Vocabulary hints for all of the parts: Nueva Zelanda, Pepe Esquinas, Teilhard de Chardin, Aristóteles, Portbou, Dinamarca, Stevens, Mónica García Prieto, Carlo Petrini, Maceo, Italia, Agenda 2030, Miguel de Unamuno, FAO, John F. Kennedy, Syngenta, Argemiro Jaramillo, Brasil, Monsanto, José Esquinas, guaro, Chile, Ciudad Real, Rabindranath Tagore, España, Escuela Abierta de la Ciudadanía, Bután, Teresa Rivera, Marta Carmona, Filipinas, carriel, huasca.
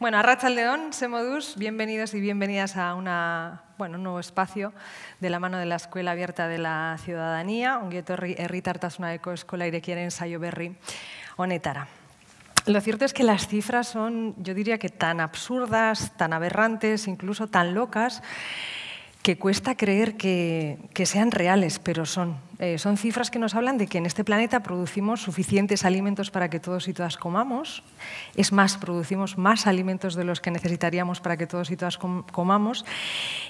Bueno, arratsaldeon, semoduz, bienvenidos y bienvenidas a un nuevo espacio de la mano de la Escuela Abierta de la Ciudadanía, ongietorri herritartasunareko eskola irekiaren saio berri honetara. Lo cierto es que las cifras son, yo diría que tan absurdas, tan aberrantes, incluso tan locas, que cuesta creer que sean reales, pero son cifras que nos hablan de que en este planeta producimos suficientes alimentos para que todos y todas comamos. Es más, producimos más alimentos de los que necesitaríamos para que todos y todas comamos.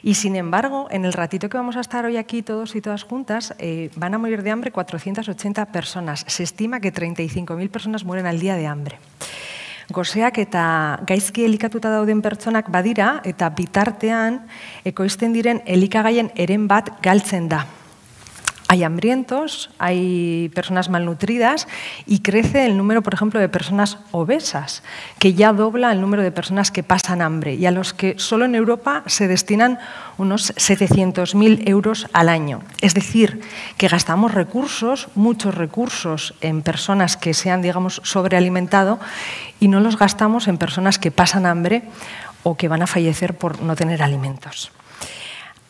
Y sin embargo, en el ratito que vamos a estar hoy aquí todos y todas juntas, van a morir de hambre 480 personas. Se estima que 35.000 personas mueren al día de hambre. Goseak eta gaizki elikatuta dauden pertsonak badira eta bitartean ekoizten diren elikagaien heren bat galtzen da. Hay hambrientos, hay personas malnutridas y crece el número, por ejemplo, de personas obesas, que ya dobla el número de personas que pasan hambre y a los que solo en Europa se destinan unos 700.000 euros al año. Es decir, que gastamos recursos, muchos recursos, en personas que se han, digamos, sobrealimentado y no los gastamos en personas que pasan hambre o que van a fallecer por no tener alimentos.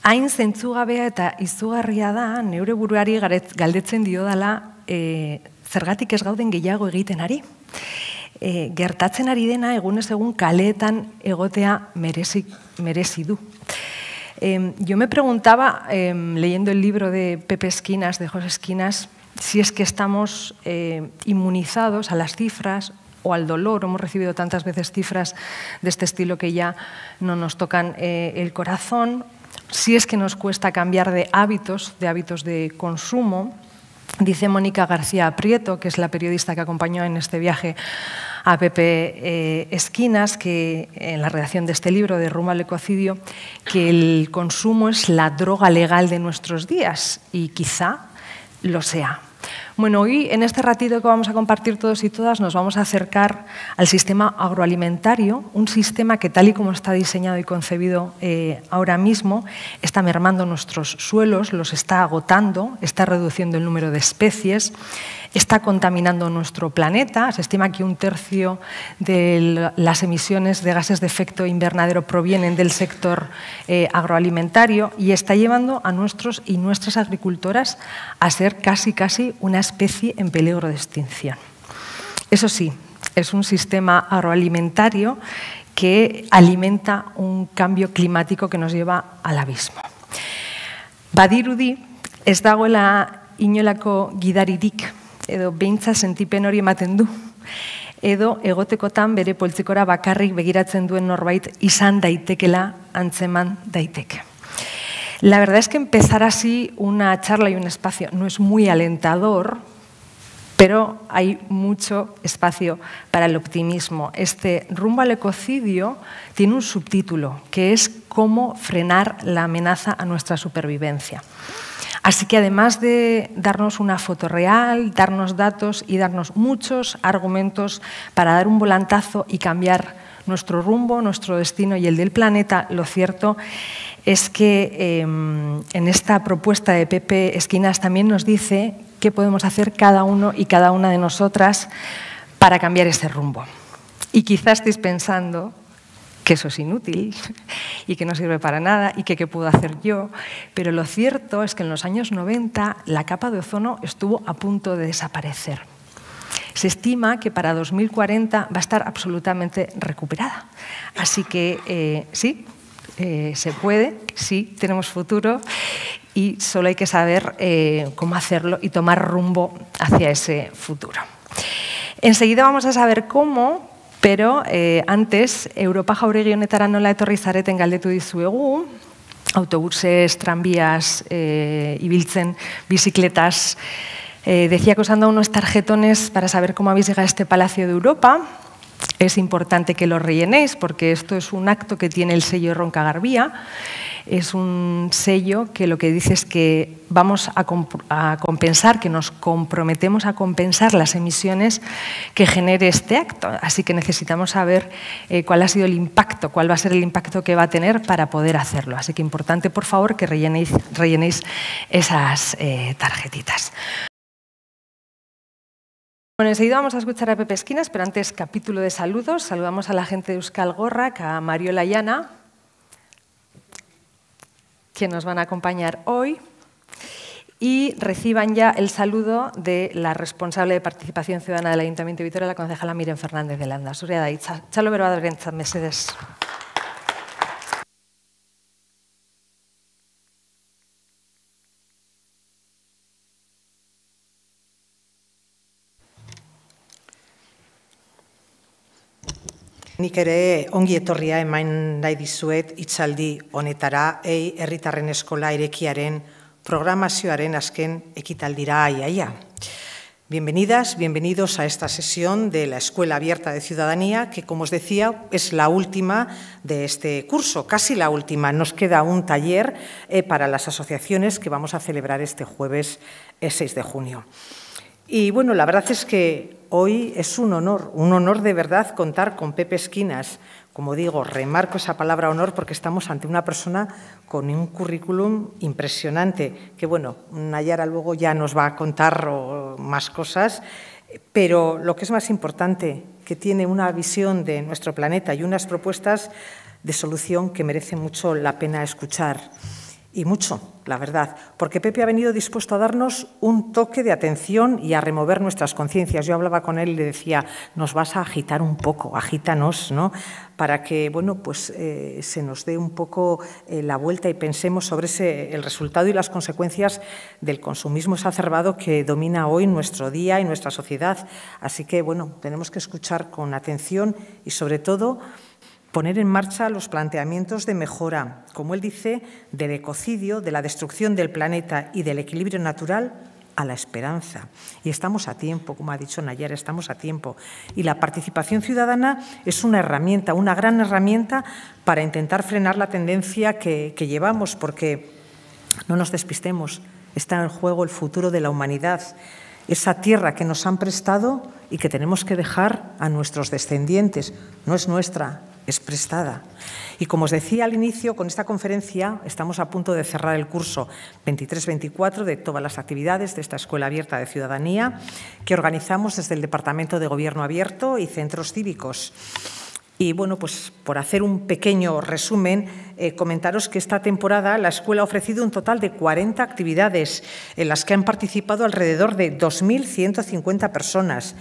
Hain zentzugabea eta izugarria da, neure buruari galdetzen diodala zergatik ez gauden gehiago egiten ari. Gertatzen ari dena egunez egun kaleetan egotea merezi du. Yo me preguntaba, leyendo el libro de Pepe Esquinas, de José Esquinas, si es que estamos inmunizados a las cifras o al dolor. Hemos recibido tantas veces cifras de este estilo que ya no nos tocan el corazón. Si es que nos cuesta cambiar de hábitos de consumo. Dice Mónica García Prieto, que es la periodista que acompañó en este viaje a Pepe Esquinas, que en la redacción de este libro, de Rumbo al Ecocidio, que el consumo es la droga legal de nuestros días y quizá lo sea. Bueno, hoy en este ratito que vamos a compartir todos y todas nos vamos a acercar al sistema agroalimentario, un sistema que tal y como está diseñado y concebido ahora mismo está mermando nuestros suelos, los está agotando, está reduciendo el número de especies, está contaminando nuestro planeta. Se estima que 1/3 de las emisiones de gases de efecto invernadero provienen del sector agroalimentario y está llevando a nuestros y nuestras agricultoras a ser casi una especie en peligro de extinción. Eso sí, es un sistema agroalimentario que alimenta un cambio climático que nos lleva al abismo. Badirudi ez dagoela inolako gidaririk, edo beintza sentipen hori ematen du, edo egotekotan bere poltsikora bakarrik begiratzen duen norbait izan daitekela antzeman daiteke. La verdad es que empezar así una charla y un espacio no es muy alentador, pero hay mucho espacio para el optimismo. Este Rumbo al Ecocidio tiene un subtítulo, que es cómo frenar la amenaza a nuestra supervivencia. Así que además de darnos una foto real, darnos datos y darnos muchos argumentos para dar un volantazo y cambiar nuestro rumbo, nuestro destino y el del planeta, lo cierto es que en esta propuesta de Pepe Esquinas también nos dice qué podemos hacer cada uno y cada una de nosotras para cambiar ese rumbo. Y quizás estéis pensando que eso es inútil y que no sirve para nada y que qué puedo hacer yo, pero lo cierto es que en los años 90 la capa de ozono estuvo a punto de desaparecer. Se estima que para 2040 va a estar absolutamente recuperada. Así que sí, se puede, sí, tenemos futuro y solo hay que saber cómo hacerlo y tomar rumbo hacia ese futuro. Enseguida vamos a saber cómo, pero antes, Europa jauregi honetara nola etorri zareten galdetu dizuegu. Autobuses, tranvías, ibiltzen, bicicletas. Decía que os han dado unos tarjetones para saber cómo habéis llegado a este Palacio de Europa. Es importante que lo rellenéis porque esto es un acto que tiene el sello Roncagarbía. Es un sello que lo que dice es que vamos a compensar, que nos comprometemos a compensar las emisiones que genere este acto. Así que necesitamos saber cuál ha sido el impacto, cuál va a ser el impacto que va a tener para poder hacerlo. Así que importante, por favor, que rellenéis esas tarjetitas. Bueno, enseguida vamos a escuchar a Pepe Esquinas, pero antes capítulo de saludos. Saludamos a la gente de Euskal Gorrak, a Mariola y Ana, que nos van a acompañar hoy. Y reciban ya el saludo de la responsable de Participación Ciudadana del Ayuntamiento de Vitoria, la concejala Miren Fernández de Landa. Zurea da hitza. Txalo beroa darentzat, mesedez. Nik ere ongi etorria eman nahi dizuet hitzaldi honetara herritarren eskola irekiaren programazioaren azken ekitaldira iaia. Bienvenidas, bienvenidos a esta sesión de la Escuela Abierta de Ciudadanía, que como os decía es la última de este curso, casi la última. Nos queda un taller para las asociaciones que vamos a celebrar este jueves 6 de junio. Y bueno, la verdad es que hoy es un honor de verdad contar con Pepe Esquinas. Como digo, remarco esa palabra honor porque estamos ante una persona con un currículum impresionante, que bueno, Nayara luego ya nos va a contar más cosas, pero lo que es más importante, que tiene una visión de nuestro planeta y unas propuestas de solución que merecen mucho la pena escuchar. Y mucho, la verdad, porque Pepe ha venido dispuesto a darnos un toque de atención y a remover nuestras conciencias. Yo hablaba con él y le decía, nos vas a agitar un poco, agítanos, ¿no? Para que, bueno, pues se nos dé un poco la vuelta y pensemos sobre el resultado y las consecuencias del consumismo exacerbado que domina hoy nuestro día y nuestra sociedad. Así que, bueno, tenemos que escuchar con atención y, sobre todo, poner en marcha los planteamientos de mejora, como él dice, del ecocidio, de la destrucción del planeta y del equilibrio natural a la esperanza. Y estamos a tiempo, como ha dicho Nayara, estamos a tiempo. Y la participación ciudadana es una herramienta, una gran herramienta para intentar frenar la tendencia que llevamos, porque no nos despistemos, está en juego el futuro de la humanidad. Esa tierra que nos han prestado y que tenemos que dejar a nuestros descendientes, no es nuestra, es prestada. Y como os decía al inicio, con esta conferencia estamos a punto de cerrar el curso 23-24 de todas las actividades de esta Escuela Abierta de Ciudadanía que organizamos desde el Departamento de Gobierno Abierto y Centros Cívicos. Y bueno, pues por hacer un pequeño resumen, comentaros que esta temporada la escuela ha ofrecido un total de 40 actividades en las que han participado alrededor de 2.150 personas.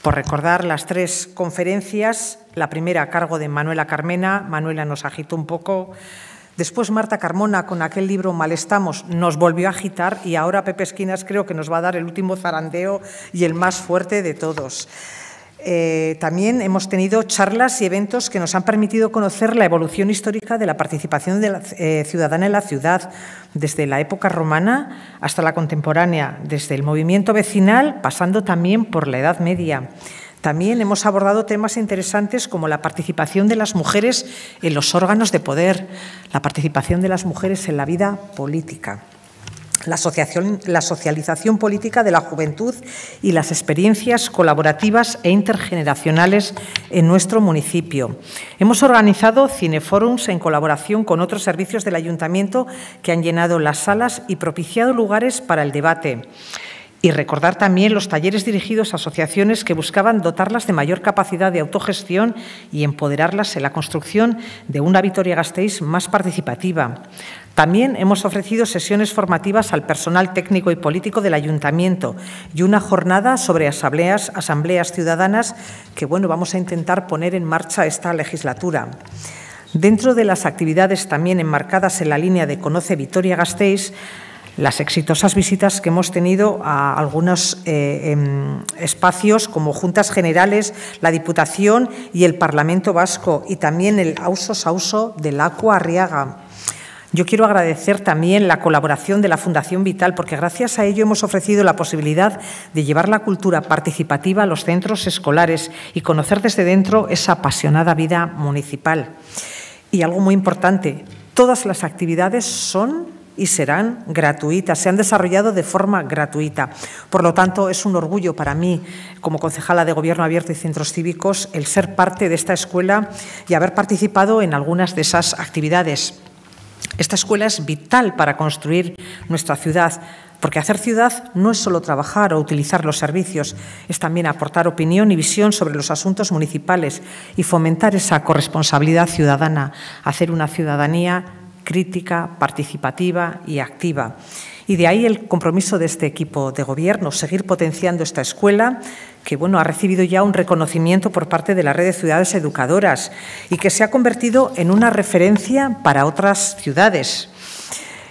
Por recordar las tres conferencias, la primera a cargo de Manuela Carmena, Manuela nos agitó un poco, después Marta Carmona con aquel libro Mal estamos nos volvió a agitar y ahora Pepe Esquinas creo que nos va a dar el último zarandeo y el más fuerte de todos. También hemos tenido charlas y eventos que nos han permitido conocer la evolución histórica de la participación de la, ciudadana en la ciudad, desde la época romana hasta la contemporánea, desde el movimiento vecinal, pasando también por la Edad Media. También hemos abordado temas interesantes como la participación de las mujeres en los órganos de poder, la participación de las mujeres en la vida política, la socialización política de la juventud y las experiencias colaborativas e intergeneracionales en nuestro municipio. Hemos organizado cineforums en colaboración con otros servicios del ayuntamiento que han llenado las salas y propiciado lugares para el debate. Y recordar también los talleres dirigidos a asociaciones que buscaban dotarlas de mayor capacidad de autogestión y empoderarlas en la construcción de una Vitoria-Gasteiz más participativa. También hemos ofrecido sesiones formativas al personal técnico y político del ayuntamiento y una jornada sobre asambleas ciudadanas que, bueno, vamos a intentar poner en marcha esta legislatura. Dentro de las actividades también enmarcadas en la línea de Conoce Vitoria-Gasteiz, las exitosas visitas que hemos tenido a algunos espacios como Juntas Generales, la Diputación y el Parlamento Vasco y también el Auso Sauso del Acua Arriaga. Yo quiero agradecer también la colaboración de la Fundación Vital, porque gracias a ello hemos ofrecido la posibilidad de llevar la cultura participativa a los centros escolares y conocer desde dentro esa apasionada vida municipal. Y algo muy importante, todas las actividades son y serán gratuitas, se han desarrollado de forma gratuita. Por lo tanto, es un orgullo para mí, como concejala de Gobierno Abierto y Centros Cívicos, el ser parte de esta escuela y haber participado en algunas de esas actividades. Esta escuela es vital para construir nuestra ciudad, Porque hacer ciudad no es solo trabajar o utilizar los servicios, es también aportar opinión y visión sobre los asuntos municipales y fomentar esa corresponsabilidad ciudadana, hacer una ciudadanía crítica, participativa y activa. Y de ahí el compromiso de este equipo de gobierno, seguir potenciando esta escuela, que bueno, ha recibido ya un reconocimiento por parte de la red de ciudades educadoras y que se ha convertido en una referencia para otras ciudades.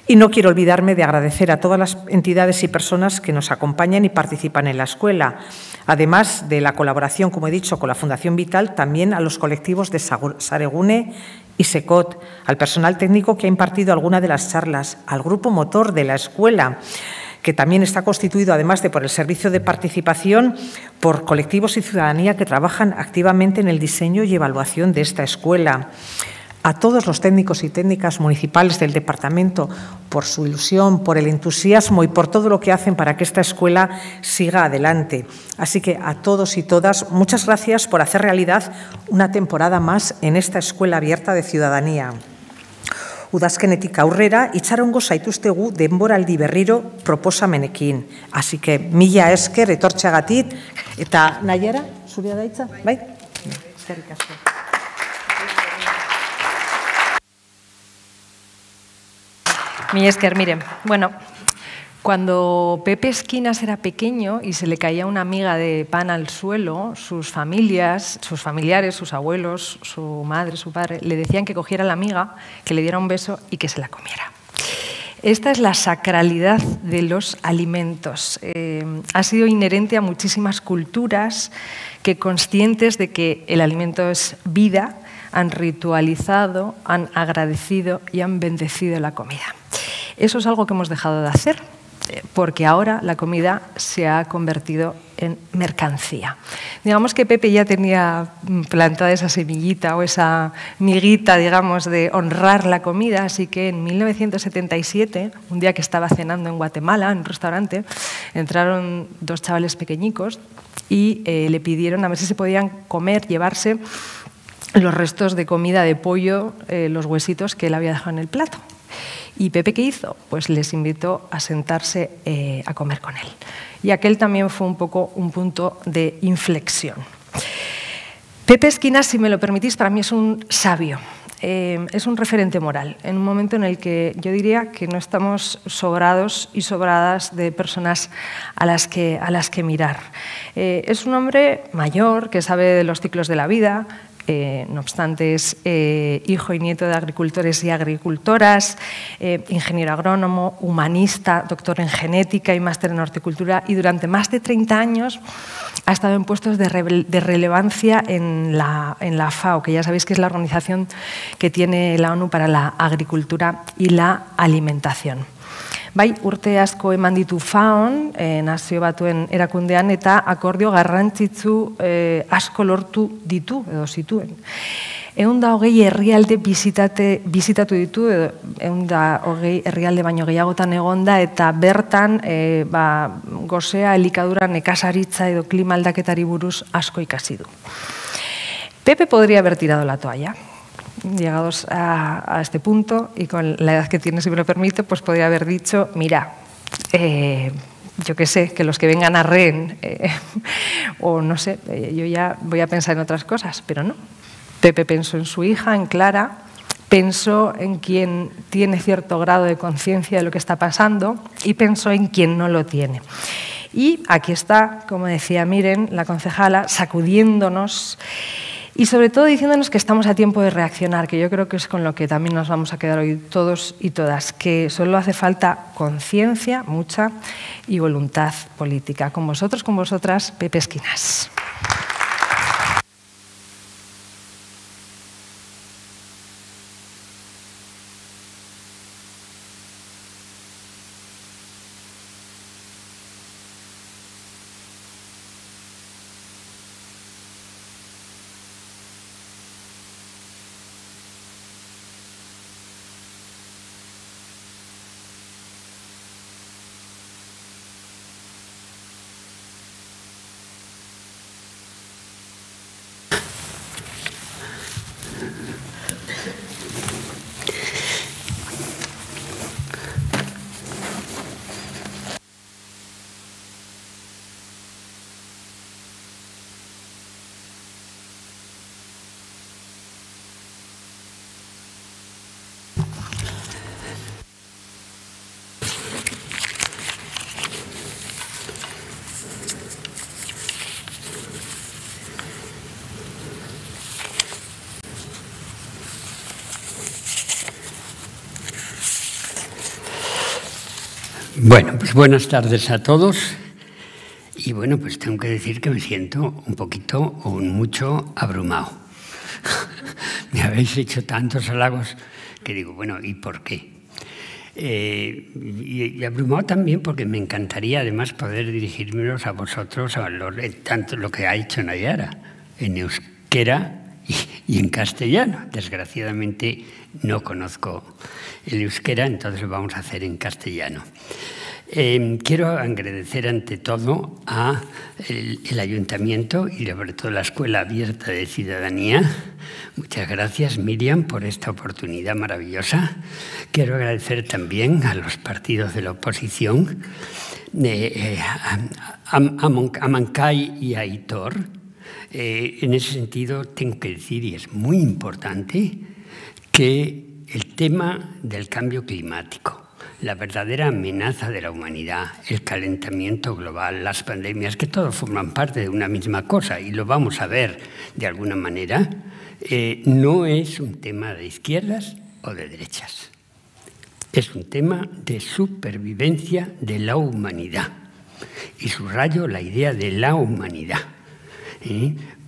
Y no quiero olvidarme de agradecer a todas las entidades y personas que nos acompañan y participan en la escuela, además de la colaboración, como he dicho, con la Fundación Vital, también a los colectivos de Saregune y SECOT, al personal técnico que ha impartido alguna de las charlas, al grupo motor de la escuela, que también está constituido, además de por el servicio de participación, por colectivos y ciudadanía que trabajan activamente en el diseño y evaluación de esta escuela. A todos los técnicos y técnicas municipales del departamento por su ilusión, por el entusiasmo y por todo lo que hacen para que esta escuela siga adelante. Así que a todos y todas, muchas gracias por hacer realidad una temporada más en esta Escuela Abierta de Ciudadanía. Udazkenetik aurrera, itxarongo zaituztegu denboraldi berriro proposamenekin. Así que mila esker etortxagatik eta Nayara, zurea da hitza? Bai? Eskerrik asko. Mi Esker, miren, bueno, cuando Pepe Esquinas era pequeño y se le caía una miga de pan al suelo, sus familiares, sus abuelos, su madre, su padre, le decían que cogiera la miga, que le diera un beso y que se la comiera. Esta es la sacralidad de los alimentos. Ha sido inherente a muchísimas culturas que, conscientes de que el alimento es vida, han ritualizado, han agradecido y han bendecido la comida. Eso es algo que hemos dejado de hacer, porque ahora la comida se ha convertido en mercancía. Digamos que Pepe ya tenía plantada esa semillita o esa miguita, digamos, de honrar la comida, así que en 1977, un día que estaba cenando en Guatemala, en un restaurante, entraron dos chavales pequeñicos y le pidieron a ver si se podían comer, llevarse los restos de comida de pollo, los huesitos que él había dejado en el plato. ¿Y Pepe qué hizo? Pues les invitó a sentarse a comer con él. Y aquel también fue un poco un punto de inflexión. Pepe Esquinas, si me lo permitís, para mí es un sabio, es un referente moral, en un momento en el que yo diría que no estamos sobrados y sobradas de personas a las que mirar. Es un hombre mayor que sabe de los ciclos de la vida. No obstante, es hijo y nieto de agricultores y agricultoras, ingeniero agrónomo, humanista, doctor en genética y máster en horticultura, y durante más de 30 años ha estado en puestos de relevancia en la FAO, que ya sabéis que es la organización que tiene la ONU para la agricultura y la alimentación. Bai, urte asko eman ditu FAOn, nazio batuen erakundean, eta akordio garrantzitsu asko lortu ditu, edo zituen. 120 herrialde bizitatu ditu, 120 herrialde baino gehiagotan egonda, eta bertan gozea, elikadura, nekazaritza edo klima aldaketari buruz asko ikasi du. Pepe podría haber tirado la toalla. Llegados a este punto y con la edad que tiene, si me lo permite, pues podría haber dicho, mira, yo qué sé, que los que vengan arreen, o no sé, yo ya voy a pensar en otras cosas, pero no. Pepe pensó en su hija, en Clara, pensó en quien tiene cierto grado de conciencia de lo que está pasando y pensó en quien no lo tiene. Y aquí está, como decía Miren, la concejala, sacudiéndonos. Y sobre todo diciéndonos que estamos a tiempo de reaccionar, que yo creo que es con lo que también nos vamos a quedar hoy todos y todas, que solo hace falta conciencia, mucha, y voluntad política. Con vosotros, con vosotras, Pepe Esquinas. Bueno, pues buenas tardes a todos. Y bueno, pues tengo que decir que me siento un poquito o mucho abrumado. Me habéis hecho tantos halagos que digo, bueno, ¿y por qué? Y abrumado también porque me encantaría además poder dirigírmelos a vosotros, a tanto lo que ha hecho Nayara, en euskera y en castellano. Desgraciadamente no conozco el euskera, entonces lo vamos a hacer en castellano. Quiero agradecer ante todo al Ayuntamiento y sobre todo a la Escuela Abierta de Ciudadanía. Muchas gracias, Miriam, por esta oportunidad maravillosa. Quiero agradecer también a los partidos de la oposición, a Mancay y a Aitor. En ese sentido, tengo que decir, y es muy importante, que el tema del cambio climático, la verdadera amenaza de la humanidad, el calentamiento global, las pandemias, que todos forman parte de una misma cosa y lo vamos a ver de alguna manera, no es un tema de izquierdas o de derechas. Es un tema de supervivencia de la humanidad. Y subrayo la idea de la humanidad.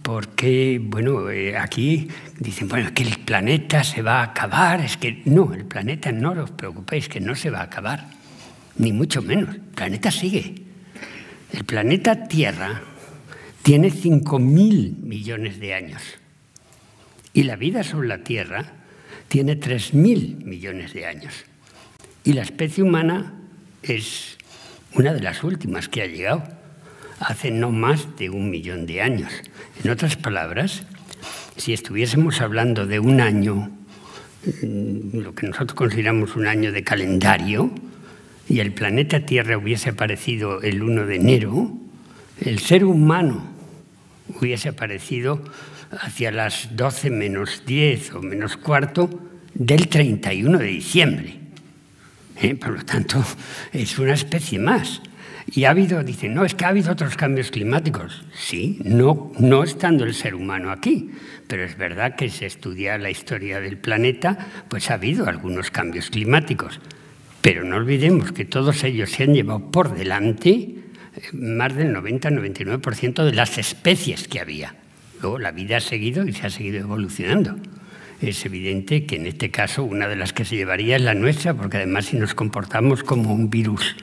Porque, bueno, aquí dicen, bueno, que el planeta se va a acabar. Es que no, el planeta no os preocupéis, que no se va a acabar, ni mucho menos. El planeta sigue. El planeta Tierra tiene 5.000 millones de años y la vida sobre la Tierra tiene 3.000 millones de años. Y la especie humana es una de las últimas que ha llegado. Hace no más de 1 millón de años. En otras palabras, si estuviésemos hablando de un año, lo que nosotros consideramos un año de calendario, y el planeta Tierra hubiese aparecido el 1 de enero, el ser humano hubiese aparecido hacia las 12 menos 10 o menos cuarto del 31 de diciembre. Por lo tanto, es una especie más. Y ha habido, dicen, no, es que ha habido otros cambios climáticos. Sí, no estando el ser humano aquí, pero es verdad que si estudia la historia del planeta, pues ha habido algunos cambios climáticos. Pero no olvidemos que todos ellos se han llevado por delante más del 90-99% de las especies que había. Luego la vida ha seguido y se ha seguido evolucionando. Es evidente que en este caso una de las que se llevaría es la nuestra, porque además si nos comportamos como un virus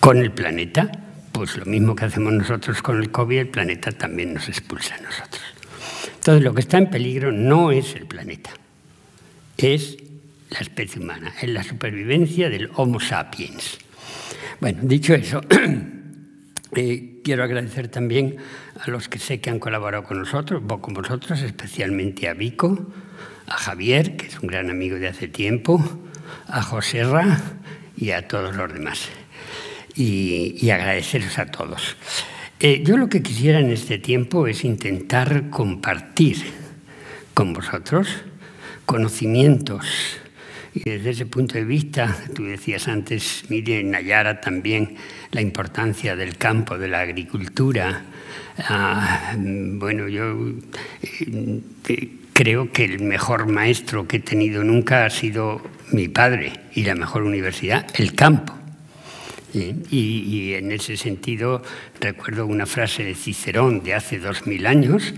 con el planeta, pues lo mismo que hacemos nosotros con el COVID, el planeta también nos expulsa a nosotros. Entonces, lo que está en peligro no es el planeta, es la especie humana, es la supervivencia del Homo sapiens. Bueno, dicho eso, quiero agradecer también a los que sé que han colaborado con nosotros, especialmente a Vico, a Javier, que es un gran amigo de hace tiempo, a Joserra y a todos los demás. Y agradeceros a todos. Yo lo que quisiera en este tiempo es intentar compartir con vosotros conocimientos. Y desde ese punto de vista, tú decías antes, Miren, Nayara, también la importancia del campo, de la agricultura. Bueno, yo creo que el mejor maestro que he tenido nunca ha sido mi padre y la mejor universidad, el campo. Y en ese sentido recuerdo una frase de Cicerón de hace 2000 años,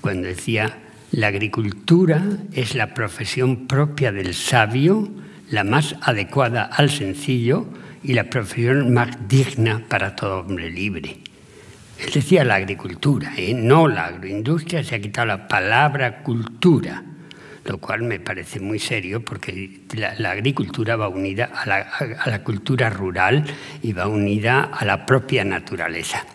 cuando decía: la agricultura es la profesión propia del sabio, la más adecuada al sencillo y la profesión más digna para todo hombre libre. Él decía la agricultura, no la agroindustria, se ha quitado la palabra cultura, lo cual me parece muy serio porque la agricultura va unida a la cultura rural y va unida a la propia naturaleza.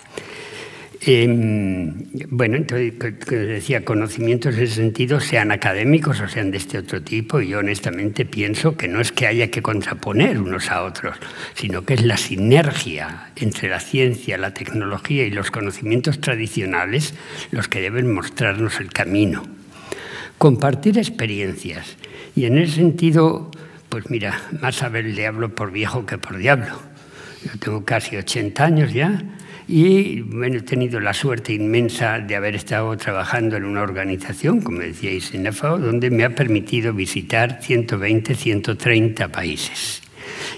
Bueno, entonces, decía, conocimientos en ese sentido, sean académicos o sean de este otro tipo, y yo honestamente pienso que no es que haya que contraponer unos a otros, sino que es la sinergia entre la ciencia, la tecnología y los conocimientos tradicionales los que deben mostrarnos el camino. Compartir experiencias, y en ese sentido, pues mira, más a ver le hablo por viejo que por diablo. Yo tengo casi 80 años ya y bueno, he tenido la suerte inmensa de haber estado trabajando en una organización, como decíais, en la FAO, donde me ha permitido visitar 120, 130 países.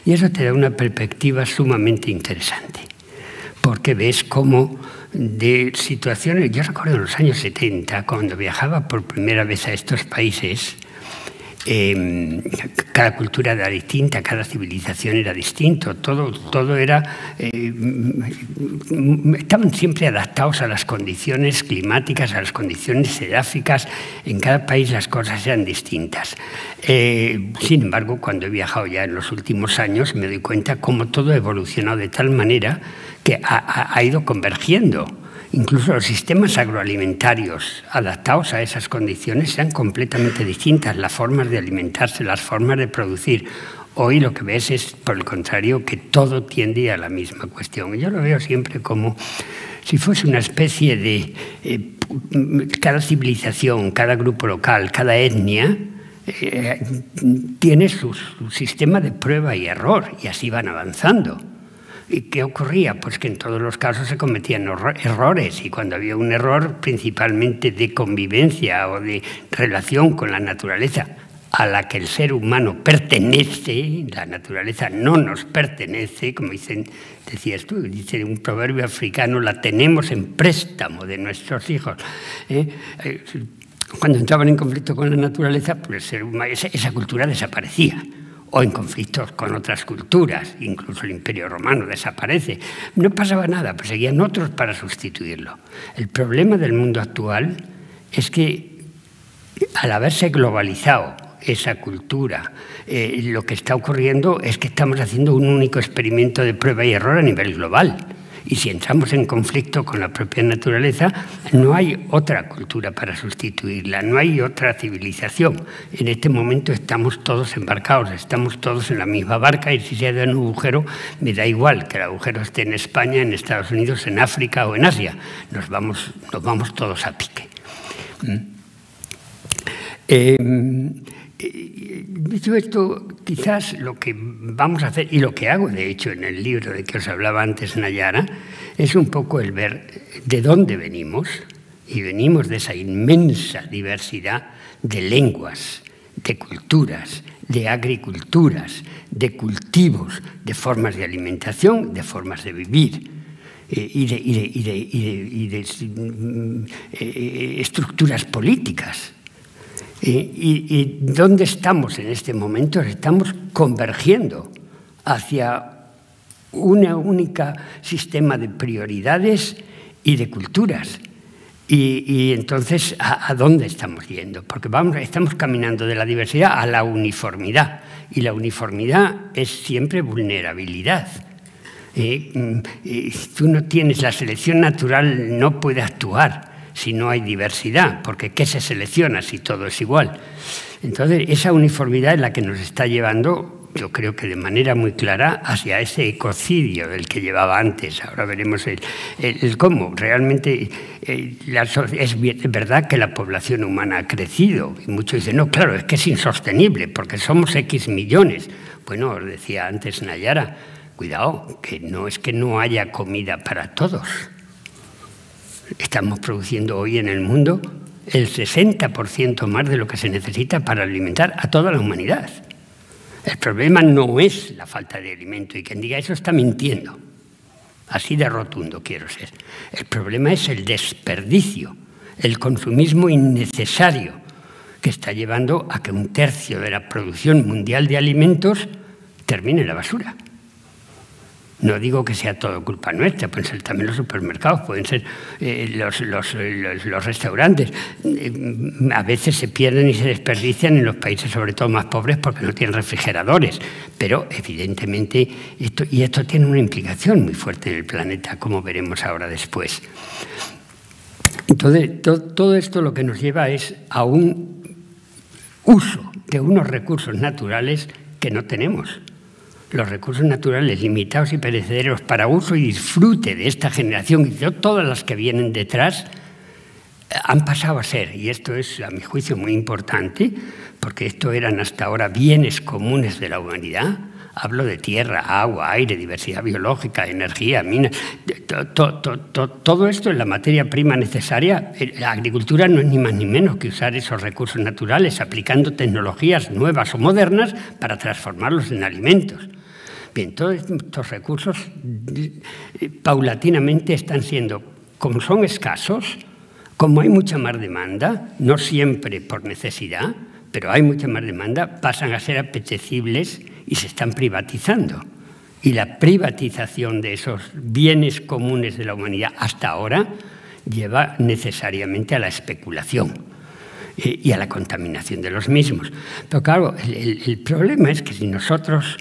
Y eso te da una perspectiva sumamente interesante, porque ves cómo de situaciones... Yo recuerdo en los años 70, cuando viajaba por primera vez a estos países, cada cultura era distinta, cada civilización era distinto, todo era... estaban siempre adaptados a las condiciones climáticas, a las condiciones edáficas. En cada país las cosas eran distintas. Sin embargo, cuando he viajado ya en los últimos años, me doy cuenta cómo todo ha evolucionado de tal manera que ha ido convergiendo. Incluso los sistemas agroalimentarios adaptados a esas condiciones eran completamente distintas, las formas de alimentarse, las formas de producir. Hoy lo que ves es, por el contrario, que todo tiende a la misma cuestión. Yo lo veo siempre como si fuese una especie de... cada civilización, cada grupo local, cada etnia tiene su sistema de prueba y error, y así van avanzando. ¿Y qué ocurría? Pues que en todos los casos se cometían errores, y cuando había un error, principalmente de convivencia o de relación con la naturaleza a la que el ser humano pertenece, la naturaleza no nos pertenece, como decías tú, dice un proverbio africano, la tenemos en préstamo de nuestros hijos. Cuando entraban en conflicto con la naturaleza, pues el ser humano, esa cultura desaparecía, o en conflictos con otras culturas, incluso el Imperio Romano desaparece. No pasaba nada, pues seguían otros para sustituirlo. El problema del mundo actual es que al haberse globalizado esa cultura, lo que está ocurriendo es que estamos haciendo un único experimento de prueba y error a nivel global. Y si entramos en conflicto con la propia naturaleza, no hay otra cultura para sustituirla, no hay otra civilización. En este momento estamos todos embarcados, estamos todos en la misma barca, y si se da un agujero, me da igual que el agujero esté en España, en Estados Unidos, en África o en Asia. Nos vamos todos a pique. Dicho esto, quizás lo que vamos a hacer, y lo que hago de hecho en el libro de que os hablaba antes Nayara, es un poco el ver de dónde venimos, y venimos de esa inmensa diversidad de lenguas, de culturas, de agriculturas, de cultivos, de formas de alimentación, de formas de vivir, y de estructuras políticas. ¿Y dónde estamos en este momento? Estamos convergiendo hacia una única sistema de prioridades y de culturas. Y entonces, ¿a dónde estamos yendo? Porque estamos caminando de la diversidad a la uniformidad. Y la uniformidad es siempre vulnerabilidad. Tú no tienes la selección natural, no puede actuar si no hay diversidad, porque ¿qué se selecciona si todo es igual? Entonces, esa uniformidad es la que nos está llevando, yo creo que de manera muy clara, hacia ese ecocidio del que llevaba antes. Ahora veremos el cómo. Realmente es verdad que la población humana ha crecido, y muchos dicen, no, claro, es que es insostenible, porque somos X millones. Bueno, os decía antes Nayara, cuidado, que no haya comida para todos. Estamos produciendo hoy en el mundo el 60% más de lo que se necesita para alimentar a toda la humanidad. El problema no es la falta de alimento, y quien diga eso está mintiendo. Así de rotundo quiero ser. El problema es el desperdicio, el consumismo innecesario, que está llevando a que un tercio de la producción mundial de alimentos termine en la basura. No digo que sea todo culpa nuestra, pueden ser también los supermercados, pueden ser los restaurantes. A veces se pierden y se desperdician en los países, sobre todo más pobres, porque no tienen refrigeradores. Pero, evidentemente, esto tiene una implicación muy fuerte en el planeta, como veremos ahora después. Entonces, todo esto lo que nos lleva es a un uso de unos recursos naturales que no tenemos. Los recursos naturales limitados y perecederos para uso y disfrute de esta generación y de todas las que vienen detrás han pasado a ser, y esto es a mi juicio muy importante, porque esto eran hasta ahora bienes comunes de la humanidad. Hablo de tierra, agua, aire, diversidad biológica, energía, minas, todo esto es la materia prima necesaria. La agricultura no es ni más ni menos que usar esos recursos naturales aplicando tecnologías nuevas o modernas para transformarlos en alimentos. Bien, todos estos recursos paulatinamente están siendo, como son escasos, como hay mucha más demanda, no siempre por necesidad, pero hay mucha más demanda, pasan a ser apetecibles y se están privatizando. Y la privatización de esos bienes comunes de la humanidad hasta ahora lleva necesariamente a la especulación y a la contaminación de los mismos. Pero claro, el problema es que si nosotros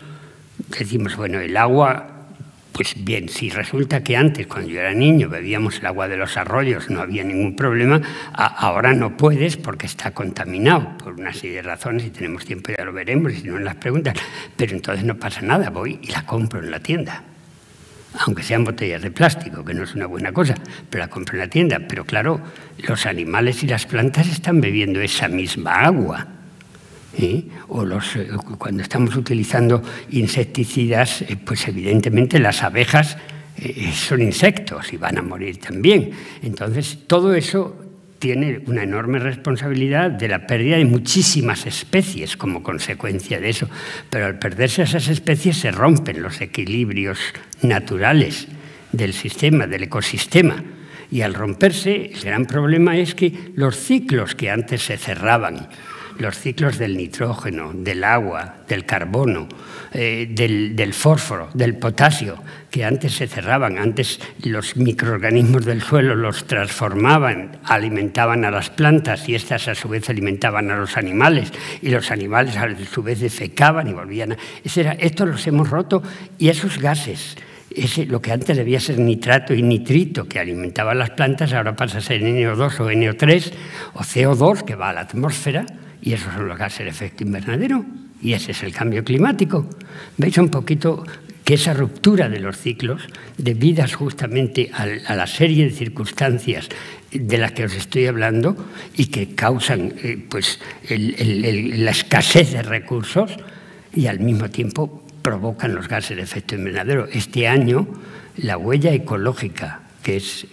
decimos, bueno, el agua, pues bien, si resulta que antes, cuando yo era niño, bebíamos el agua de los arroyos, no había ningún problema, ahora no puedes porque está contaminado por una serie de razones, si tenemos tiempo ya lo veremos, si no en las preguntas, pero entonces no pasa nada, voy y la compro en la tienda. Aunque sean botellas de plástico, que no es una buena cosa, pero la compro en la tienda. Pero claro, los animales y las plantas están bebiendo esa misma agua. O cuando estamos utilizando insecticidas, pues evidentemente las abejas son insectos y van a morir también. Entonces, todo eso tiene una enorme responsabilidad de la pérdida de muchísimas especies como consecuencia de eso. Pero al perderse esas especies se rompen los equilibrios naturales del sistema, del ecosistema. Y al romperse, el gran problema es que los ciclos que antes se cerraban, los ciclos del nitrógeno, del agua, del carbono, del fósforo, del potasio, que antes se cerraban, antes los microorganismos del suelo los transformaban, alimentaban a las plantas y estas a su vez alimentaban a los animales y los animales a su vez defecaban y volvían a... Esto los hemos roto y esos gases, lo que antes debía ser nitrato y nitrito que alimentaban las plantas, ahora pasa a ser NO2 o NO3 o CO2 que va a la atmósfera. Y esos son los gases de efecto invernadero, y ese es el cambio climático. Veis un poquito que esa ruptura de los ciclos, debidas justamente a la serie de circunstancias de las que os estoy hablando y que causan pues, la escasez de recursos y al mismo tiempo provocan los gases de efecto invernadero. Este año la huella ecológica, que es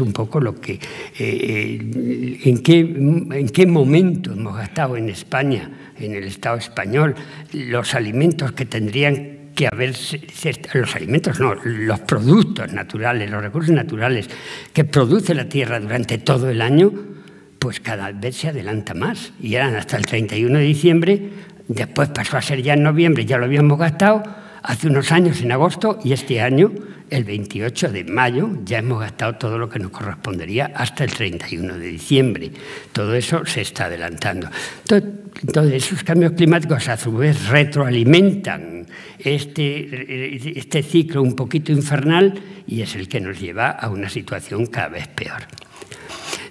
un poco lo que en qué momento hemos gastado en España, en el Estado español, los alimentos que tendrían que haberse, los alimentos no, los productos naturales, los recursos naturales que produce la tierra durante todo el año, pues cada vez se adelanta más y eran hasta el 31 de diciembre, después pasó a ser ya en noviembre, ya lo habíamos gastado, hace unos años en agosto y este año el 28 de mayo ya hemos gastado todo lo que nos correspondería hasta el 31 de diciembre. Todo eso se está adelantando. Entonces, esos cambios climáticos a su vez retroalimentan este ciclo un poquito infernal y es el que nos lleva a una situación cada vez peor.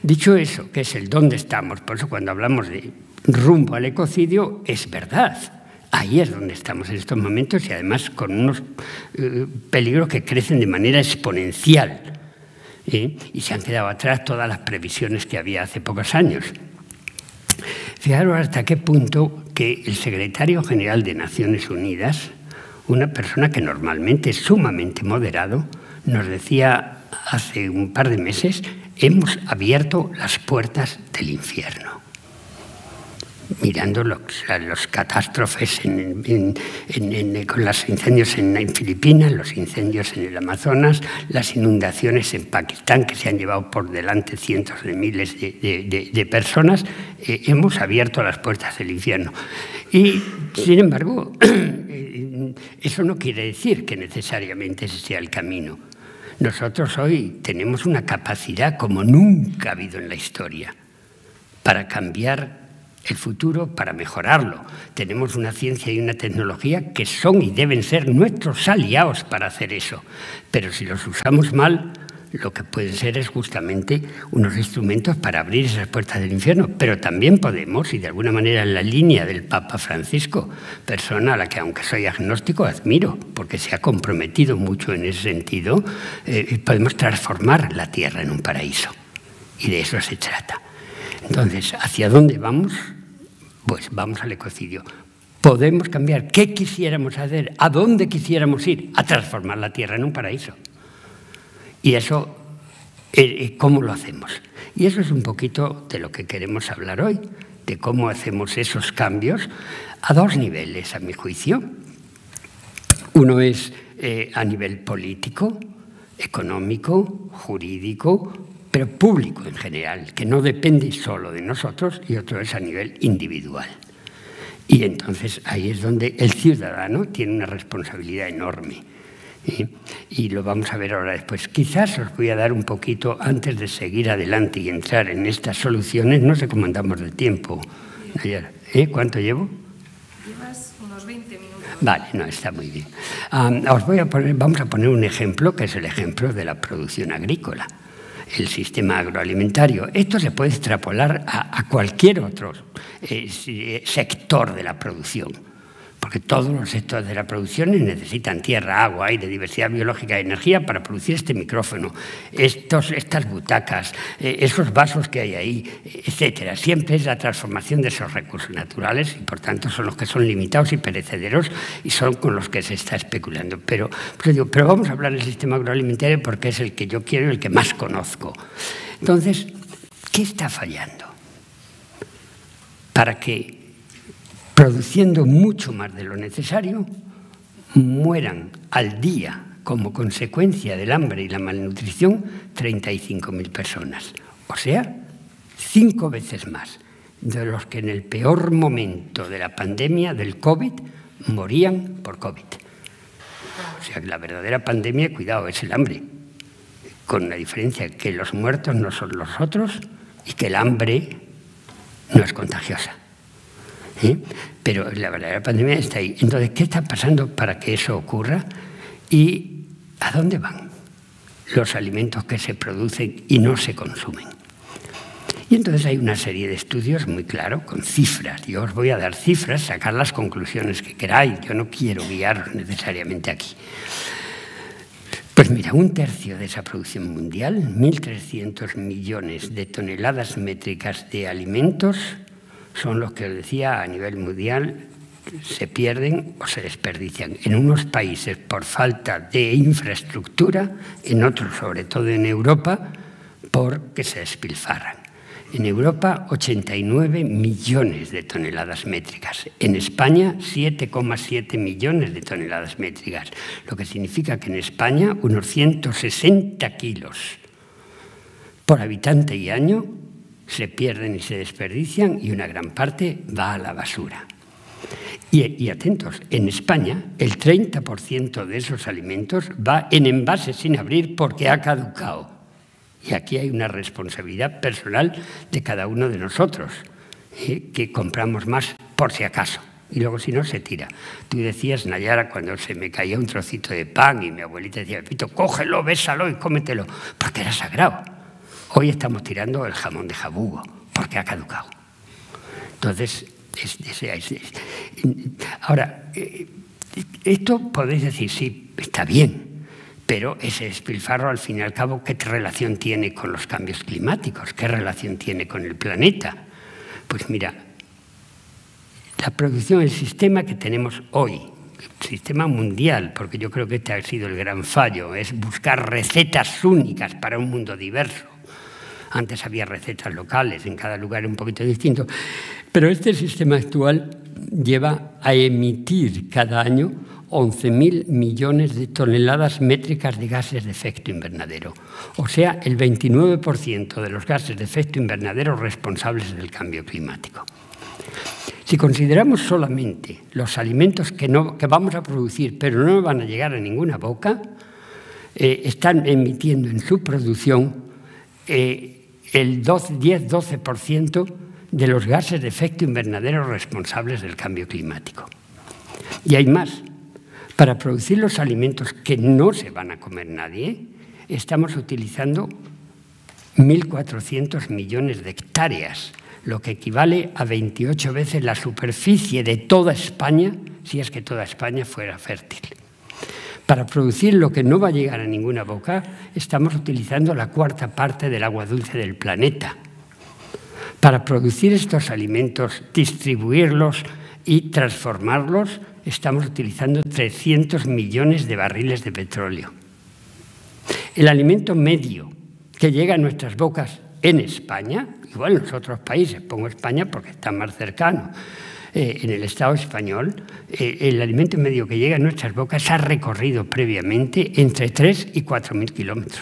Dicho eso, que es el dónde estamos, por eso cuando hablamos de rumbo al ecocidio, es verdad. Ahí es donde estamos en estos momentos y además con unos peligros que crecen de manera exponencial. Y se han quedado atrás todas las previsiones que había hace pocos años. Fijaros hasta qué punto que el secretario general de Naciones Unidas, una persona que normalmente es sumamente moderado, nos decía hace un par de meses, hemos abierto las puertas del infierno. Mirando las catástrofes con los incendios en Filipinas, los incendios en el Amazonas, las inundaciones en Pakistán que se han llevado por delante cientos de miles de personas, hemos abierto las puertas del infierno. Y, sin embargo, eso no quiere decir que necesariamente ese sea el camino. Nosotros hoy tenemos una capacidad como nunca ha habido en la historia para cambiar el futuro, para mejorarlo. Tenemos una ciencia y una tecnología que son y deben ser nuestros aliados para hacer eso. Pero si los usamos mal, lo que pueden ser es justamente unos instrumentos para abrir esas puertas del infierno. Pero también podemos, y de alguna manera en la línea del Papa Francisco, persona a la que, aunque soy agnóstico, admiro, porque se ha comprometido mucho en ese sentido, podemos transformar la Tierra en un paraíso. Y de eso se trata. Entonces, ¿hacia dónde vamos? Pues vamos al ecocidio. Podemos cambiar. ¿Qué quisiéramos hacer? ¿A dónde quisiéramos ir? A transformar la Tierra en un paraíso. Y eso, ¿cómo lo hacemos? Y eso es un poquito de lo que queremos hablar hoy, de cómo hacemos esos cambios a dos niveles, a mi juicio. Uno es a nivel político, económico, jurídico, pero público en general, que no depende solo de nosotros, y otro es a nivel individual. Y entonces ahí es donde el ciudadano tiene una responsabilidad enorme. Y lo vamos a ver ahora después. Quizás os voy a dar un poquito, antes de seguir adelante y entrar en estas soluciones, no sé cómo andamos de tiempo. Nayara, ¿cuánto llevo? Llevas unos 20 minutos. Vale, no, está muy bien. Vamos a poner un ejemplo, que es el ejemplo de la producción agrícola, el sistema agroalimentario. Esto se puede extrapolar a cualquier otro sector de la producción, porque todos los sectores de la producción necesitan tierra, agua, aire, diversidad biológica y energía para producir este micrófono, estas butacas, esos vasos que hay ahí, etcétera. Siempre es la transformación de esos recursos naturales y, por tanto, son los que son limitados y perecederos y son con los que se está especulando. Pero vamos a hablar del sistema agroalimentario porque es el que yo quiero y el que más conozco. Entonces, ¿qué está fallando? Para que, produciendo mucho más de lo necesario, mueran al día, como consecuencia del hambre y la malnutrición, 35.000 personas. O sea, 5 veces más de los que en el peor momento de la pandemia del COVID morían por COVID. O sea, que la verdadera pandemia, cuidado, es el hambre. Con la diferencia que los muertos no son los otros y que el hambre no es contagiosa. Pero la verdadera pandemia está ahí. Entonces, ¿qué está pasando para que eso ocurra? ¿Y a dónde van los alimentos que se producen y no se consumen? Y entonces hay una serie de estudios muy claros, con cifras. Yo os voy a dar cifras, sacar las conclusiones que queráis. Yo no quiero guiaros necesariamente aquí. Pues mira, 1/3 de esa producción mundial, 1.300 millones de toneladas métricas de alimentos, son los que os decía, a nivel mundial se pierden o se desperdician en unos países por falta de infraestructura, en otros, sobre todo en Europa, porque se despilfarran. En Europa, 89 millones de toneladas métricas. En España, 7,7 millones de toneladas métricas, lo que significa que en España unos 160 kilos por habitante y año se pierden y se desperdician, y una gran parte va a la basura. Y atentos, en España el 30% de esos alimentos va en envases sin abrir porque ha caducado. Y aquí hay una responsabilidad personal de cada uno de nosotros, que compramos más por si acaso. Y luego, si no, se tira. Tú decías, Nayara, cuando se me caía un trocito de pan y mi abuelita decía, Pepito, cógelo, bésalo y cómetelo, porque era sagrado. Hoy estamos tirando el jamón de jabugo, porque ha caducado. Entonces, ahora, esto podéis decir, sí, está bien, pero ese despilfarro, al fin y al cabo, ¿qué relación tiene con los cambios climáticos? ¿Qué relación tiene con el planeta? Pues mira, la producción, el sistema que tenemos hoy, sistema mundial, porque yo creo que este ha sido el gran fallo, es buscar recetas únicas para un mundo diverso. Antes había recetas locales, en cada lugar un poquito distinto, pero este sistema actual lleva a emitir cada año 11.000 millones de toneladas métricas de gases de efecto invernadero, o sea, el 29% de los gases de efecto invernadero responsables del cambio climático. Si consideramos solamente los alimentos que vamos a producir pero no van a llegar a ninguna boca, están emitiendo en su producción el 10-12% de los gases de efecto invernadero responsables del cambio climático. Y hay más. Para producir los alimentos que no se van a comer nadie, estamos utilizando 1.400 millones de hectáreas, lo que equivale a 28 veces la superficie de toda España, si es que toda España fuera fértil. Para producir lo que no va a llegar a ninguna boca, estamos utilizando la 1/4 parte del agua dulce del planeta. Para producir estos alimentos, distribuirlos y transformarlos, estamos utilizando 300 millones de barriles de petróleo. El alimento medio que llega a nuestras bocas en España, igual en los otros países, pongo España porque está más cercano, en el Estado español, el alimento medio que llega a nuestras bocas ha recorrido previamente entre 3 y 4.000 kilómetros.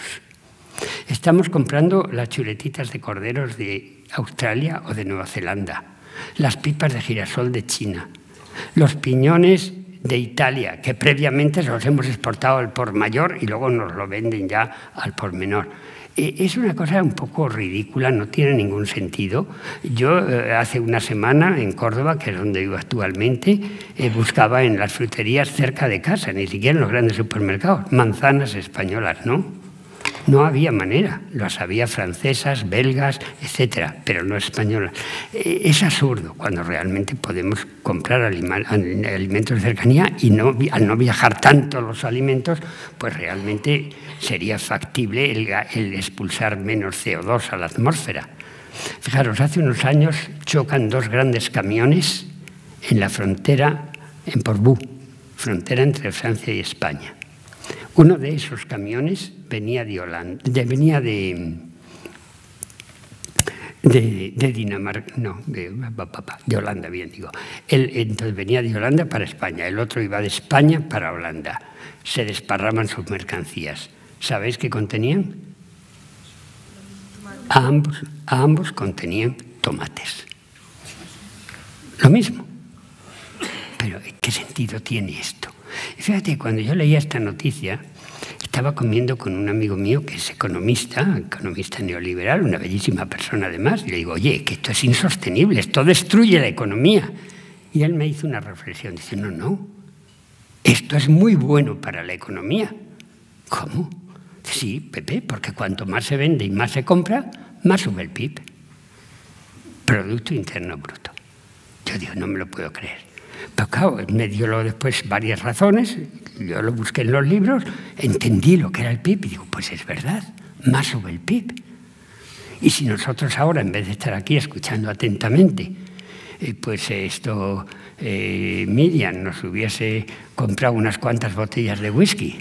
Estamos comprando las chuletitas de corderos de Australia o de Nueva Zelanda, las pipas de girasol de China, los piñones de Italia, que previamente los hemos exportado al por mayor y luego nos lo venden ya al por menor. Es una cosa un poco ridícula, no tiene ningún sentido. Yo hace una semana en Córdoba, que es donde vivo actualmente, buscaba en las fruterías cerca de casa, ni siquiera en los grandes supermercados, manzanas españolas, ¿no? No había manera, las había francesas, belgas, etcétera, pero no españolas. Es absurdo cuando realmente podemos comprar alimentos de cercanía y no, al no viajar tanto los alimentos, pues realmente sería factible el expulsar menos CO2 a la atmósfera. Fijaros, hace unos años chocan dos grandes camiones en la frontera, en Portbou, frontera entre Francia y España. Uno de esos camiones venía de Holanda, venía de Dinamarca, no, de Holanda, bien digo. Entonces venía de Holanda para España, el otro iba de España para Holanda. Se desparraman sus mercancías. ¿Sabéis qué contenían? A ambos contenían tomates. Lo mismo. Pero ¿qué sentido tiene esto? Fíjate, cuando yo leía esta noticia, estaba comiendo con un amigo mío que es economista neoliberal, una bellísima persona además, y le digo, oye, que esto es insostenible, esto destruye la economía. Y él me hizo una reflexión, dice, no, no, esto es muy bueno para la economía. ¿Cómo? Sí, Pepe, porque cuanto más se vende y más se compra, más sube el PIB. Producto Interno Bruto. Yo digo, no me lo puedo creer. Pero claro, me dio después varias razones, yo lo busqué en los libros, entendí lo que era el PIB y digo, pues es verdad, más sube el PIB. Y si nosotros ahora, en vez de estar aquí escuchando atentamente, pues esto, Miriam nos hubiese comprado unas cuantas botellas de whisky,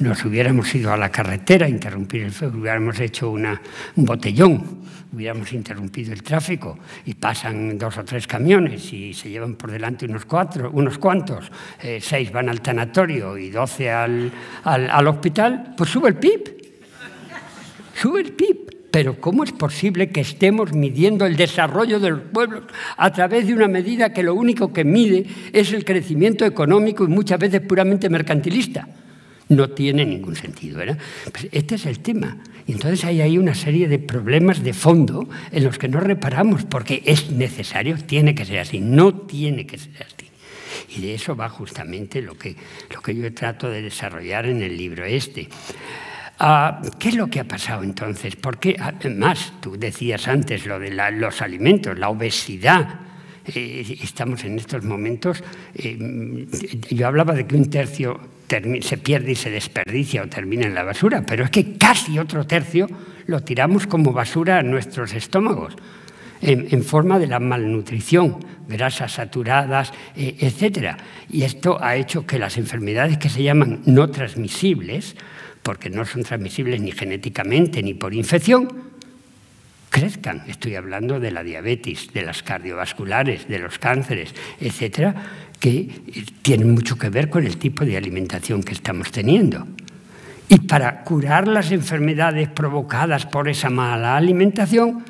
nos hubiéramos ido a la carretera a interrumpir el fuego, hubiéramos hecho un botellón, hubiéramos interrumpido el tráfico y pasan 2 o 3 camiones y se llevan por delante unos cuantos, 6 van al tanatorio y 12 al hospital, pues sube el PIB. Sube el PIB. Pero ¿cómo es posible que estemos midiendo el desarrollo de los pueblos a través de una medida que lo único que mide es el crecimiento económico y muchas veces puramente mercantilista? No tiene ningún sentido, ¿verdad? Pues este es el tema. Y entonces hay ahí una serie de problemas de fondo en los que no reparamos porque es necesario, tiene que ser así, no tiene que ser así. Y de eso va justamente lo que yo trato de desarrollar en el libro este. ¿Qué es lo que ha pasado entonces? Porque además, tú decías antes lo de los alimentos, la obesidad. Estamos en estos momentos, yo hablaba de que un tercio se pierde y se desperdicia o termina en la basura, pero es que casi otro tercio lo tiramos como basura a nuestros estómagos, en forma de la malnutrición, grasas saturadas, etc. Y esto ha hecho que las enfermedades que se llaman no transmisibles, porque no son transmisibles ni genéticamente ni por infección, crezcan. Estoy hablando de la diabetes, de las cardiovasculares, de los cánceres, etcétera, que tienen mucho que ver con el tipo de alimentación que estamos teniendo. Y para curar las enfermedades provocadas por esa mala alimentación,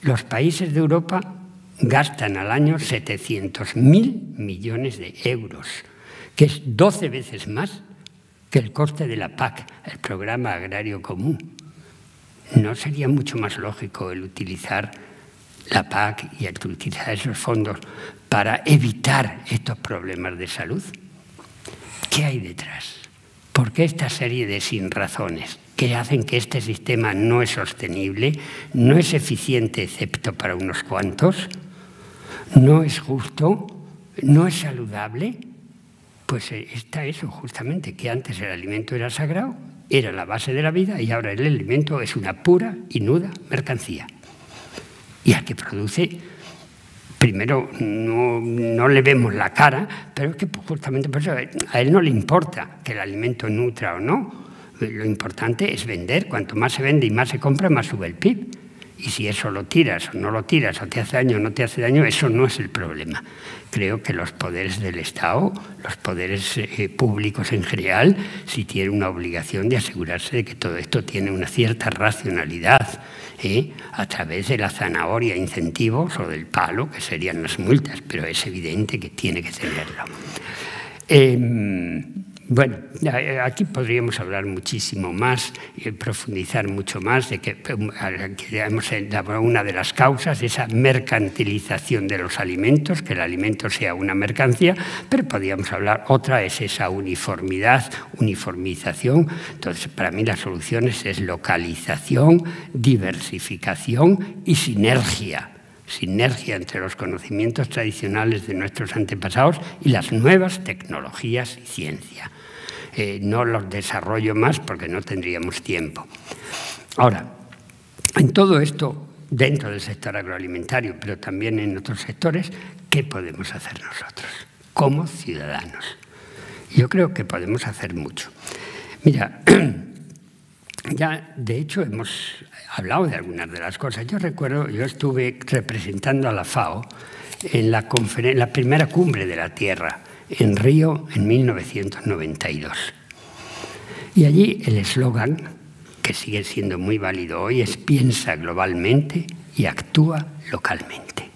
los países de Europa gastan al año 700.000 millones de euros, que es 12 veces más que el coste de la PAC, el Programa Agrario Común. ¿No sería mucho más lógico el utilizar la PAC y el utilizar esos fondos para evitar estos problemas de salud? ¿Qué hay detrás? ¿Por qué esta serie de sinrazones que hacen que este sistema no es sostenible, no es eficiente excepto para unos cuantos, no es justo, no es saludable? Pues está eso justamente, que antes el alimento era sagrado, era la base de la vida y ahora el alimento es una pura y nuda mercancía. Y al que produce, primero no le vemos la cara, pero es que pues, justamente por eso a él no le importa que el alimento nutra o no. Lo importante es vender. Cuanto más se vende y más se compra, más sube el PIB. Y si eso lo tiras o no lo tiras, o te hace daño o no te hace daño, eso no es el problema. Creo que los poderes del Estado, los poderes públicos en general, sí tienen una obligación de asegurarse de que todo esto tiene una cierta racionalidad, a través de la zanahoria, incentivos, o del palo, que serían las multas, pero es evidente que tiene que tenerlo. Bueno, aquí podríamos hablar muchísimo más, profundizar mucho más de que hemos elaborado una de las causas, esa mercantilización de los alimentos, que el alimento sea una mercancía, pero podríamos hablar otra, es esa uniformización. Entonces, para mí las soluciones es localización, diversificación y sinergia. Sinergia entre los conocimientos tradicionales de nuestros antepasados y las nuevas tecnologías y ciencia. No los desarrollo más porque no tendríamos tiempo. Ahora, en todo esto, dentro del sector agroalimentario, pero también en otros sectores, ¿qué podemos hacer nosotros como ciudadanos? Yo creo que podemos hacer mucho. Mira, ya de hecho hemos hablado de algunas de las cosas. Yo recuerdo, yo estuve representando a la FAO en la primera cumbre de la Tierra, en Río, en 1992. Y allí el eslogan, que sigue siendo muy válido hoy, es piensa globalmente y actúa localmente.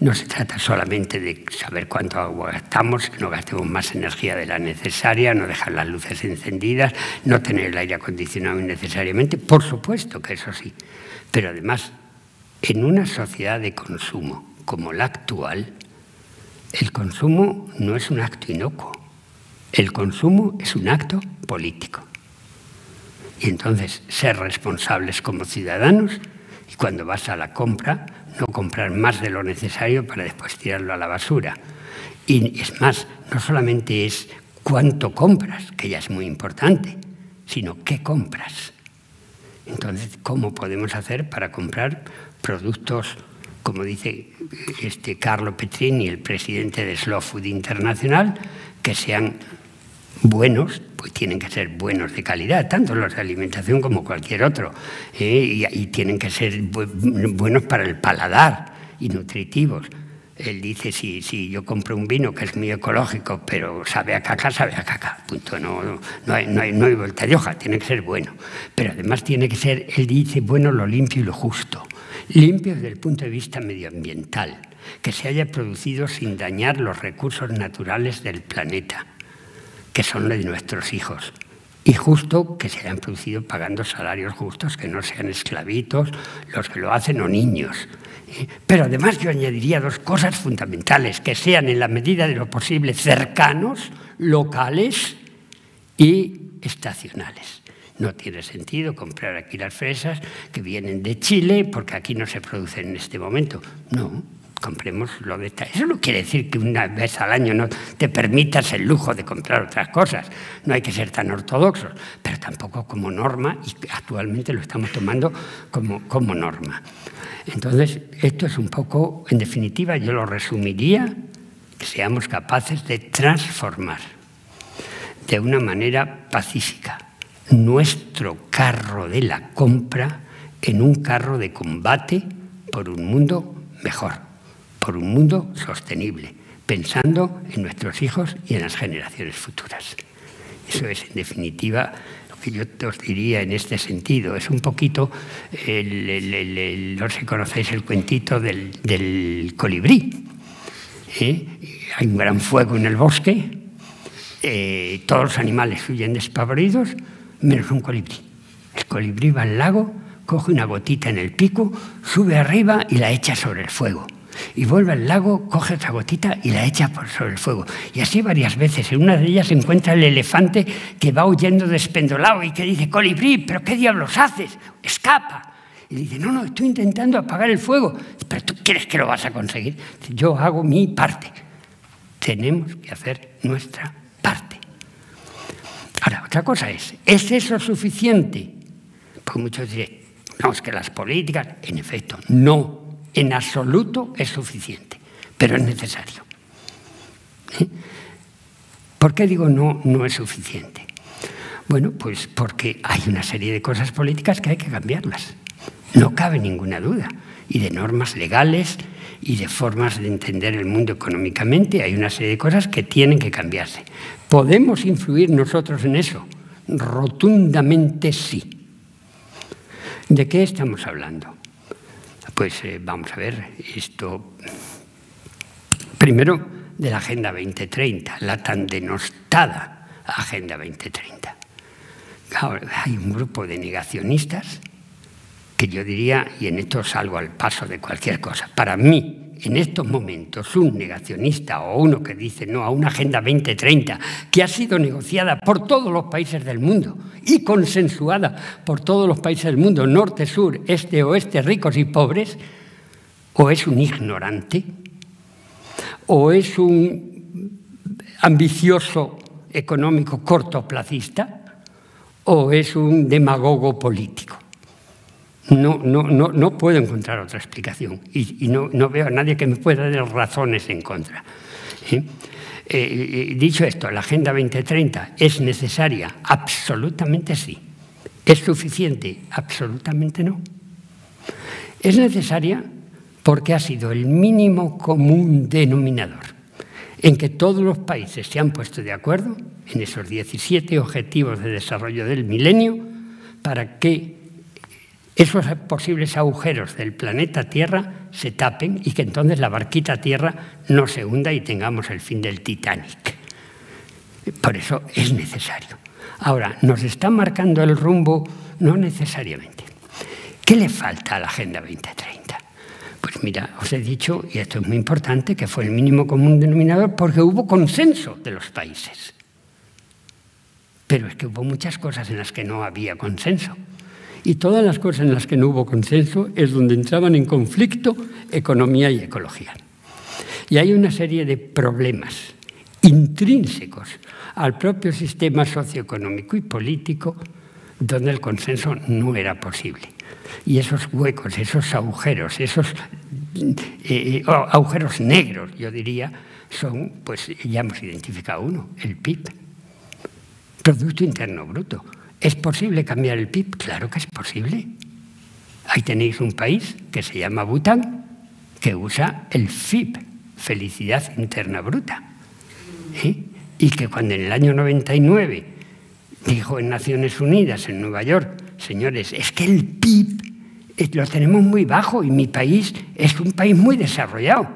No se trata solamente de saber cuánto agua gastamos, que no gastemos más energía de la necesaria, no dejar las luces encendidas, no tener el aire acondicionado innecesariamente, por supuesto que eso sí. Pero además, en una sociedad de consumo como la actual, el consumo no es un acto inocuo, el consumo es un acto político. Y entonces, ser responsables como ciudadanos, y cuando vas a la compra, no comprar más de lo necesario para después tirarlo a la basura. Y es más, no solamente es cuánto compras, que ya es muy importante, sino qué compras. Entonces, ¿cómo podemos hacer para comprar productos, como dice Carlo Petrini, el presidente de Slow Food Internacional, que sean buenos? Pues tienen que ser buenos de calidad, tanto los de alimentación como cualquier otro, y tienen que ser buenos para el paladar y nutritivos. Él dice, si yo compro un vino que es muy ecológico, pero sabe a caca, punto, no hay vuelta de hoja, tiene que ser bueno. Pero además tiene que ser, él dice, bueno, lo limpio y lo justo. Limpio desde el punto de vista medioambiental, que se haya producido sin dañar los recursos naturales del planeta, que son los de nuestros hijos, y justo que se hayan producido pagando salarios justos, que no sean esclavitos los que lo hacen o niños. Pero además yo añadiría dos cosas fundamentales, que sean en la medida de lo posible cercanos, locales y estacionales. No tiene sentido comprar aquí las fresas que vienen de Chile porque aquí no se producen en este momento. No. Compremos lo de esta. Eso no quiere decir que una vez al año no te permitas el lujo de comprar otras cosas. No hay que ser tan ortodoxos, pero tampoco como norma, y actualmente lo estamos tomando como norma. Entonces, esto es un poco, en definitiva, yo lo resumiría, que seamos capaces de transformar de una manera pacífica nuestro carro de la compra en un carro de combate por un mundo mejor, por un mundo sostenible, pensando en nuestros hijos y en las generaciones futuras. Eso es, en definitiva, lo que yo os diría en este sentido. Es un poquito, no sé si conocéis el cuentito del colibrí. Hay un gran fuego en el bosque, todos los animales huyen despavoridos, menos un colibrí. El colibrí va al lago, coge una gotita en el pico, sube arriba y la echa sobre el fuego. Y vuelve al lago, coge otra gotita y la echa sobre el fuego. Y así varias veces. En una de ellas se encuentra el elefante que va huyendo despendolado y que dice, colibrí, ¿pero qué diablos haces? ¡Escapa! Y dice, no, estoy intentando apagar el fuego. ¿Pero tú crees que lo vas a conseguir? Yo hago mi parte. Tenemos que hacer nuestra parte. Ahora, otra cosa ¿es eso suficiente? Porque muchos dicen, no, es que las políticas, en efecto, no. En absoluto es suficiente, pero es necesario. ¿Por qué digo no es suficiente? Bueno, pues porque hay una serie de cosas políticas que hay que cambiarlas. No cabe ninguna duda. Y de normas legales y de formas de entender el mundo económicamente, hay una serie de cosas que tienen que cambiarse. ¿Podemos influir nosotros en eso? Rotundamente sí. ¿De qué estamos hablando? Pues vamos a ver esto. Primero, de la Agenda 2030, la tan denostada Agenda 2030. Ahora, hay un grupo de negacionistas que yo diría, y en esto salgo al paso de cualquier cosa, para mí, en estos momentos, un negacionista o uno que dice no a una Agenda 2030 que ha sido negociada por todos los países del mundo y consensuada por todos los países del mundo, norte, sur, este, oeste, ricos y pobres, o es un ignorante, o es un ambicioso económico cortoplacista, o es un demagogo político. No puedo encontrar otra explicación y no veo a nadie que me pueda dar razones en contra. ¿Sí? Dicho esto, la Agenda 2030 es necesaria, absolutamente sí. ¿Es suficiente? Absolutamente no. Es necesaria porque ha sido el mínimo común denominador en que todos los países se han puesto de acuerdo en esos 17 objetivos de desarrollo del milenio para que esos posibles agujeros del planeta Tierra se tapen y que entonces la barquita Tierra no se hunda y tengamos el fin del Titanic. Por eso es necesario. Ahora, ¿nos está marcando el rumbo? No necesariamente. ¿Qué le falta a la Agenda 2030? Pues mira, os he dicho, y esto es muy importante, que fue el mínimo común denominador porque hubo consenso de los países. Pero es que hubo muchas cosas en las que no había consenso. Y todas las cosas en las que no hubo consenso es donde entraban en conflicto economía y ecología. Y hay una serie de problemas intrínsecos al propio sistema socioeconómico y político donde el consenso no era posible. Y esos huecos, esos agujeros, agujeros negros, yo diría, son, pues ya hemos identificado uno, el PIB, Producto Interno Bruto. ¿Es posible cambiar el PIB? Claro que es posible. Ahí tenéis un país que se llama Bután, que usa el FIB, Felicidad Interna Bruta, ¿sí? Y que cuando en el año 99 dijo en Naciones Unidas, en Nueva York, señores, es que el PIB lo tenemos muy bajo y mi país es un país muy desarrollado.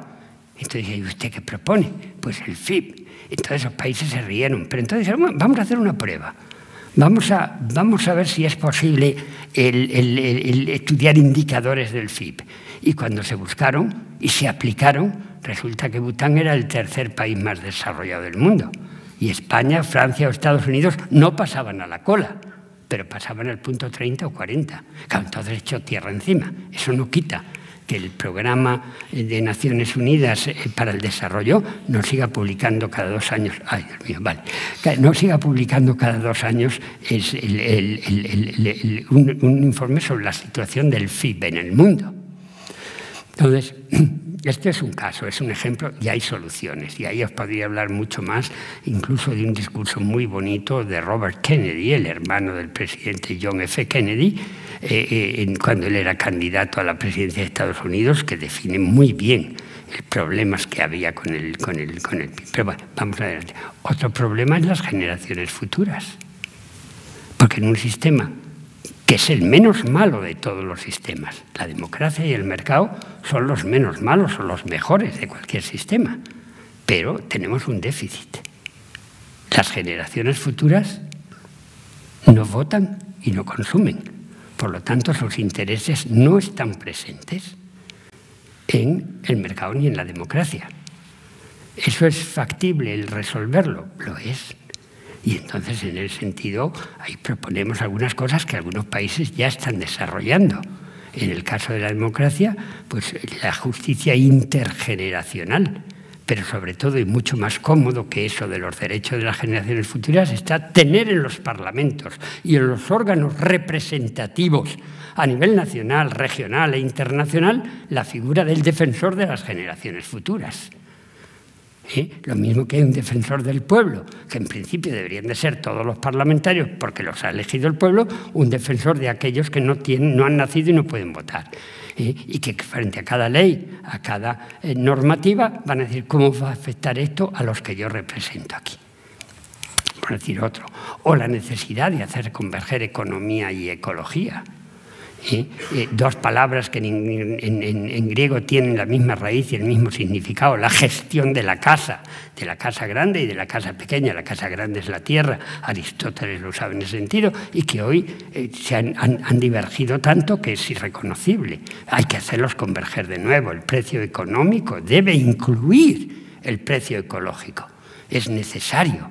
Entonces dije, ¿y usted qué propone? Pues el FIB. Entonces los países se rieron, pero entonces bueno, vamos a hacer una prueba. Vamos a ver si es posible el estudiar indicadores del FIB. Y cuando se buscaron y se aplicaron, resulta que Bután era el tercer país más desarrollado del mundo. Y España, Francia o Estados Unidos no pasaban a la cola, pero pasaban al punto 30 o 40. Entonces echó tierra encima. Eso no quita que el programa de Naciones Unidas para el Desarrollo no siga publicando cada 2 años, ay Dios mío, vale, no siga publicando cada 2 años es un informe sobre la situación del FIB en el mundo. Entonces, este es un caso, es un ejemplo y hay soluciones. Y ahí os podría hablar mucho más, incluso de un discurso muy bonito de Robert Kennedy, el hermano del presidente John F. Kennedy, cuando él era candidato a la presidencia de Estados Unidos, que define muy bien los problemas que había con el PIB. Pero bueno, vamos adelante. Otro problema es las generaciones futuras, porque en un sistema que es el menos malo de todos los sistemas, la democracia y el mercado son los menos malos o los mejores de cualquier sistema, pero tenemos un déficit. Las generaciones futuras no votan y no consumen. Por lo tanto, sus intereses no están presentes en el mercado ni en la democracia. ¿Eso es factible el resolverlo? Lo es. Y entonces, en ese sentido, ahí proponemos algunas cosas que algunos países ya están desarrollando. En el caso de la democracia, pues la justicia intergeneracional. Pero sobre todo, y mucho más cómodo que eso de los derechos de las generaciones futuras, está tener en los parlamentos y en los órganos representativos a nivel nacional, regional e internacional la figura del defensor de las generaciones futuras. Lo mismo que hay un defensor del pueblo, que en principio deberían de ser todos los parlamentarios porque los ha elegido el pueblo, un defensor de aquellos que no han nacido y no pueden votar. Y que frente a cada ley, a cada normativa, van a decir cómo va a afectar esto a los que yo represento aquí. Por decir otro. O la necesidad de hacer converger economía y ecología. Dos palabras que en griego tienen la misma raíz y el mismo significado, la gestión de la casa grande y de la casa pequeña. La casa grande es la tierra, Aristóteles lo sabe en ese sentido, y que hoy se han divergido tanto que es irreconocible. Hay que hacerlos converger de nuevo. El precio económico debe incluir el precio ecológico, es necesario.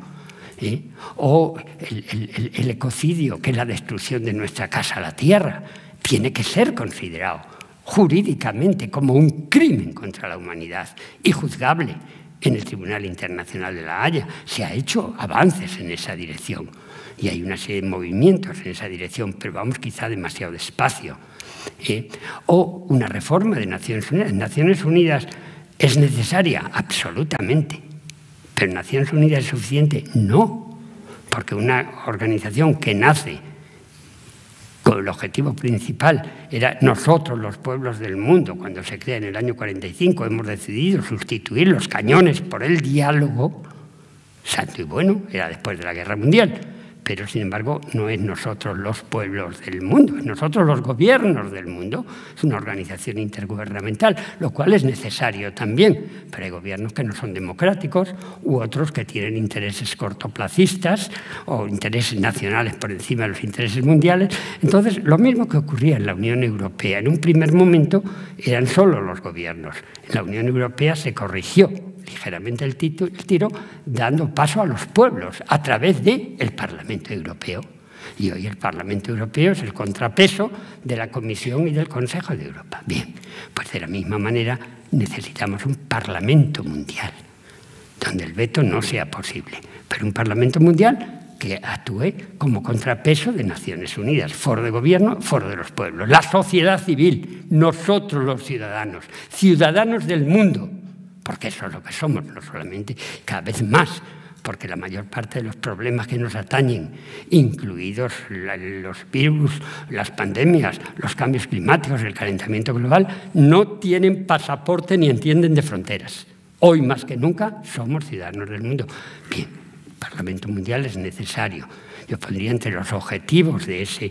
O el ecocidio, que es la destrucción de nuestra casa, la tierra, tiene que ser considerado jurídicamente como un crimen contra la humanidad y juzgable en el Tribunal Internacional de La Haya. Se han hecho avances en esa dirección y hay una serie de movimientos en esa dirección, pero vamos quizá demasiado despacio. O una reforma de Naciones Unidas. Naciones Unidas es necesaria, absolutamente. ¿Pero Naciones Unidas es suficiente? No, porque una organización que nace con el objetivo principal era nosotros los pueblos del mundo, cuando se crea en el año 45 hemos decidido sustituir los cañones por el diálogo, santo y bueno, era después de la Guerra Mundial, pero sin embargo no es nosotros los pueblos del mundo, es nosotros los gobiernos del mundo, es una organización intergubernamental, lo cual es necesario también, pero hay gobiernos que no son democráticos u otros que tienen intereses cortoplacistas o intereses nacionales por encima de los intereses mundiales. Entonces, lo mismo que ocurría en la Unión Europea, en un primer momento eran solo los gobiernos, en la Unión Europea se corrigió ligeramente el tiro, dando paso a los pueblos a través del Parlamento Europeo. Y hoy el Parlamento Europeo es el contrapeso de la Comisión y del Consejo de Europa. Bien, pues de la misma manera necesitamos un Parlamento mundial, donde el veto no sea posible, pero un Parlamento mundial que actúe como contrapeso de Naciones Unidas, foro de gobierno, foro de los pueblos. La sociedad civil, nosotros los ciudadanos, ciudadanos del mundo, porque eso es lo que somos, no solamente, cada vez más, porque la mayor parte de los problemas que nos atañen, incluidos los virus, las pandemias, los cambios climáticos, el calentamiento global, no tienen pasaporte ni entienden de fronteras. Hoy más que nunca somos ciudadanos del mundo. Bien, el Parlamento Mundial es necesario. Yo pondría entre los objetivos de esa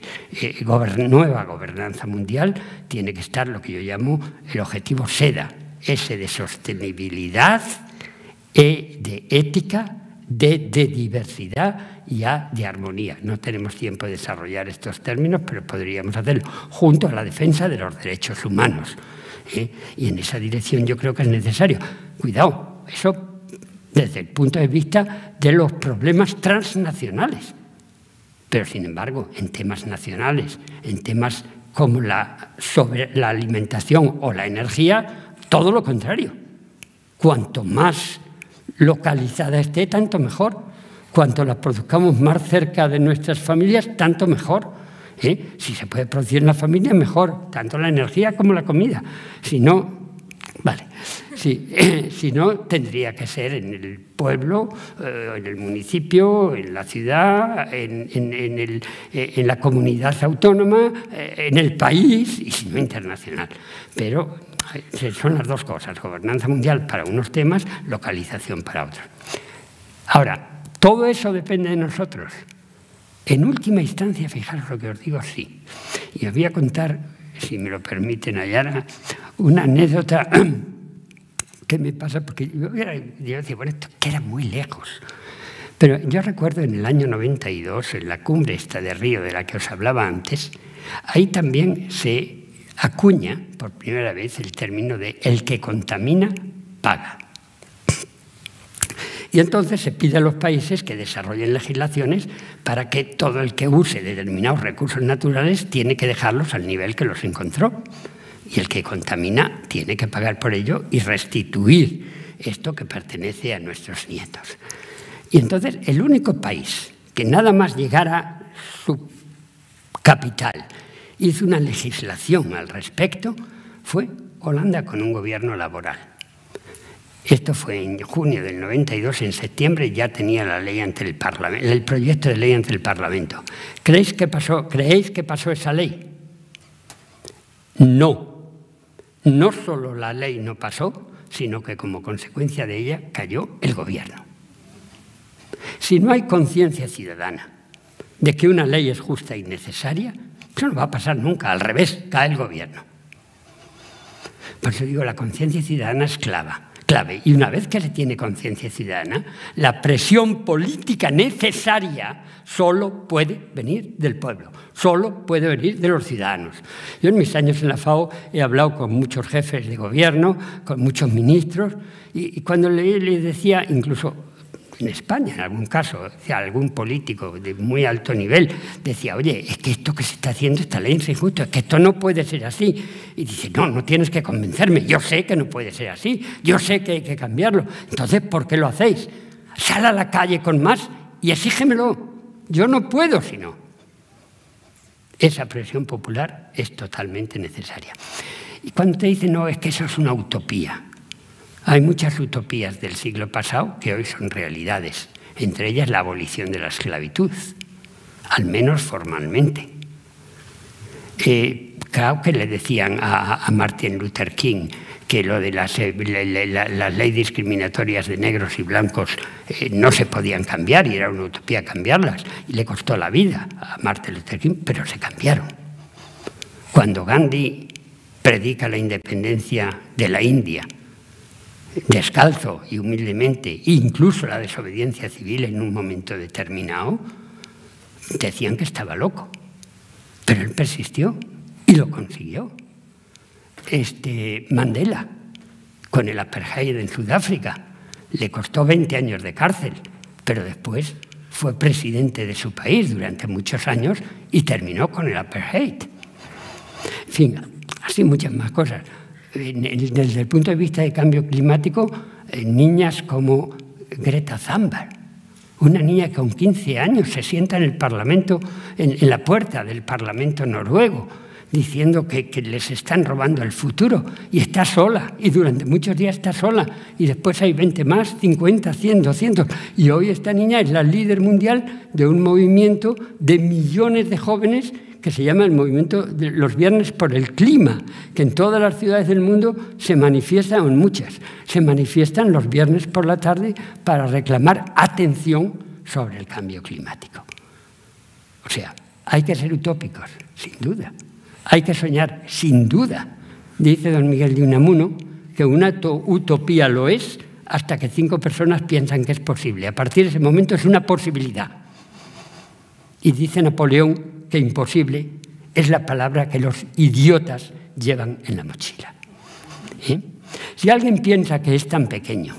nueva gobernanza mundial, tiene que estar lo que yo llamo el objetivo SEDA, S de sostenibilidad, E de ética, D de diversidad y A de armonía. No tenemos tiempo de desarrollar estos términos, pero podríamos hacerlo junto a la defensa de los derechos humanos. Y en esa dirección yo creo que es necesario. Cuidado, eso desde el punto de vista de los problemas transnacionales. Pero sin embargo, en temas nacionales, en temas como la alimentación o la energía, todo lo contrario. Cuanto más localizada esté, tanto mejor. Cuanto la produzcamos más cerca de nuestras familias, tanto mejor. Si se puede producir en la familia, mejor. Tanto la energía como la comida. Si no, vale. Si no, tendría que ser en el pueblo, en el municipio, en la ciudad, en la comunidad autónoma, en el país y si no internacional. Pero son las dos cosas, gobernanza mundial para unos temas, localización para otros. Ahora, todo eso depende de nosotros. En última instancia, fijaros lo que os digo, sí. Y os voy a contar, si me lo permite Nayara, una anécdota que me pasa, porque yo decía, bueno, esto queda muy lejos. Pero yo recuerdo en el año 92, en la cumbre esta de Río, de la que os hablaba antes, ahí también se acuña por primera vez el término de el que contamina, paga. Y entonces se pide a los países que desarrollen legislaciones para que todo el que use determinados recursos naturales tiene que dejarlos al nivel que los encontró. Y el que contamina tiene que pagar por ello y restituir esto que pertenece a nuestros nietos. Y entonces el único país que nada más llegara a su capital hizo una legislación al respecto, fue Holanda con un gobierno laboral. Esto fue en junio del 92, en septiembre ya tenía la ley ante el Parlamento, el proyecto de ley ante el Parlamento. ¿Creéis que pasó esa ley? No. No solo la ley no pasó, sino que como consecuencia de ella cayó el gobierno. Si no hay conciencia ciudadana de que una ley es justa y necesaria, eso no va a pasar nunca, al revés, cae el gobierno. Por eso digo, la conciencia ciudadana es clave. Y una vez que se tiene conciencia ciudadana, la presión política necesaria solo puede venir del pueblo, solo puede venir de los ciudadanos. Yo en mis años en la FAO he hablado con muchos jefes de gobierno, con muchos ministros, y cuando les decía, incluso en España en algún caso, algún político de muy alto nivel decía, oye, es que esto que se está haciendo, esta ley es injusto, es que esto no puede ser así. Y dice, no, no tienes que convencerme, yo sé que no puede ser así, yo sé que hay que cambiarlo. Entonces, ¿por qué lo hacéis? Sal a la calle con más y exígemelo. Yo no puedo si no. Esa presión popular es totalmente necesaria. Y cuando te dicen, no, es que eso es una utopía. Hay muchas utopías del siglo pasado que hoy son realidades, entre ellas la abolición de la esclavitud, al menos formalmente. Creo que le decían a Martin Luther King que lo de las leyes discriminatorias de negros y blancos no se podían cambiar y era una utopía cambiarlas. Y le costó la vida a Martin Luther King, pero se cambiaron. Cuando Gandhi predica la independencia de la India, descalzo y humildemente, incluso la desobediencia civil en un momento determinado, decían que estaba loco. Pero él persistió y lo consiguió. Mandela, con el apartheid en Sudáfrica, le costó 20 años de cárcel, pero después fue presidente de su país durante muchos años y terminó con el apartheid. En fin, así muchas más cosas. Desde el punto de vista del cambio climático, niñas como Greta Thunberg, una niña que con 15 años se sienta en el Parlamento, en la puerta del Parlamento noruego, diciendo que les están robando el futuro, y está sola, y durante muchos días está sola, y después hay 20 más, 50, 100, 200, y hoy esta niña es la líder mundial de un movimiento de millones de jóvenes que se llama el movimiento de los viernes por el clima, que en todas las ciudades del mundo se manifiestan, en muchas, se manifiestan los viernes por la tarde para reclamar atención sobre el cambio climático. O sea, hay que ser utópicos, sin duda. Hay que soñar, sin duda. Dice don Miguel de Unamuno que una utopía lo es hasta que 5 personas piensan que es posible. A partir de ese momento es una posibilidad. Y dice Napoleón que imposible es la palabra que los idiotas llevan en la mochila. ¿Eh? Si alguien piensa que es tan pequeño,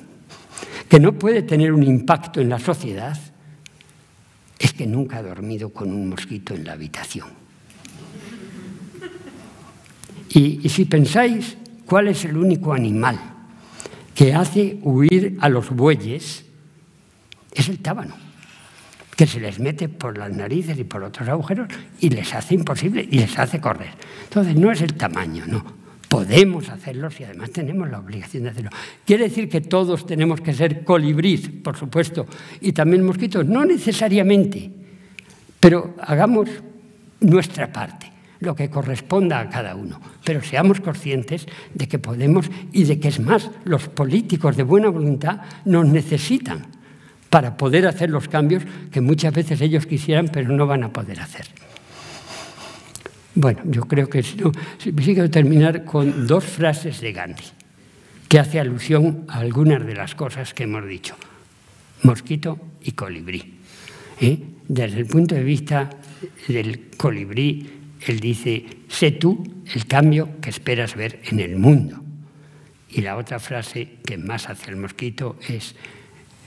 que no puede tener un impacto en la sociedad, es que nunca ha dormido con un mosquito en la habitación. Y si pensáis cuál es el único animal que hace huir a los bueyes, es el tábano, que se les mete por las narices y por otros agujeros y les hace imposible y les hace correr. Entonces no es el tamaño, no. Podemos hacerlo y además tenemos la obligación de hacerlo. ¿Quiere decir que todos tenemos que ser colibrís, por supuesto, y también mosquitos? No necesariamente, pero hagamos nuestra parte, lo que corresponda a cada uno, pero seamos conscientes de que podemos y de que, es más, los políticos de buena voluntad nos necesitan para poder hacer los cambios que muchas veces ellos quisieran, pero no van a poder hacer. Bueno, yo creo que quiero terminar con 2 frases de Gandhi, que hace alusión a algunas de las cosas que hemos dicho, mosquito y colibrí. Desde el punto de vista del colibrí, él dice, sé tú el cambio que esperas ver en el mundo. Y la otra frase que más hace el mosquito es,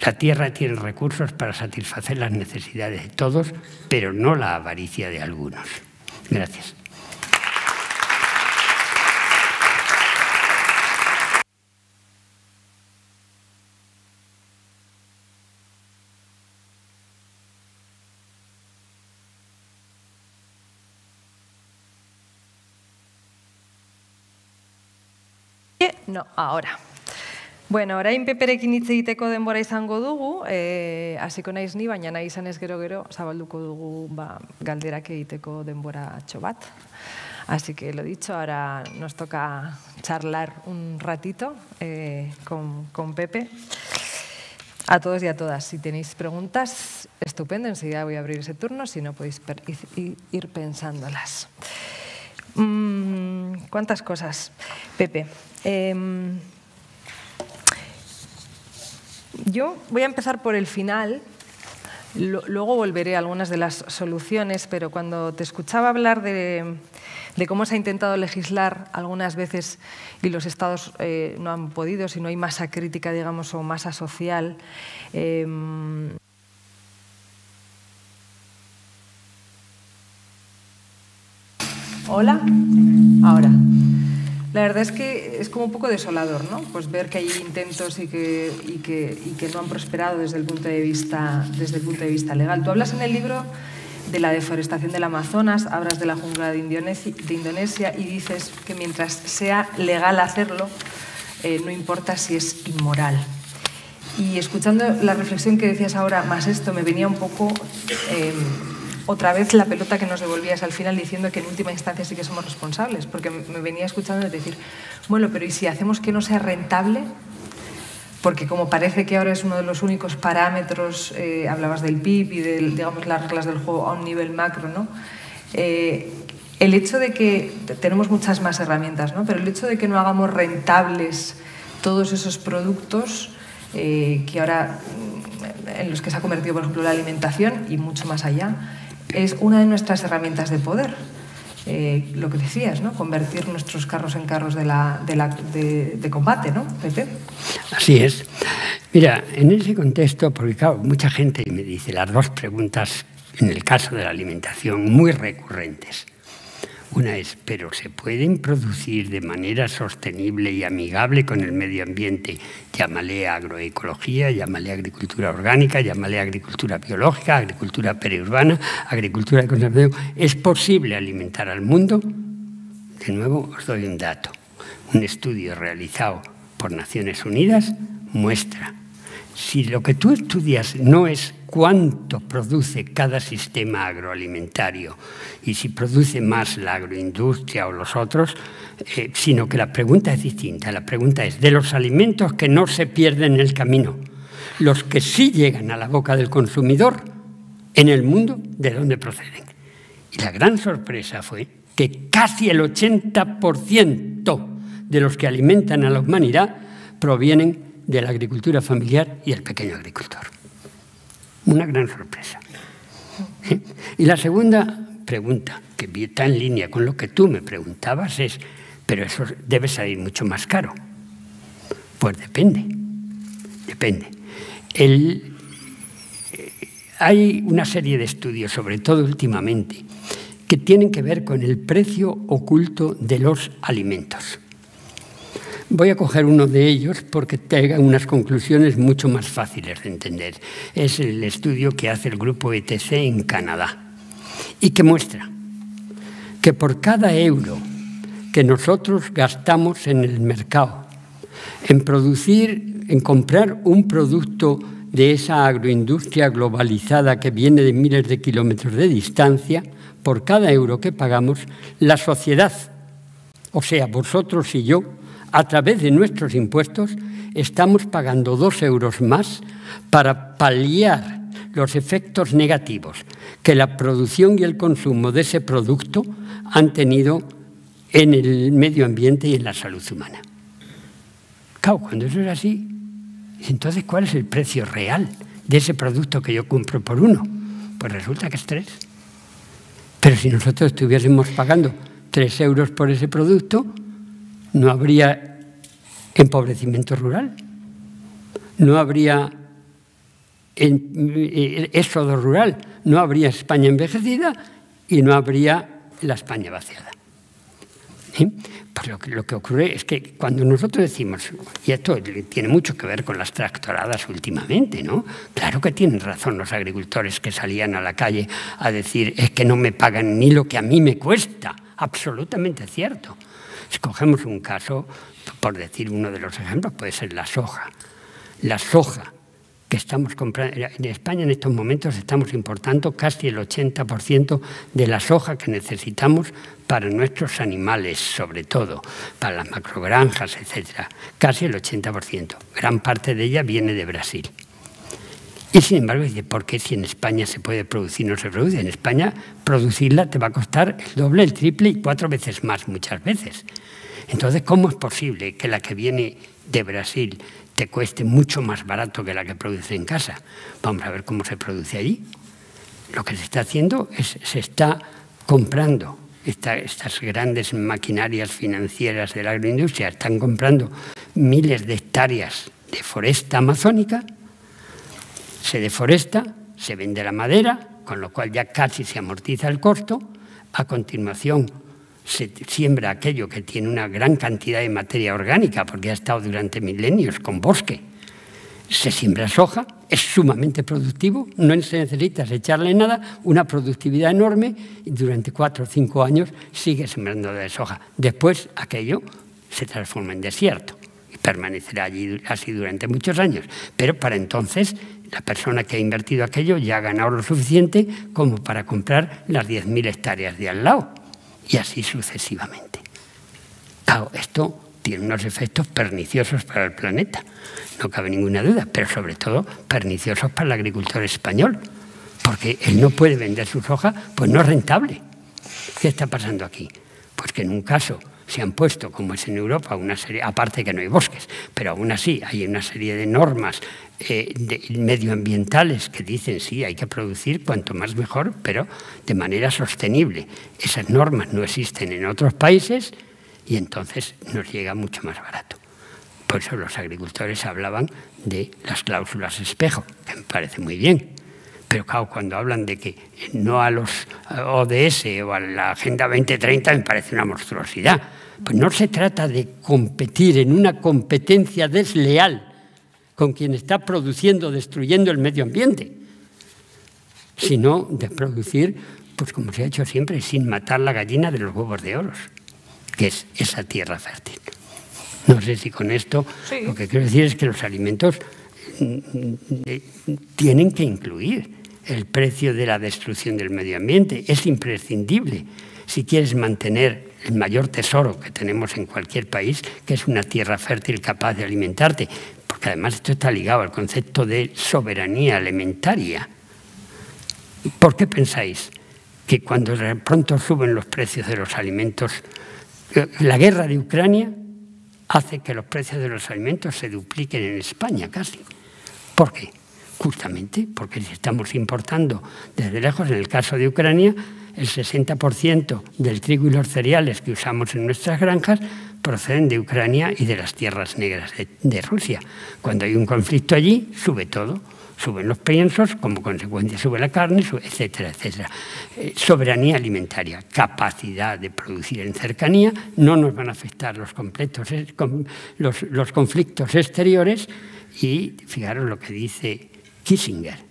la tierra tiene recursos para satisfacer las necesidades de todos, pero no la avaricia de algunos. Gracias. No, ahora. Bueno, orain Peperekin hitz egiteko denbora izango dugu, hasiko naiz ni, baina nahi izanez gero zabalduko dugu galderak egiteko denboratxo bat. Así que lo dicho, ahora nos toca charlar un ratito con Pepe. A todos y a todas, si tenéis preguntas, estupendo, enseguida voy a abrir ese turno, si no podéis ir pensándolas. ¿Cuántas cosas, Pepe? Yo voy a empezar por el final, luego volveré a algunas de las soluciones, pero cuando te escuchaba hablar de cómo se ha intentado legislar algunas veces y los estados no han podido, si no hay masa crítica, digamos, o masa social. ¿Hola? Ahora. La verdad es que es como un poco desolador, ¿no? Pues ver que hay intentos y que no han prosperado desde el punto de vista legal. Tú hablas en el libro de la deforestación del Amazonas, hablas de la jungla de Indonesia y dices que mientras sea legal hacerlo, no importa si es inmoral. Y escuchando la reflexión que decías ahora, más esto, me venía un poco otra vez la pelota que nos devolvías al final diciendo que en última instancia sí que somos responsables, porque me venía escuchando decir, bueno, pero ¿y si hacemos que no sea rentable? Porque como parece que ahora es uno de los únicos parámetros, hablabas del PIB y de, digamos, las reglas del juego a un nivel macro, ¿no? El hecho de que tenemos muchas más herramientas, ¿no? Pero el hecho de que no hagamos rentables todos esos productos que ahora en los que se ha convertido, por ejemplo, la alimentación y mucho más allá, es una de nuestras herramientas de poder. Lo que decías, ¿no? Convertir nuestros carros en carros de combate, ¿no, Pepe? Así es. Mira, en ese contexto, porque claro, mucha gente me dice las dos preguntas, en el caso de la alimentación, muy recurrentes. Una es, ¿pero se pueden producir de manera sostenible y amigable con el medio ambiente? Llámale agroecología, llámale agricultura orgánica, llámale agricultura biológica, agricultura periurbana, agricultura de conservación. ¿Es posible alimentar al mundo? De nuevo, os doy un dato. Un estudio realizado por Naciones Unidas muestra, si lo que tú estudias no es cuánto produce cada sistema agroalimentario y si produce más la agroindustria o los otros, sino que la pregunta es distinta. La pregunta es de los alimentos que no se pierden en el camino, los que sí llegan a la boca del consumidor en el mundo, ¿de dónde proceden? Y la gran sorpresa fue que casi el 80% de los que alimentan a la humanidad provienen de la agricultura familiar y el pequeño agricultor. Una gran sorpresa. ¿Eh? Y la segunda pregunta, que está en línea con lo que tú me preguntabas, es, pero eso debe salir mucho más caro. Pues depende, depende. Hay una serie de estudios, sobre todo últimamente, que tienen que ver con el precio oculto de los alimentos. Voy a coger uno de ellos porque tenga unas conclusiones mucho más fáciles de entender. Es el estudio que hace el grupo ETC en Canadá y que muestra que por cada euro que nosotros gastamos en el mercado, en producir, en comprar un producto de esa agroindustria globalizada que viene de miles de kilómetros de distancia, por cada euro que pagamos, la sociedad, o sea, vosotros y yo, a través de nuestros impuestos, estamos pagando 2 euros más para paliar los efectos negativos que la producción y el consumo de ese producto han tenido en el medio ambiente y en la salud humana. Claro, cuando eso es así, entonces, ¿cuál es el precio real de ese producto que yo compro por 1? Pues resulta que es 3. Pero si nosotros estuviésemos pagando 3 euros por ese producto, no habría empobrecimiento rural, no habría éxodo rural, no habría España envejecida y no habría la España vaciada. ¿Sí? Pues lo que ocurre es que cuando nosotros decimos, y esto tiene mucho que ver con las tractoradas últimamente, ¿no? Claro que tienen razón los agricultores que salían a la calle a decir, es que no me pagan ni lo que a mí me cuesta, absolutamente cierto. Si cogemos un caso Por decir uno de los ejemplos, puede ser la soja. La soja que estamos comprando. En España en estos momentos estamos importando casi el 80% de la soja que necesitamos para nuestros animales, sobre todo, para las macrogranjas, etc. Casi el 80%. Gran parte de ella viene de Brasil. Y sin embargo, dice, ¿por qué si en España se puede producir, no se produce? En España producirla te va a costar el doble, el triple y 4 veces más muchas veces. Entonces, ¿cómo es posible que la que viene de Brasil te cueste mucho más barato que la que produce en casa? Vamos a ver cómo se produce allí. Lo que se está haciendo es, se está comprando estas grandes maquinarias financieras de la agroindustria, están comprando miles de hectáreas de foresta amazónica. Se deforesta, se vende la madera, con lo cual ya casi se amortiza el costo. A continuación se siembra aquello que tiene una gran cantidad de materia orgánica, porque ha estado durante milenios con bosque. Se siembra soja, es sumamente productivo, no necesitas echarle nada, una productividad enorme, y durante 4 o 5 años sigue sembrando de soja. Después aquello se transforma en desierto y permanecerá allí así durante muchos años. Pero para entonces la persona que ha invertido aquello ya ha ganado lo suficiente como para comprar las 10.000 hectáreas de al lado, y así sucesivamente. Claro, esto tiene unos efectos perniciosos para el planeta, no cabe ninguna duda, pero sobre todo perniciosos para el agricultor español, porque él no puede vender su soja, pues no es rentable. ¿Qué está pasando aquí? Pues que en un caso se han puesto, como es en Europa, una serie, aparte que no hay bosques, pero aún así hay una serie de normas medioambientales que dicen sí, hay que producir cuanto más mejor, pero de manera sostenible. Esas normas no existen en otros países y entonces nos llega mucho más barato. Por eso los agricultores hablaban de las cláusulas espejo, que me parece muy bien. Pero claro, cuando hablan de que no a los ODS o a la Agenda 2030 me parece una monstruosidad. Pues no se trata de competir en una competencia desleal con quien está produciendo, destruyendo el medio ambiente, sino de producir, pues como se ha hecho siempre, sin matar la gallina de los huevos de oro, que es esa tierra fértil. No sé si con esto sí. Lo que quiero decir es que los alimentos tienen que incluir el precio de la destrucción del medio ambiente. Es imprescindible si quieres mantener el mayor tesoro que tenemos en cualquier país, que es una tierra fértil capaz de alimentarte, porque además esto está ligado al concepto de soberanía alimentaria. ¿Por qué pensáis que cuando de pronto suben los precios de los alimentos, la guerra de Ucrania hace que los precios de los alimentos se dupliquen en España casi? ¿Por qué? Justamente porque si estamos importando desde lejos, en el caso de Ucrania, el 60% del trigo y los cereales que usamos en nuestras granjas proceden de Ucrania y de las tierras negras de Rusia. Cuando hay un conflicto allí, sube todo. Suben los piensos, como consecuencia sube la carne, etcétera, etcétera. Soberanía alimentaria, capacidad de producir en cercanía, no nos van a afectar los conflictos exteriores. Y fijaros lo que dice Kissinger.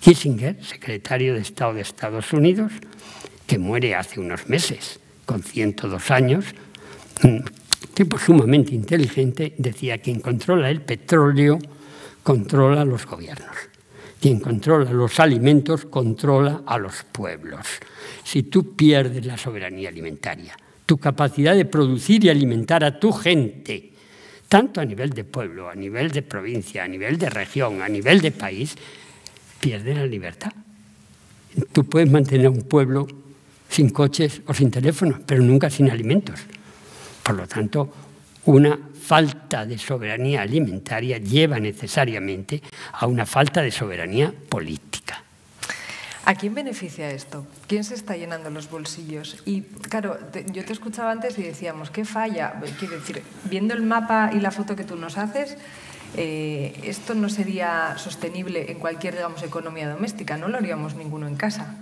Kissinger, secretario de Estado de Estados Unidos, que muere hace unos meses, con 102 años, tipo sumamente inteligente, decía: quien controla el petróleo controla a los gobiernos. Quien controla los alimentos controla a los pueblos. Si tú pierdes la soberanía alimentaria, tu capacidad de producir y alimentar a tu gente, tanto a nivel de pueblo, a nivel de provincia, a nivel de región, a nivel de país, pierdes la libertad. Tú puedes mantener un pueblo sin coches o sin teléfonos, pero nunca sin alimentos. Por lo tanto, una falta de soberanía alimentaria lleva necesariamente a una falta de soberanía política. ¿A quién beneficia esto? ¿Quién se está llenando los bolsillos? Y claro, yo te escuchaba antes y decíamos, ¿qué falla? Quiero decir, viendo el mapa y la foto que tú nos haces, esto no sería sostenible en cualquier, digamos, economía doméstica, no lo haríamos ninguno en casa.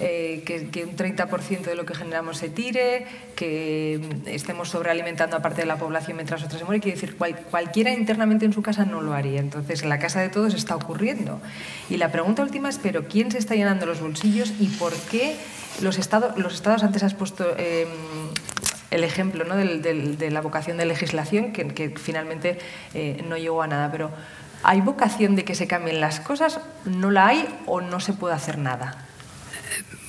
Que un 30% de lo que generamos se tire, que estemos sobrealimentando a parte de la población mientras otra se muere. Quiere decir, cualquiera internamente en su casa no lo haría. Entonces, en la casa de todos está ocurriendo. Y la pregunta última es, ¿pero quién se está llenando los bolsillos y por qué los estados antes has puesto el ejemplo, ¿no?, de la vocación de legislación que finalmente no llegó a nada. Pero ¿hay vocación de que se cambien las cosas? ¿No la hay o no se puede hacer nada?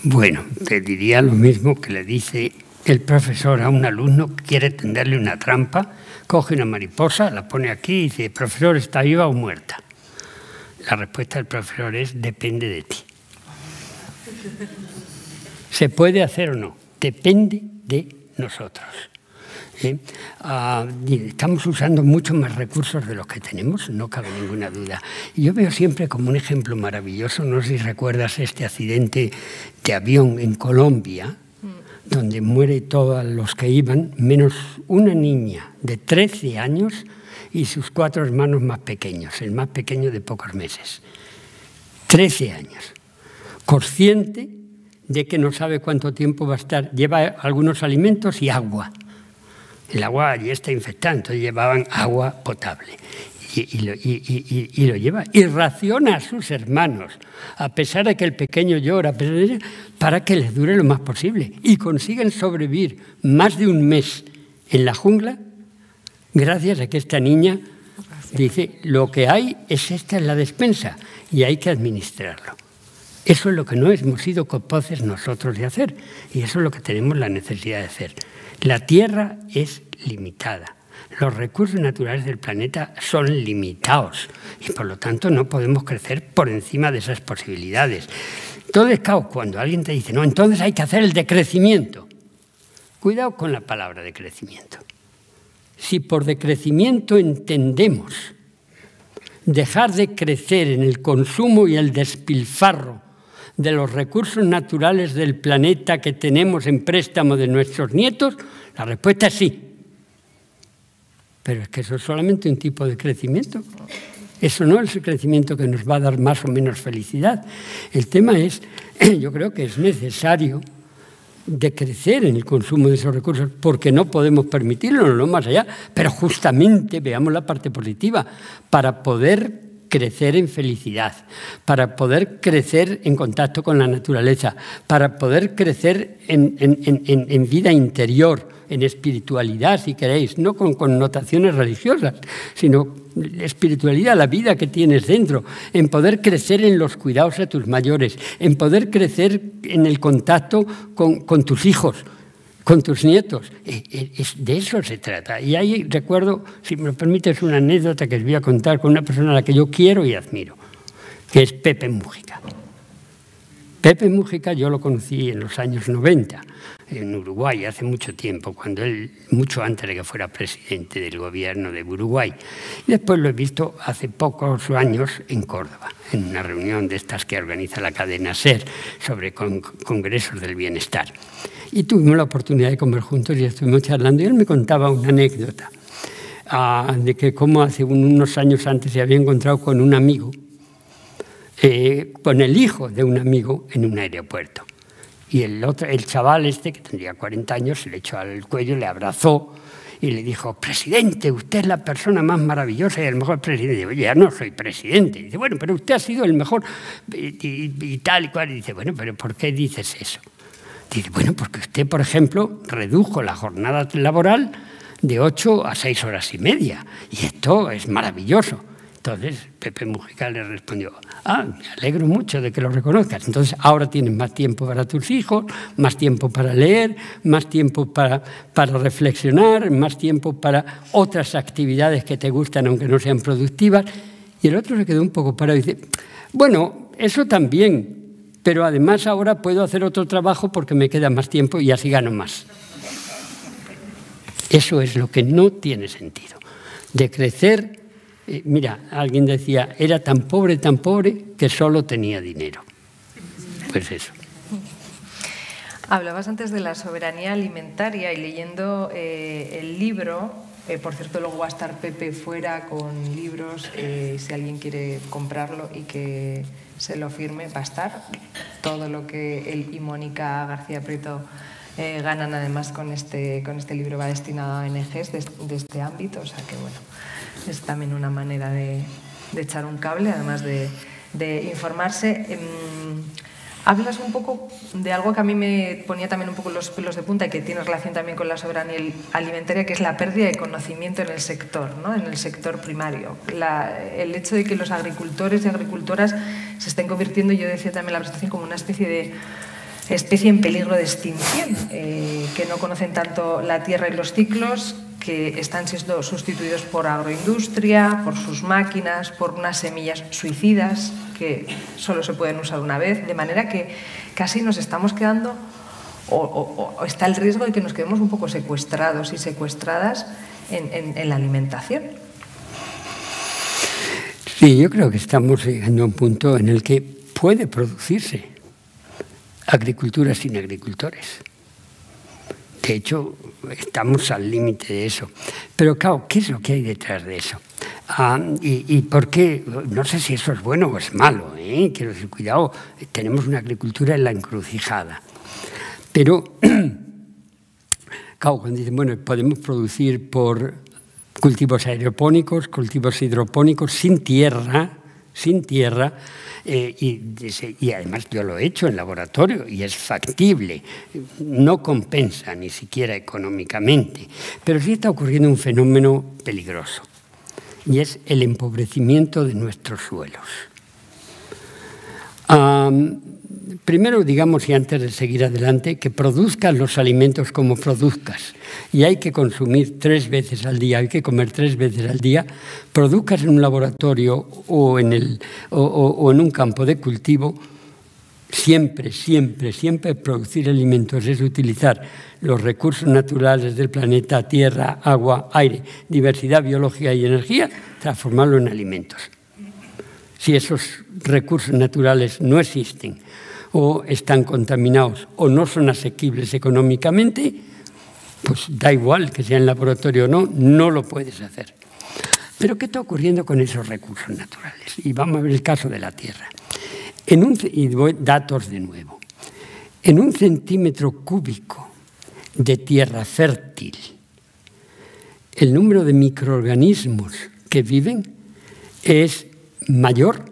Bueno, te diría lo mismo que le dice el profesor a un alumno que quiere tenderle una trampa, coge una mariposa, la pone aquí y dice, profesor, ¿está viva o muerta? La respuesta del profesor es, depende de ti. ¿Se puede hacer o no? Depende de nosotros. ¿Sí? Estamos usando muchos más recursos de los que tenemos, no cabe ninguna duda. Y yo veo siempre como un ejemplo maravilloso, no sé si recuerdas este accidente de avión en Colombia, donde mueren todos los que iban, menos una niña de 13 años y sus 4 hermanos más pequeños, el más pequeño de pocos meses. 13 años. Consciente de que no sabe cuánto tiempo va a estar. Lleva algunos alimentos y agua. El agua allí está infectada, entonces llevaban agua potable. Y lo lleva. Y raciona a sus hermanos, a pesar de que el pequeño llora, para que les dure lo más posible. Y consiguen sobrevivir más de un mes en la jungla gracias a que esta niña dice, lo que hay es esta en la despensa y hay que administrarlo. Eso es lo que no hemos sido capaces nosotros de hacer y eso es lo que tenemos la necesidad de hacer. La Tierra es limitada. Los recursos naturales del planeta son limitados y, por lo tanto, no podemos crecer por encima de esas posibilidades. Entonces, claro, cuando alguien te dice, no, entonces hay que hacer el decrecimiento. Cuidado con la palabra decrecimiento. Si por decrecimiento entendemos dejar de crecer en el consumo y el despilfarro de los recursos naturales del planeta que tenemos en préstamo de nuestros nietos, la respuesta es sí. Pero es que eso es solamente un tipo de crecimiento. Eso no es el crecimiento que nos va a dar más o menos felicidad. El tema es, yo creo que es necesario decrecer en el consumo de esos recursos porque no podemos permitirlo, no más allá, pero justamente veamos la parte positiva para poder crecer en felicidad, para poder crecer en contacto con la naturaleza, para poder crecer en vida interior, en espiritualidad, si queréis, no con connotaciones religiosas, sino espiritualidad, la vida que tienes dentro, en poder crecer en los cuidados a tus mayores, en poder crecer en el contacto con tus hijos, con tus nietos. De eso se trata. Y ahí recuerdo, si me permites, una anécdota que os voy a contar con una persona a la que yo quiero y admiro, que es Pepe Mujica. Pepe Mujica yo lo conocí en los años 90, en Uruguay, hace mucho tiempo, cuando él, mucho antes de que fuera presidente del gobierno de Uruguay. Y después lo he visto hace pocos años en Córdoba, en una reunión de estas que organiza la cadena SER sobre congresos del bienestar. Y tuvimos la oportunidad de comer juntos y estuvimos charlando y él me contaba una anécdota de que cómo hace unos años antes se había encontrado con un amigo, con el hijo de un amigo en un aeropuerto. Y el chaval este, que tendría 40 años, se le echó al cuello, le abrazó y le dijo, presidente, usted es la persona más maravillosa y el mejor presidente. Y digo, ya no soy presidente. Y dice, bueno, pero usted ha sido el mejor y tal y cual. Y dice, bueno, pero ¿por qué dices eso? Y dice, bueno, porque usted, por ejemplo, redujo la jornada laboral de 8 a 6 horas y media. Y esto es maravilloso. Entonces, Pepe Mujica le respondió, ah, me alegro mucho de que lo reconozcas. Entonces, ahora tienes más tiempo para tus hijos, más tiempo para leer, más tiempo para reflexionar, más tiempo para otras actividades que te gustan, aunque no sean productivas. Y el otro se quedó un poco parado y dice, bueno, eso también, pero además ahora puedo hacer otro trabajo porque me queda más tiempo y así gano más. Eso es lo que no tiene sentido. De crecer. Mira, alguien decía, era tan pobre, que solo tenía dinero. Pues eso. Hablabas antes de la soberanía alimentaria y leyendo el libro, por cierto, luego va a estar Pepe fuera con libros, si alguien quiere comprarlo y que se lo firme, va a estar. Todo lo que él y Mónica García Prieto ganan además con este libro va destinado a ONGs de este ámbito, o sea que bueno. Es también una manera de echar un cable, además de informarse. Hablas un poco de algo que a mí me ponía también un poco los pelos de punta y que tiene relación también con la soberanía alimentaria, que es la pérdida de conocimiento en el sector, ¿no? En el sector primario. El hecho de que los agricultores y agricultoras se estén convirtiendo, yo decía también en la presentación, como una especie en peligro de extinción, que no conocen tanto la tierra y los ciclos, que están siendo sustituidos por agroindustria, por sus máquinas, por unas semillas suicidas que solo se pueden usar una vez, de manera que casi nos estamos quedando, o está el riesgo de que nos quedemos un poco secuestrados y secuestradas en la alimentación. Sí, yo creo que estamos llegando a un punto en el que puede producirse agricultura sin agricultores. De hecho, estamos al límite de eso. Pero claro, ¿qué es lo que hay detrás de eso? ¿Y por qué? No sé si eso es bueno o es malo, ¿eh? Quiero decir, cuidado, tenemos una agricultura en la encrucijada. Pero, claro, cuando dicen, bueno, podemos producir por cultivos aeropónicos, cultivos hidropónicos, sin tierra, y además yo lo he hecho en laboratorio y es factible, no compensa ni siquiera económicamente, pero sí está ocurriendo un fenómeno peligroso y es el empobrecimiento de nuestros suelos. Primero, digamos, y antes de seguir adelante, que produzcas los alimentos como produzcas. Y hay que consumir 3 veces al día, hay que comer 3 veces al día. Produzcas en un laboratorio o en un campo de cultivo, siempre producir alimentos es utilizar los recursos naturales del planeta, tierra, agua, aire, diversidad biológica y energía, transformarlo en alimentos. Si esos recursos naturales no existen, o están contaminados o no son asequibles económicamente, pues da igual que sea en laboratorio o no, no lo puedes hacer. Pero ¿qué está ocurriendo con esos recursos naturales? Y vamos a ver el caso de la tierra. Datos de nuevo. En 1 centímetro cúbico de tierra fértil, el número de microorganismos que viven es mayor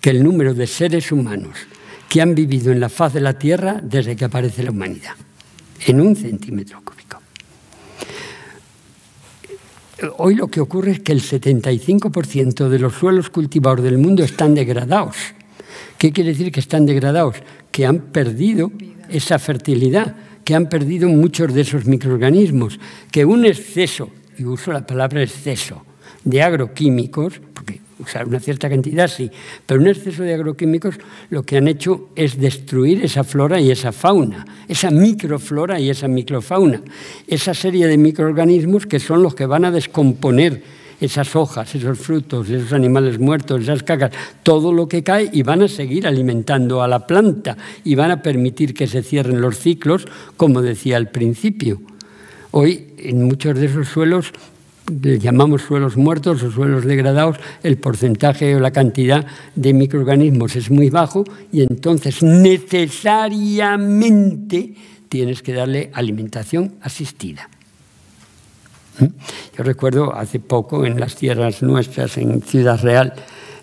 que el número de seres humanos que han vivido en la faz de la Tierra desde que aparece la humanidad, en 1 centímetro cúbico. Hoy lo que ocurre es que el 75% de los suelos cultivados del mundo están degradados. ¿Qué quiere decir que están degradados? Que han perdido esa fertilidad, que han perdido muchos de esos microorganismos, que un exceso, y uso la palabra exceso, de agroquímicos, porque usar una cierta cantidad sí, pero un exceso de agroquímicos lo que han hecho es destruir esa flora y esa fauna, esa microflora y esa microfauna, esa serie de microorganismos que son los que van a descomponer esas hojas, esos frutos, esos animales muertos, esas cacas, todo lo que cae, y van a seguir alimentando a la planta y van a permitir que se cierren los ciclos, como decía al principio. Hoy, en muchos de esos suelos, le llamamos suelos muertos o suelos degradados, el porcentaje o la cantidad de microorganismos es muy bajo y entonces necesariamente tienes que darle alimentación asistida. Yo recuerdo hace poco en las tierras nuestras, en Ciudad Real,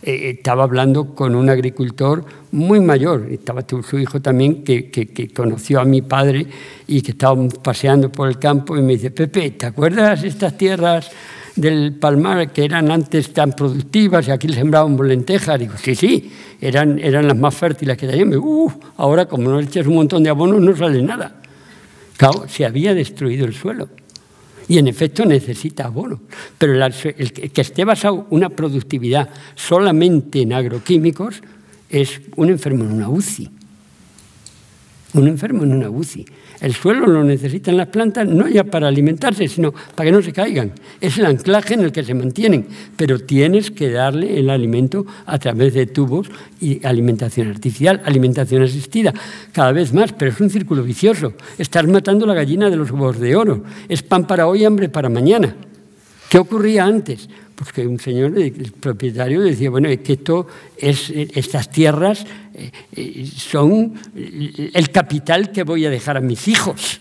estaba hablando con un agricultor muy mayor, estaba su hijo también, que conoció a mi padre y que estábamos paseando por el campo y me dice, Pepe, ¿te acuerdas estas tierras del Palmar que eran antes tan productivas y aquí sembraban lentejas? Digo, sí, eran las más fértiles que tenían. Ahora como no eches un montón de abonos no sale nada. Claro, se había destruido el suelo. Y en efecto necesita abono, pero el que esté basado una productividad solamente en agroquímicos es un enfermo en una UCI. Un enfermo en una UCI. El suelo lo necesitan las plantas no ya para alimentarse, sino para que no se caigan. Es el anclaje en el que se mantienen, pero tienes que darle el alimento a través de tubos y alimentación artificial, alimentación asistida, cada vez más, pero es un círculo vicioso. Estás matando la gallina de los huevos de oro. Es pan para hoy, hambre para mañana. ¿Qué ocurría antes? Pues que un señor, el propietario, decía, bueno, es que estas tierras son el capital que voy a dejar a mis hijos.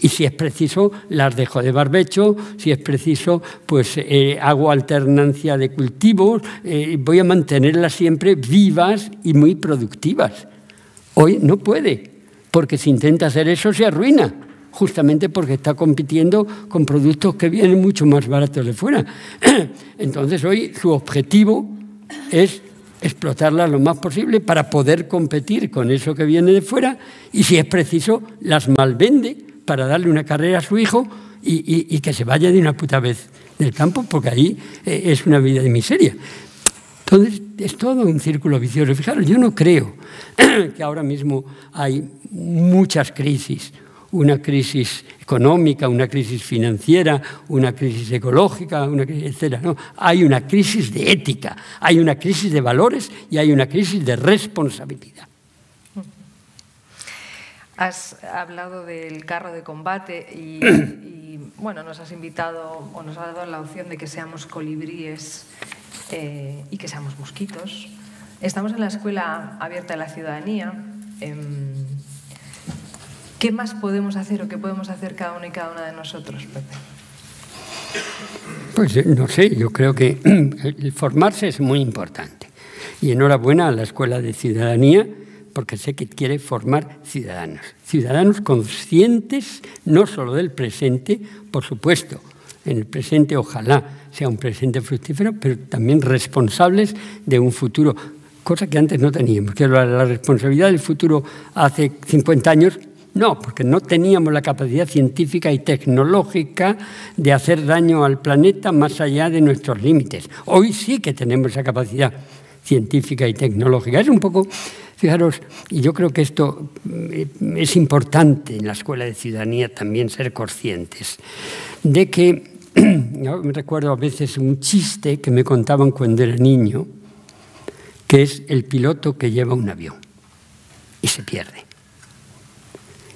Y si es preciso, las dejo de barbecho, si es preciso, pues hago alternancia de cultivos, voy a mantenerlas siempre vivas y muy productivas. Hoy no puede, porque si intenta hacer eso se arruina, justamente porque está compitiendo con productos que vienen mucho más baratos de fuera. Entonces hoy su objetivo es explotarlas lo más posible para poder competir con eso que viene de fuera, y si es preciso las malvende para darle una carrera a su hijo y que se vaya de una puta vez del campo, porque ahí es una vida de miseria. Entonces, es todo un círculo vicioso. Fijaros, yo no creo que ahora mismo hay muchas crisis, una crisis económica, una crisis financiera, una crisis ecológica, una crisis, etc. No, hay una crisis de ética, hay una crisis de valores y hay una crisis de responsabilidad. Has hablado del carro de combate y bueno, nos has invitado o nos has dado la opción de que seamos colibríes y que seamos mosquitos. Estamos en la Escuela Abierta de la Ciudadanía. ¿Qué más podemos hacer o qué podemos hacer cada uno y cada una de nosotros, Pepe? Pues no sé, yo creo que el formarse es muy importante. Y enhorabuena a la Escuela de Ciudadanía, porque sé que quiere formar ciudadanos. Ciudadanos conscientes no solo del presente, por supuesto, en el presente ojalá sea un presente fructífero, pero también responsables de un futuro, cosa que antes no teníamos, que la responsabilidad del futuro hace 50 años, no, porque no teníamos la capacidad científica y tecnológica de hacer daño al planeta más allá de nuestros límites. Hoy sí que tenemos esa capacidad científica y tecnológica. Es un poco, fijaros, y yo creo que esto es importante en la Escuela de Ciudadanía también ser conscientes de que, yo me recuerdo a veces un chiste que me contaban cuando era niño, que es el piloto que lleva un avión y se pierde.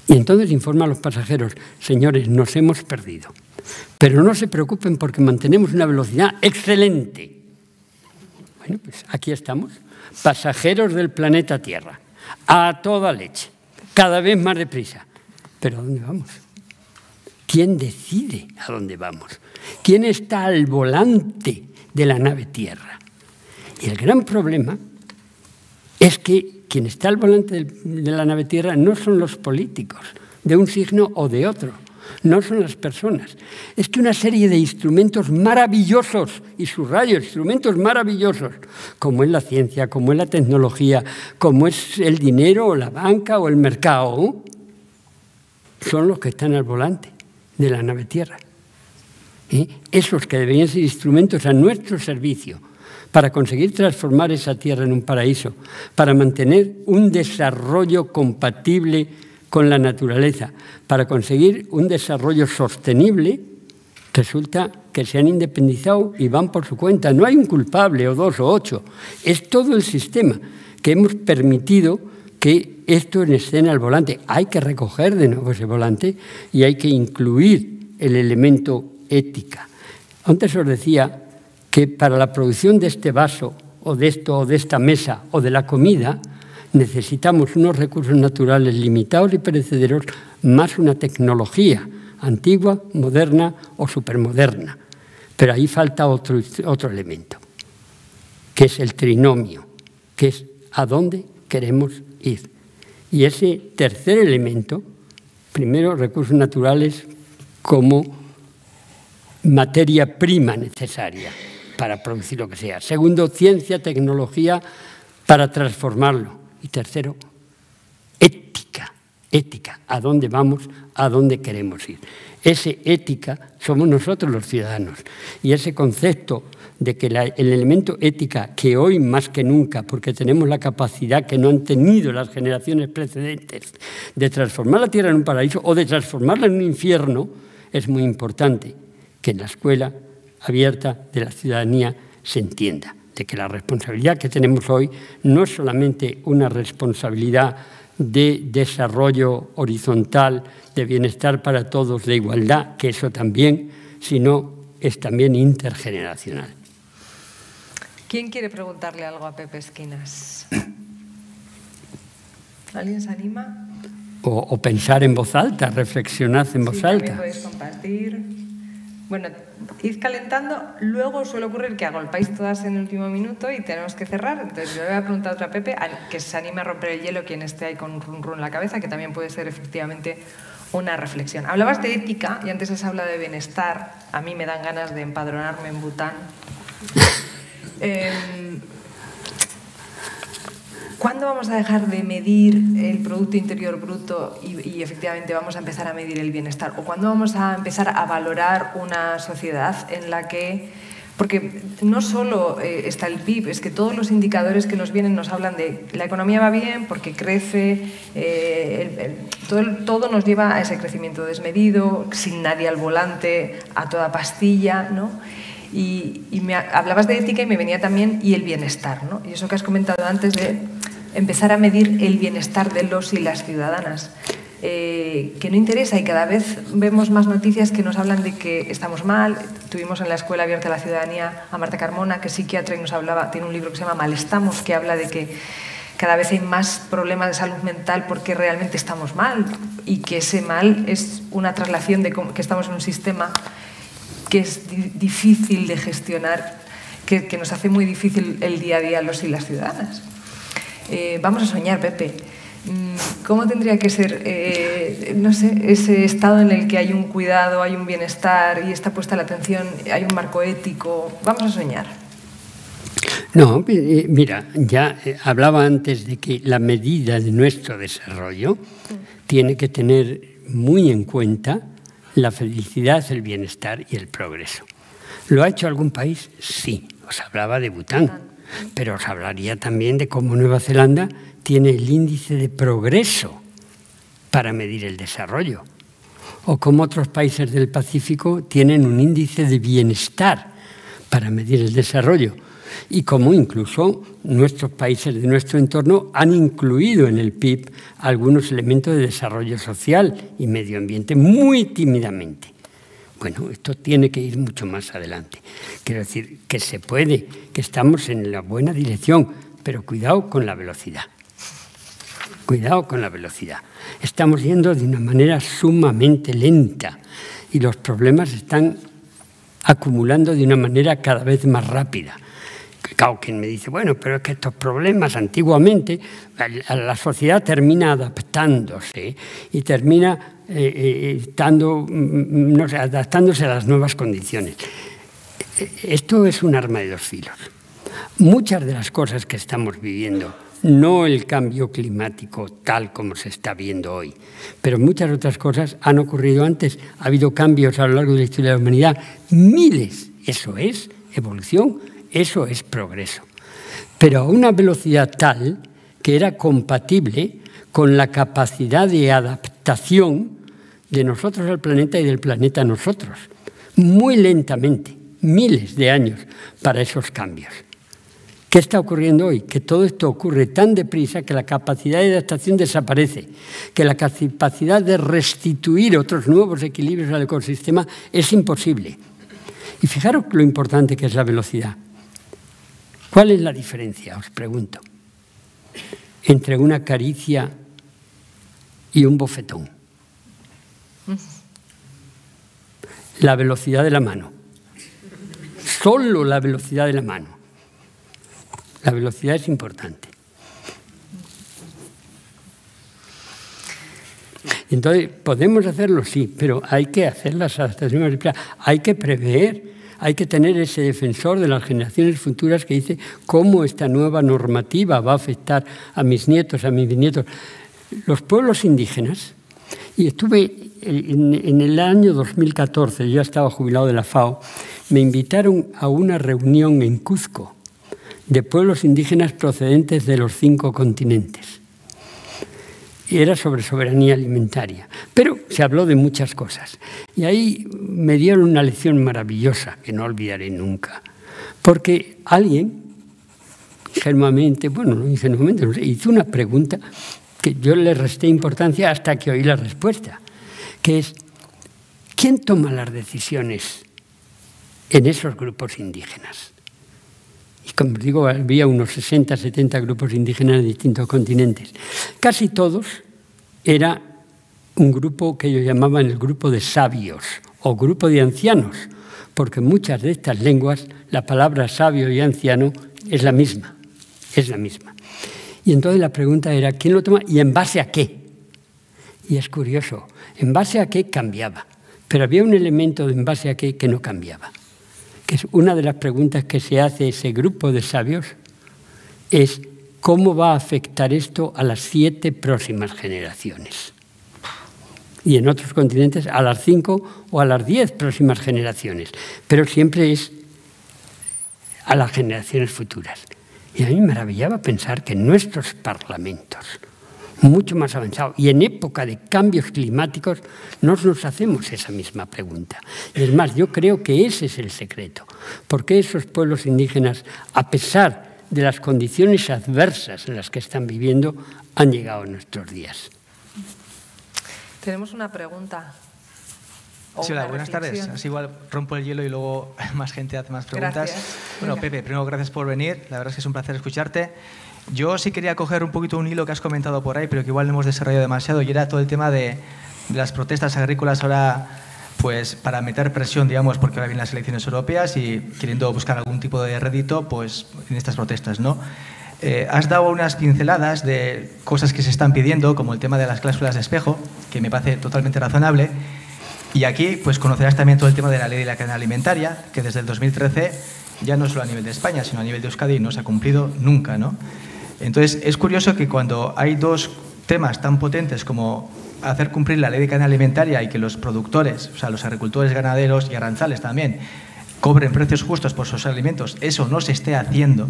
Y entonces informa a los pasajeros, señores, nos hemos perdido, pero no se preocupen porque mantenemos una velocidad excelente. Bueno, pues aquí estamos, pasajeros del planeta Tierra, a toda leche, cada vez más deprisa. ¿Pero a dónde vamos? ¿Quién decide a dónde vamos? ¿Quién está al volante de la nave Tierra? Y el gran problema es que quien está al volante de la nave Tierra no son los políticos, de un signo o de otro. No son las personas. Es que una serie de instrumentos maravillosos, y subrayo, instrumentos maravillosos, como es la ciencia, como es la tecnología, como es el dinero o la banca o el mercado, son los que están al volante de la nave Tierra. ¿Eh? Esos que deberían ser instrumentos a nuestro servicio para conseguir transformar esa Tierra en un paraíso, para mantener un desarrollo compatible con la naturaleza, para conseguir un desarrollo sostenible, resulta que se han independizado y van por su cuenta. No hay un culpable o dos o ocho. Es todo el sistema que hemos permitido que esto en escena al volante. Hay que recoger de nuevo ese volante y hay que incluir el elemento ética. Antes os decía que para la producción de este vaso o de esto o de esta mesa o de la comida necesitamos unos recursos naturales limitados y perecederos, más una tecnología antigua, moderna o supermoderna. Pero ahí falta otro elemento, que es el trinomio, que es a dónde queremos ir. Y ese tercer elemento, primero recursos naturales como materia prima necesaria para producir lo que sea. Segundo, ciencia, tecnología para transformarlo. Y tercero, ética, ética, a dónde vamos, a dónde queremos ir. Ese ética somos nosotros los ciudadanos, y ese concepto de que el elemento ética, que hoy más que nunca, porque tenemos la capacidad que no han tenido las generaciones precedentes de transformar la Tierra en un paraíso o de transformarla en un infierno, es muy importante que en la Escuela Abierta de la Ciudadanía se entienda de que la responsabilidad que tenemos hoy no es solamente una responsabilidad de desarrollo horizontal, de bienestar para todos, de igualdad, que eso también, sino es también intergeneracional. ¿Quién quiere preguntarle algo a Pepe Esquinas? ¿Alguien se anima? O pensar en voz alta, reflexionad en voz alta. También podéis compartir. Bueno, ir calentando, luego suele ocurrir que agolpáis todas en el último minuto y tenemos que cerrar. Entonces yo le voy a preguntar a otra Pepe, que se anime a romper el hielo quien esté ahí con un run run en la cabeza, que también puede ser efectivamente una reflexión. Hablabas de ética y antes has hablado de bienestar. A mí me dan ganas de empadronarme en Bután. ¿Cuándo vamos a dejar de medir el Producto Interior Bruto y efectivamente vamos a empezar a medir el bienestar? ¿O cuándo vamos a empezar a valorar una sociedad en la que... Porque no solo está el PIB, es que todos los indicadores que nos vienen nos hablan de la economía va bien porque crece, todo nos lleva a ese crecimiento desmedido, sin nadie al volante, a toda pastilla, ¿no? Y me hablabas de ética y me venía también y el bienestar, ¿no? Y eso que has comentado antes de empezar a medir el bienestar de los y las ciudadanas, que no interesa y cada vez vemos más noticias que nos hablan de que estamos mal. Tuvimos en la Escuela Abierta de la Ciudadanía a Marta Carmona, que es psiquiatra y nos hablaba, tiene un libro que se llama Malestamos, que habla de que cada vez hay más problemas de salud mental porque realmente estamos mal y que ese mal es una traslación de que estamos en un sistema que es difícil de gestionar, que nos hace muy difícil el día a día los y las ciudadanas. Vamos a soñar, Pepe. ¿Cómo tendría que ser no sé, ese estado en el que hay un cuidado, hay un bienestar y está puesta la atención, hay un marco ético? Vamos a soñar. No, mira, ya hablaba antes de que la medida de nuestro desarrollo tiene que tener muy en cuenta la felicidad, el bienestar y el progreso. ¿Lo ha hecho algún país? Sí, os hablaba de Bután, pero os hablaría también de cómo Nueva Zelanda tiene el índice de progreso para medir el desarrollo, o cómo otros países del Pacífico tienen un índice de bienestar para medir el desarrollo, y cómo incluso nuestros países de nuestro entorno han incluido en el PIB algunos elementos de desarrollo social y medio ambiente muy tímidamente. Bueno, esto tiene que ir mucho más adelante. Quiero decir que se puede, que estamos en la buena dirección, pero cuidado con la velocidad. Cuidado con la velocidad. Estamos yendo de una manera sumamente lenta y los problemas están acumulando de una manera cada vez más rápida. Claro, quien me dice, bueno, pero es que estos problemas antiguamente, la sociedad termina adaptándose y termina adaptándose a las nuevas condiciones. Esto es un arma de dos filos. Muchas de las cosas que estamos viviendo, no el cambio climático tal como se está viendo hoy, pero muchas otras cosas han ocurrido antes. Ha habido cambios a lo largo de la historia de la humanidad, miles. Eso es evolución. Eso es progreso, pero a una velocidad tal que era compatible con la capacidad de adaptación de nosotros al planeta y del planeta a nosotros, muy lentamente, miles de años para esos cambios. ¿Qué está ocurriendo hoy? Que todo esto ocurre tan deprisa que la capacidad de adaptación desaparece, que la capacidad de restituir otros nuevos equilibrios al ecosistema es imposible. Y fijaros lo importante que es la velocidad. ¿Cuál es la diferencia, os pregunto, entre una caricia y un bofetón? La velocidad de la mano. Solo la velocidad de la mano. La velocidad es importante. Entonces, podemos hacerlo, sí, pero hay que hacer las adaptaciones, hay que prever. Hay que tener ese defensor de las generaciones futuras que dice cómo esta nueva normativa va a afectar a mis nietos, a mis bisnietos. Los pueblos indígenas, y estuve en el año 2014, yo ya estaba jubilado de la FAO, me invitaron a una reunión en Cuzco de pueblos indígenas procedentes de los 5 continentes. Y era sobre soberanía alimentaria, pero se habló de muchas cosas. Y ahí me dieron una lección maravillosa que no olvidaré nunca, porque alguien, ingenuamente, bueno, no ingenuamente, no sé, hizo una pregunta que yo le resté importancia hasta que oí la respuesta, que es, ¿quién toma las decisiones en esos grupos indígenas? Y como digo, había unos 60, 70 grupos indígenas de distintos continentes. Casi todos era un grupo que ellos llamaban el grupo de sabios o grupo de ancianos porque en muchas de estas lenguas la palabra sabio y anciano es la misma, es la misma. Y entonces la pregunta era, ¿quién lo toma y en base a qué? Y es curioso, en base a qué cambiaba, pero había un elemento de en base a qué que no cambiaba. Que es una de las preguntas que se hace ese grupo de sabios, es ¿cómo va a afectar esto a las 7 próximas generaciones? Y en otros continentes a las 5 o a las 10 próximas generaciones, pero siempre es a las generaciones futuras. Y a mí me maravillaba pensar que en nuestros parlamentos, mucho más avanzados, y en época de cambios climáticos, nos hacemos esa misma pregunta. Y es más, yo creo que ese es el secreto. ¿Por qué esos pueblos indígenas, a pesar de las condiciones adversas en las que están viviendo, han llegado a nuestros días? Tenemos una pregunta. Sí, hola, buenas tardes. Así igual rompo el hielo y luego más gente hace más preguntas. Gracias. Bueno, Pepe, primero gracias por venir. La verdad es que es un placer escucharte. Yo sí quería coger un poquito un hilo que has comentado por ahí, pero que igual no hemos desarrollado demasiado, y era todo el tema de las protestas agrícolas ahora, pues para meter presión, digamos, porque ahora vienen las elecciones europeas y queriendo buscar algún tipo de rédito, pues en estas protestas, ¿no? Has dado unas pinceladas de cosas que se están pidiendo, como el tema de las cláusulas de espejo, que me parece totalmente razonable. Y aquí pues conocerás también todo el tema de la ley de la cadena alimentaria, que desde el 2013 ya no solo a nivel de España, sino a nivel de Euskadi no se ha cumplido nunca, ¿no? Entonces es curioso que cuando hay dos temas tan potentes como hacer cumplir la ley de cadena alimentaria y que los productores, o sea, los agricultores, ganaderos y arranzales también, cobren precios justos por sus alimentos, eso no se esté haciendo,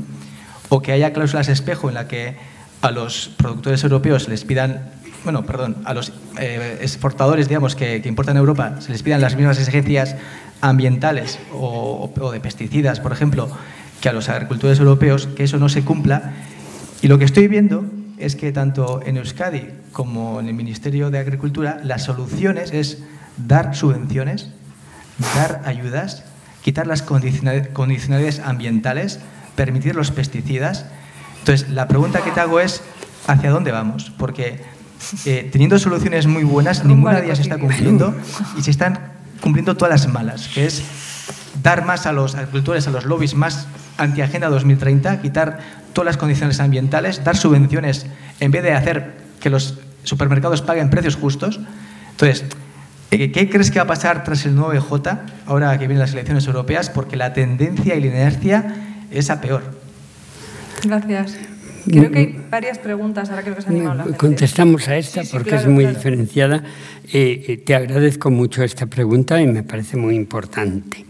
o que haya cláusulas espejo en la que a los productores europeos les pidan, bueno, perdón, a los exportadores, digamos, que importan a Europa, se les pidan las mismas exigencias ambientales o de pesticidas, por ejemplo, que a los agricultores europeos, que eso no se cumpla. Y lo que estoy viendo es que tanto en Euskadi como en el Ministerio de Agricultura las soluciones es dar subvenciones, dar ayudas, quitar las condicionalidades ambientales, permitir los pesticidas. Entonces, la pregunta que te hago es ¿hacia dónde vamos? Porque teniendo soluciones muy buenas, ninguna de ellas se está cumpliendo y se están cumpliendo todas las malas, que es dar más a los agricultores, a los lobbies más anti-Agenda 2030, quitar todas las condiciones ambientales, dar subvenciones en vez de hacer que los supermercados paguen precios justos. Entonces, ¿qué crees que va a pasar tras el 9J, ahora que vienen las elecciones europeas? Porque la tendencia y la inercia es a peor. Gracias. Creo que hay varias preguntas, ahora creo que se ha animado la gente. Contestamos a esta sí, porque claro, es muy diferenciada. Te agradezco mucho esta pregunta y me parece muy importante.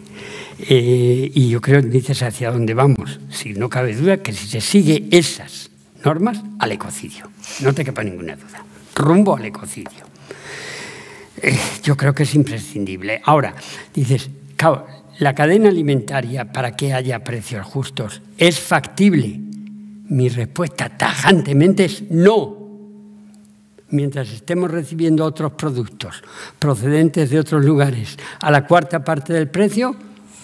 Y yo creo que dices hacia dónde vamos. Si no cabe duda que si se sigue esas normas, al ecocidio. No te quepa ninguna duda. Rumbo al ecocidio. Yo creo que es imprescindible. Ahora, dices, claro, la cadena alimentaria para que haya precios justos es factible. Mi respuesta tajantemente es no. Mientras estemos recibiendo otros productos procedentes de otros lugares a la cuarta parte del precio,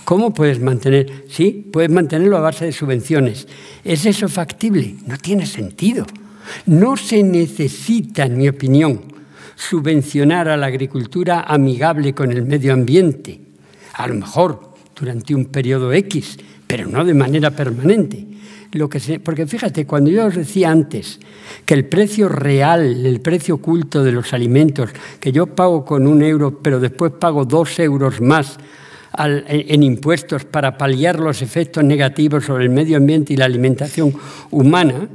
¿cómo puedes mantener? Sí, puedes mantenerlo a base de subvenciones. ¿Es eso factible? No tiene sentido. No se necesita, en mi opinión, subvencionar a la agricultura amigable con el medio ambiente. A lo mejor durante un periodo X, pero no de manera permanente. Porque fíjate, cuando yo os decía antes que el precio real, el precio oculto de los alimentos, que yo pago con 1 euro, pero después pago 2 euros más en impuestos para paliar los efectos negativos sobre el medio ambiente y la alimentación humana,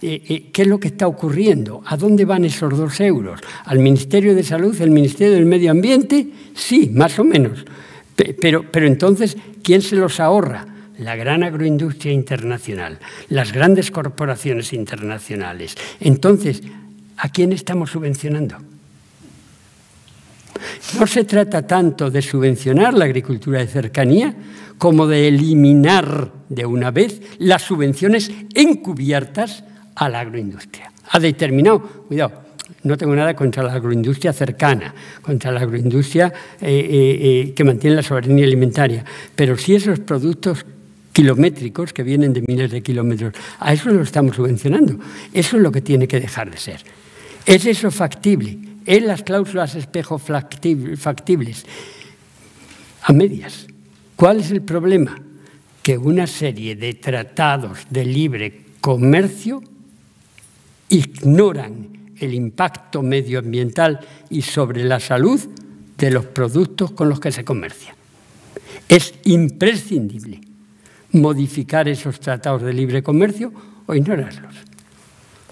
¿qué es lo que está ocurriendo? ¿A dónde van esos 2 euros? ¿Al Ministerio de Salud, al Ministerio del Medio Ambiente? Sí, más o menos. Pero entonces, ¿quién se los ahorra? La gran agroindustria internacional, las grandes corporaciones internacionales. Entonces, ¿a quién estamos subvencionando? No se trata tanto de subvencionar la agricultura de cercanía como de eliminar de una vez las subvenciones encubiertas a la agroindustria. Ha determinado, cuidado, no tengo nada contra la agroindustria cercana, contra la agroindustria que mantiene la soberanía alimentaria, pero si esos productos kilométricos que vienen de miles de kilómetros, a eso lo estamos subvencionando. Eso es lo que tiene que dejar de ser. ¿Es eso factible? ¿Es las cláusulas espejo factibles? a medias. ¿Cuál es el problema? Que una serie de tratados de libre comercio ignoran el impacto medioambiental y sobre la salud de los productos con los que se comercia. Es imprescindible modificar esos tratados de libre comercio o ignorarlos.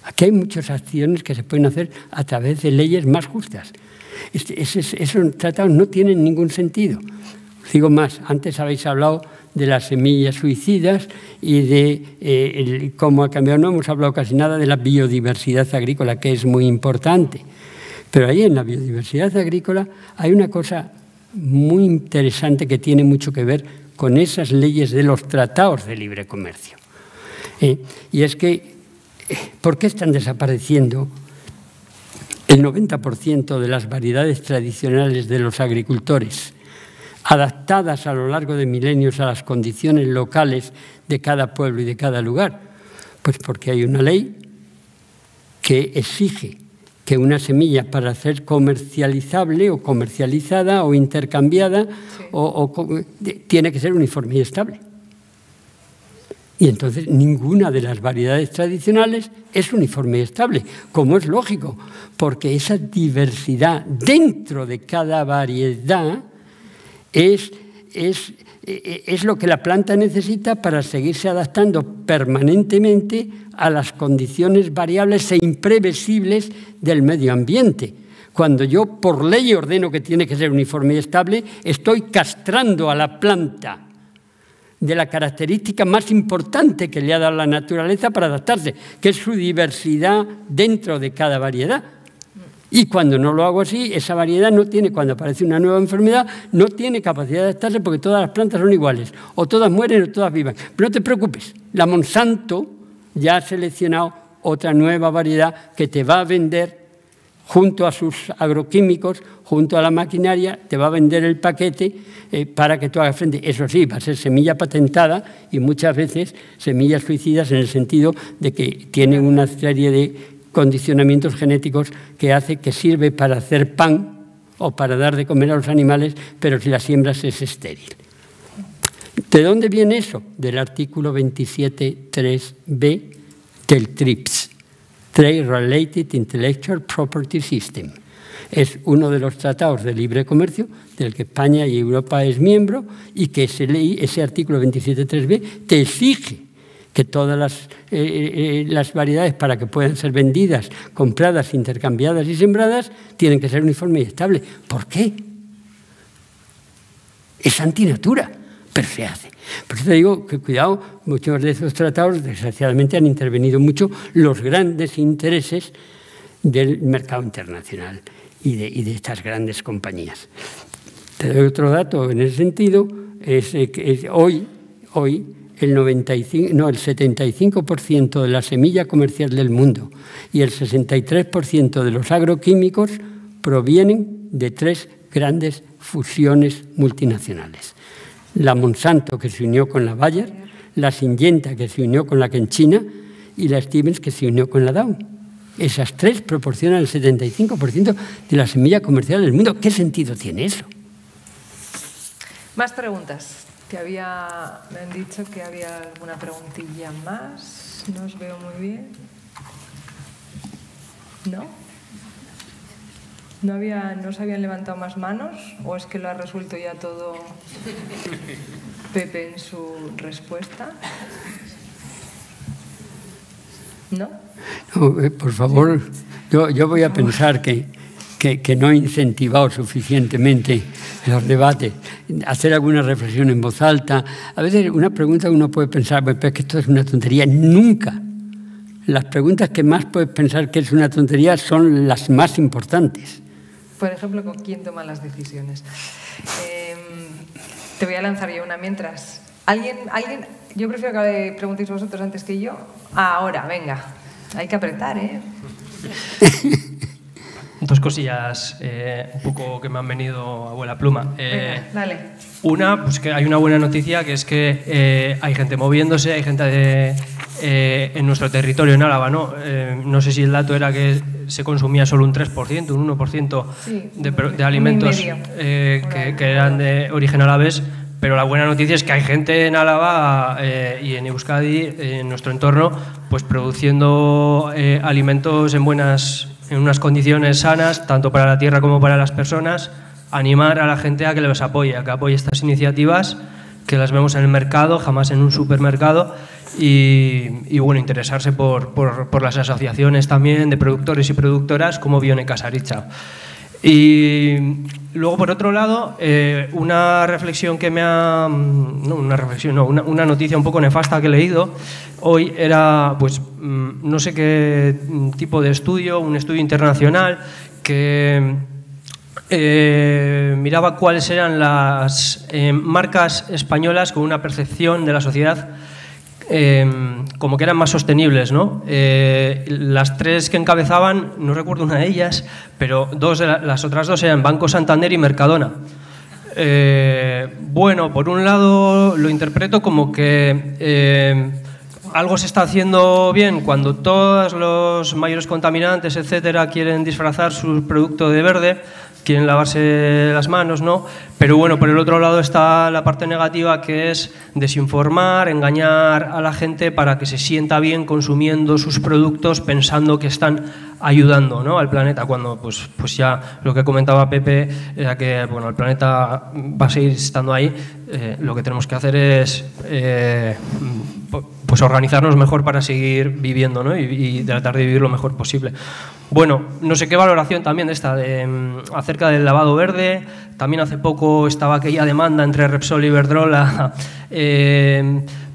Aquí hay muchas acciones que se pueden hacer a través de leyes más justas. Esos tratados no tienen ningún sentido. Os digo más, antes habéis hablado de las semillas suicidas y de cómo ha cambiado. No hemos hablado casi nada de la biodiversidad agrícola, que es muy importante. Pero ahí en la biodiversidad agrícola hay una cosa muy interesante que tiene mucho que ver con esas leyes de los tratados de libre comercio. Y es que, ¿por qué están desapareciendo el 90% de las variedades tradicionales de los agricultores, adaptadas a lo largo de milenios a las condiciones locales de cada pueblo y de cada lugar? Pues porque hay una ley que exige que una semilla, para ser comercializable o comercializada o intercambiada, sí, tiene que ser uniforme y estable. Y entonces ninguna de las variedades tradicionales es uniforme y estable, como es lógico, porque esa diversidad dentro de cada variedad es lo que la planta necesita para seguirse adaptando permanentemente a las condiciones variables e imprevisibles del medio ambiente. Cuando yo por ley ordeno que tiene que ser uniforme y estable, estoy castrando a la planta de la característica más importante que le ha dado la naturaleza para adaptarse, que es su diversidad dentro de cada variedad. Y cuando no lo hago así, esa variedad no tiene, cuando aparece una nueva enfermedad, no tiene capacidad de adaptarse porque todas las plantas son iguales, o todas mueren o todas viven. Pero no te preocupes, la Monsanto ya ha seleccionado otra nueva variedad que te va a vender junto a sus agroquímicos, junto a la maquinaria, te va a vender el paquete para que tú hagas frente. Eso sí, va a ser semilla patentada y muchas veces semillas suicidas en el sentido de que tiene una serie de condicionamientos genéticos que hace que sirve para hacer pan o para dar de comer a los animales, pero si la siembras es estéril. ¿De dónde viene eso? Del artículo 27.3b del TRIPS, Trade Related Intellectual Property System. Es uno de los tratados de libre comercio del que España y Europa es miembro y que ese artículo 27.3b te exige que todas las variedades, para que puedan ser vendidas, compradas, intercambiadas y sembradas, tienen que ser uniformes y estables. ¿Por qué? Es antinatura, pero se hace. Por eso te digo que, cuidado, muchos de esos tratados, desgraciadamente, han intervenido mucho los grandes intereses del mercado internacional y de estas grandes compañías. Te doy otro dato en ese sentido. Hoy el 75% de la semilla comercial del mundo y el 63% de los agroquímicos provienen de tres grandes fusiones multinacionales. La Monsanto, que se unió con la Bayer, la Syngenta, que se unió con la Kenchina, y la Stevens, que se unió con la Dow. Esas tres proporcionan el 75% de la semilla comercial del mundo. ¿Qué sentido tiene eso? Más preguntas. Me han dicho que había alguna preguntilla más. No os veo muy bien. ¿No? ¿No se habían levantado más manos? ¿O es que lo ha resuelto ya todo Pepe en su respuesta? ¿No? No, por favor, yo voy a pensar que no he incentivado suficientemente los debates, hacer alguna reflexión en voz alta. A veces una pregunta uno puede pensar, pero es que esto es una tontería. Nunca. Las preguntas que más puedes pensar que es una tontería son las más importantes. Por ejemplo, ¿con quién toma las decisiones? Te voy a lanzar yo una mientras. ¿Alguien? Yo prefiero que preguntéis vosotros antes que yo. Ahora, venga. Hay que apretar, ¿eh? Dos cosillas un poco que me han venido a vuela pluma. Dale. Una, pues que hay una buena noticia, que es que hay gente moviéndose, hay gente en nuestro territorio, en Álava, ¿no? No sé si el dato era que se consumía solo un 3%, un 1% sí, de alimentos que eran de origen alavés. Pero la buena noticia es que hay gente en Álava y en Euskadi, en nuestro entorno, pues produciendo alimentos en unas condiciones sanas, tanto para la tierra como para las personas. Animar a la gente a que les apoye, a que apoye estas iniciativas, que las vemos en el mercado, jamás en un supermercado. Y bueno, interesarse por las asociaciones también de productores y productoras como Bione Casaritza. Y luego, por otro lado, una reflexión que me ha... No, una reflexión, no, una noticia un poco nefasta que he leído hoy era, pues, no sé qué tipo de estudio, un estudio internacional que miraba cuáles eran las marcas españolas con una percepción de la sociedad como que eran más sostenibles, ¿no? Las tres que encabezaban, no recuerdo una de ellas, pero dos de las otras dos eran Banco Santander y Mercadona. Bueno, por un lado lo interpreto como que algo se está haciendo bien cuando todos los mayores contaminantes, etcétera, quieren disfrazar su producto de verde, quieren lavarse las manos, ¿no? Pero bueno, por el otro lado está la parte negativa, que es desinformar, engañar a la gente para que se sienta bien consumiendo sus productos pensando que están ayudando, ¿no?, al planeta, cuando pues ya lo que comentaba Pepe era que, bueno, el planeta va a seguir estando ahí. Lo que tenemos que hacer es pues organizarnos mejor para seguir viviendo, ¿no?, y tratar de vivir lo mejor posible. Bueno, no sé qué valoración también de esta, acerca del lavado verde. También hace poco estaba aquella demanda entre Repsol y Iberdrola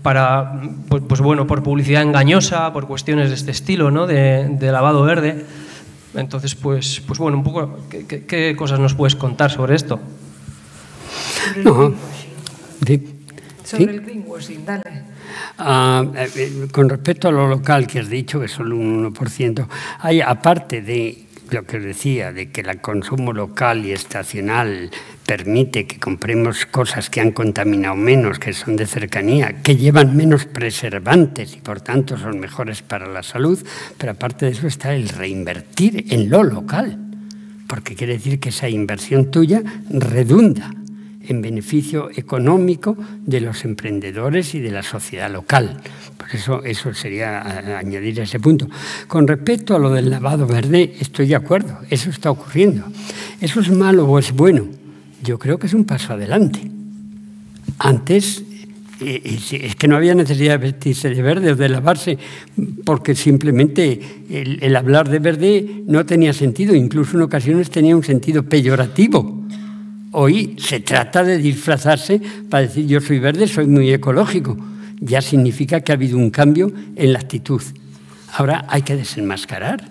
para, pues bueno, por publicidad engañosa, por cuestiones de este estilo, ¿no?, de lavado verde. Entonces, pues bueno, un poco, ¿qué cosas nos puedes contar sobre esto? No. Sobre el greenwashing, dale. Con respecto a lo local que has dicho, que son un 1%, hay, aparte de lo que os decía, de que el consumo local y estacional permite que compremos cosas que han contaminado menos, que son de cercanía, que llevan menos preservantes y por tanto son mejores para la salud, pero aparte de eso está el reinvertir en lo local, porque quiere decir que esa inversión tuya redunda en beneficio económico de los emprendedores y de la sociedad local. Por eso, sería añadir ese punto. Con respecto a lo del lavado verde, estoy de acuerdo, eso está ocurriendo. ¿Eso es malo o es bueno? Yo creo que es un paso adelante. Antes es que no había necesidad de vestirse de verde o de lavarse, porque simplemente el hablar de verde no tenía sentido, incluso en ocasiones tenía un sentido peyorativo. Hoy se trata de disfrazarse para decir yo soy verde, soy muy ecológico. Ya significa que ha habido un cambio en la actitud. Ahora hay que desenmascarar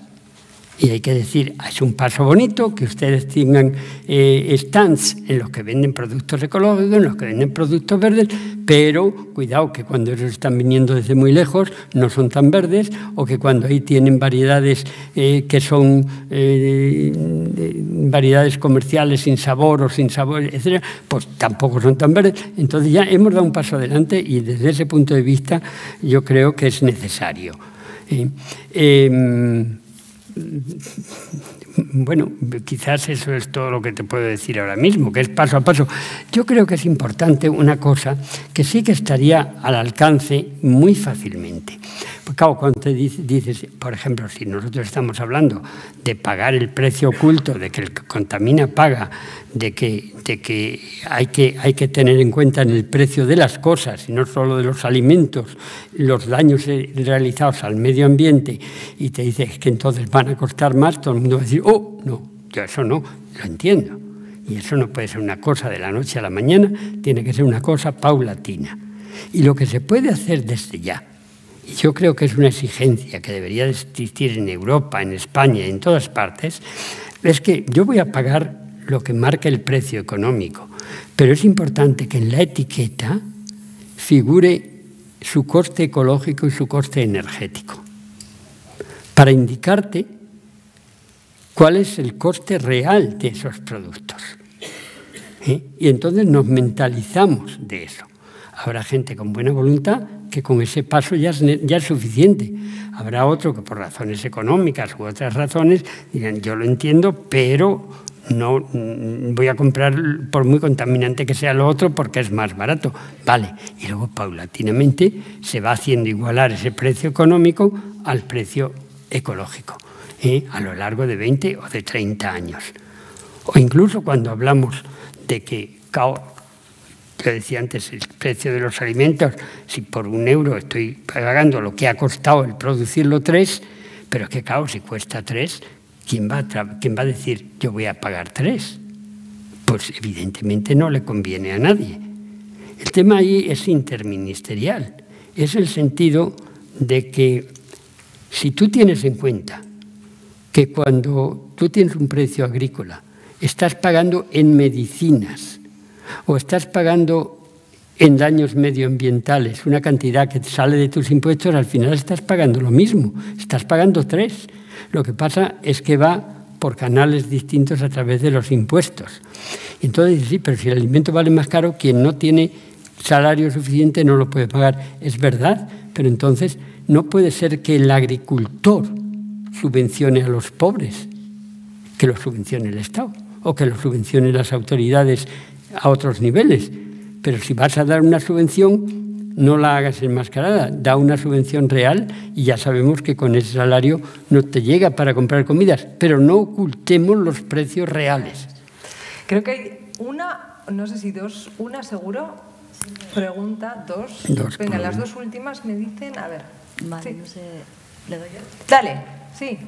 y hay que decir, es un paso bonito que ustedes tengan stands en los que venden productos ecológicos, en los que venden productos verdes, pero cuidado que cuando ellos están viniendo desde muy lejos no son tan verdes, o que cuando ahí tienen variedades que son variedades comerciales sin sabor o sin sabor, etc., pues tampoco son tan verdes. Entonces ya hemos dado un paso adelante y desde ese punto de vista yo creo que es necesario. Bueno, quizás eso es todo lo que te puedo decir ahora mismo, que es paso a paso. Yo creo que es importante una cosa que sí que estaría al alcance muy fácilmente. Porque claro, cuando te dices, por ejemplo, si nosotros estamos hablando de pagar el precio oculto, de que el que contamina paga, de que hay que tener en cuenta en el precio de las cosas, y no solo de los alimentos, los daños realizados al medio ambiente, y te dices que entonces van a costar más, todo el mundo va a decir, oh, no, yo eso no, lo entiendo. Y eso no puede ser una cosa de la noche a la mañana, tiene que ser una cosa paulatina. Y lo que se puede hacer desde ya, y yo creo que es una exigencia que debería existir en Europa, en España, en todas partes, es que yo voy a pagar lo que marca el precio económico, pero es importante que en la etiqueta figure su coste ecológico y su coste energético, para indicarte cuál es el coste real de esos productos. Y entonces nos mentalizamos de eso. Habrá gente con buena voluntad que con ese paso ya es suficiente. Habrá otro que por razones económicas u otras razones dirán, yo lo entiendo, pero no voy a comprar por muy contaminante que sea lo otro porque es más barato. Vale, y luego paulatinamente se va haciendo igualar ese precio económico al precio ecológico, a lo largo de 20 o de 30 años. O incluso cuando hablamos de que, yo decía antes, el precio de los alimentos, si por 1 euro estoy pagando lo que ha costado el producirlo 3, pero es que, claro, si cuesta 3, ¿quién va a decir yo voy a pagar 3? Pues evidentemente no le conviene a nadie. El tema ahí es interministerial. Es el sentido de que si tú tienes en cuenta que cuando tú tienes un precio agrícola estás pagando en medicinas o estás pagando en daños medioambientales una cantidad que sale de tus impuestos, al final estás pagando lo mismo, estás pagando 3. Lo que pasa es que va por canales distintos a través de los impuestos. Entonces, sí, pero si el alimento vale más caro, quien no tiene salario suficiente no lo puede pagar. Es verdad, pero entonces no puede ser que el agricultor subvencione a los pobres, que lo subvencione el Estado o que lo subvencione las autoridades a otros niveles. Pero si vas a dar una subvención, no la hagas enmascarada, da una subvención real y ya sabemos que con ese salario no te llega para comprar comidas, pero no ocultemos los precios reales. Creo que hay una, no sé si dos, una seguro, pregunta, dos. Venga, las dos últimas me dicen, a ver. Vale, sí. No sé, ¿le doy yo? Dale, sí.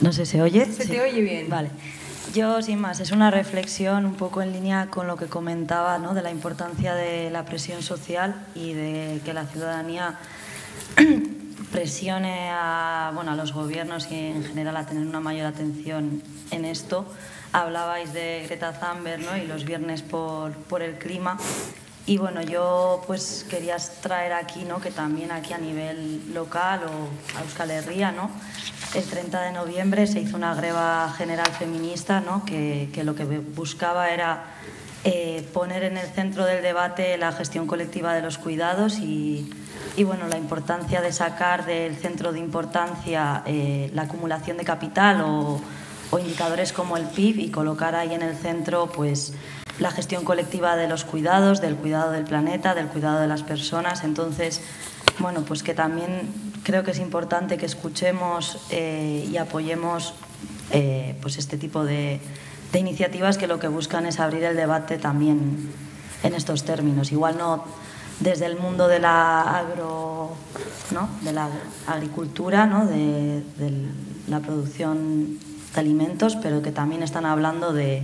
No sé, ¿se oye? Se te oye bien. Vale. Yo, sin más, es una reflexión un poco en línea con lo que comentaba, ¿no?, de la importancia de la presión social y de que la ciudadanía presione a, bueno, a los gobiernos y en general a tener una mayor atención en esto. Hablabais de Greta Thunberg, ¿no?, y los viernes por el clima. Y bueno, yo pues quería traer aquí, ¿no?, que también aquí a nivel local o a Euskal Herria, ¿no?, el 30 de noviembre se hizo una greva general feminista, ¿no?, que lo que buscaba era poner en el centro del debate la gestión colectiva de los cuidados y bueno, la importancia de sacar del centro de importancia la acumulación de capital o indicadores como el PIB y colocar ahí en el centro pues la gestión colectiva de los cuidados, del cuidado del planeta, del cuidado de las personas. Entonces, bueno, pues que también creo que es importante que escuchemos y apoyemos pues este tipo de iniciativas que lo que buscan es abrir el debate también en estos términos. Igual no desde el mundo de la agricultura, ¿no?, de la producción de alimentos, pero que también están hablando de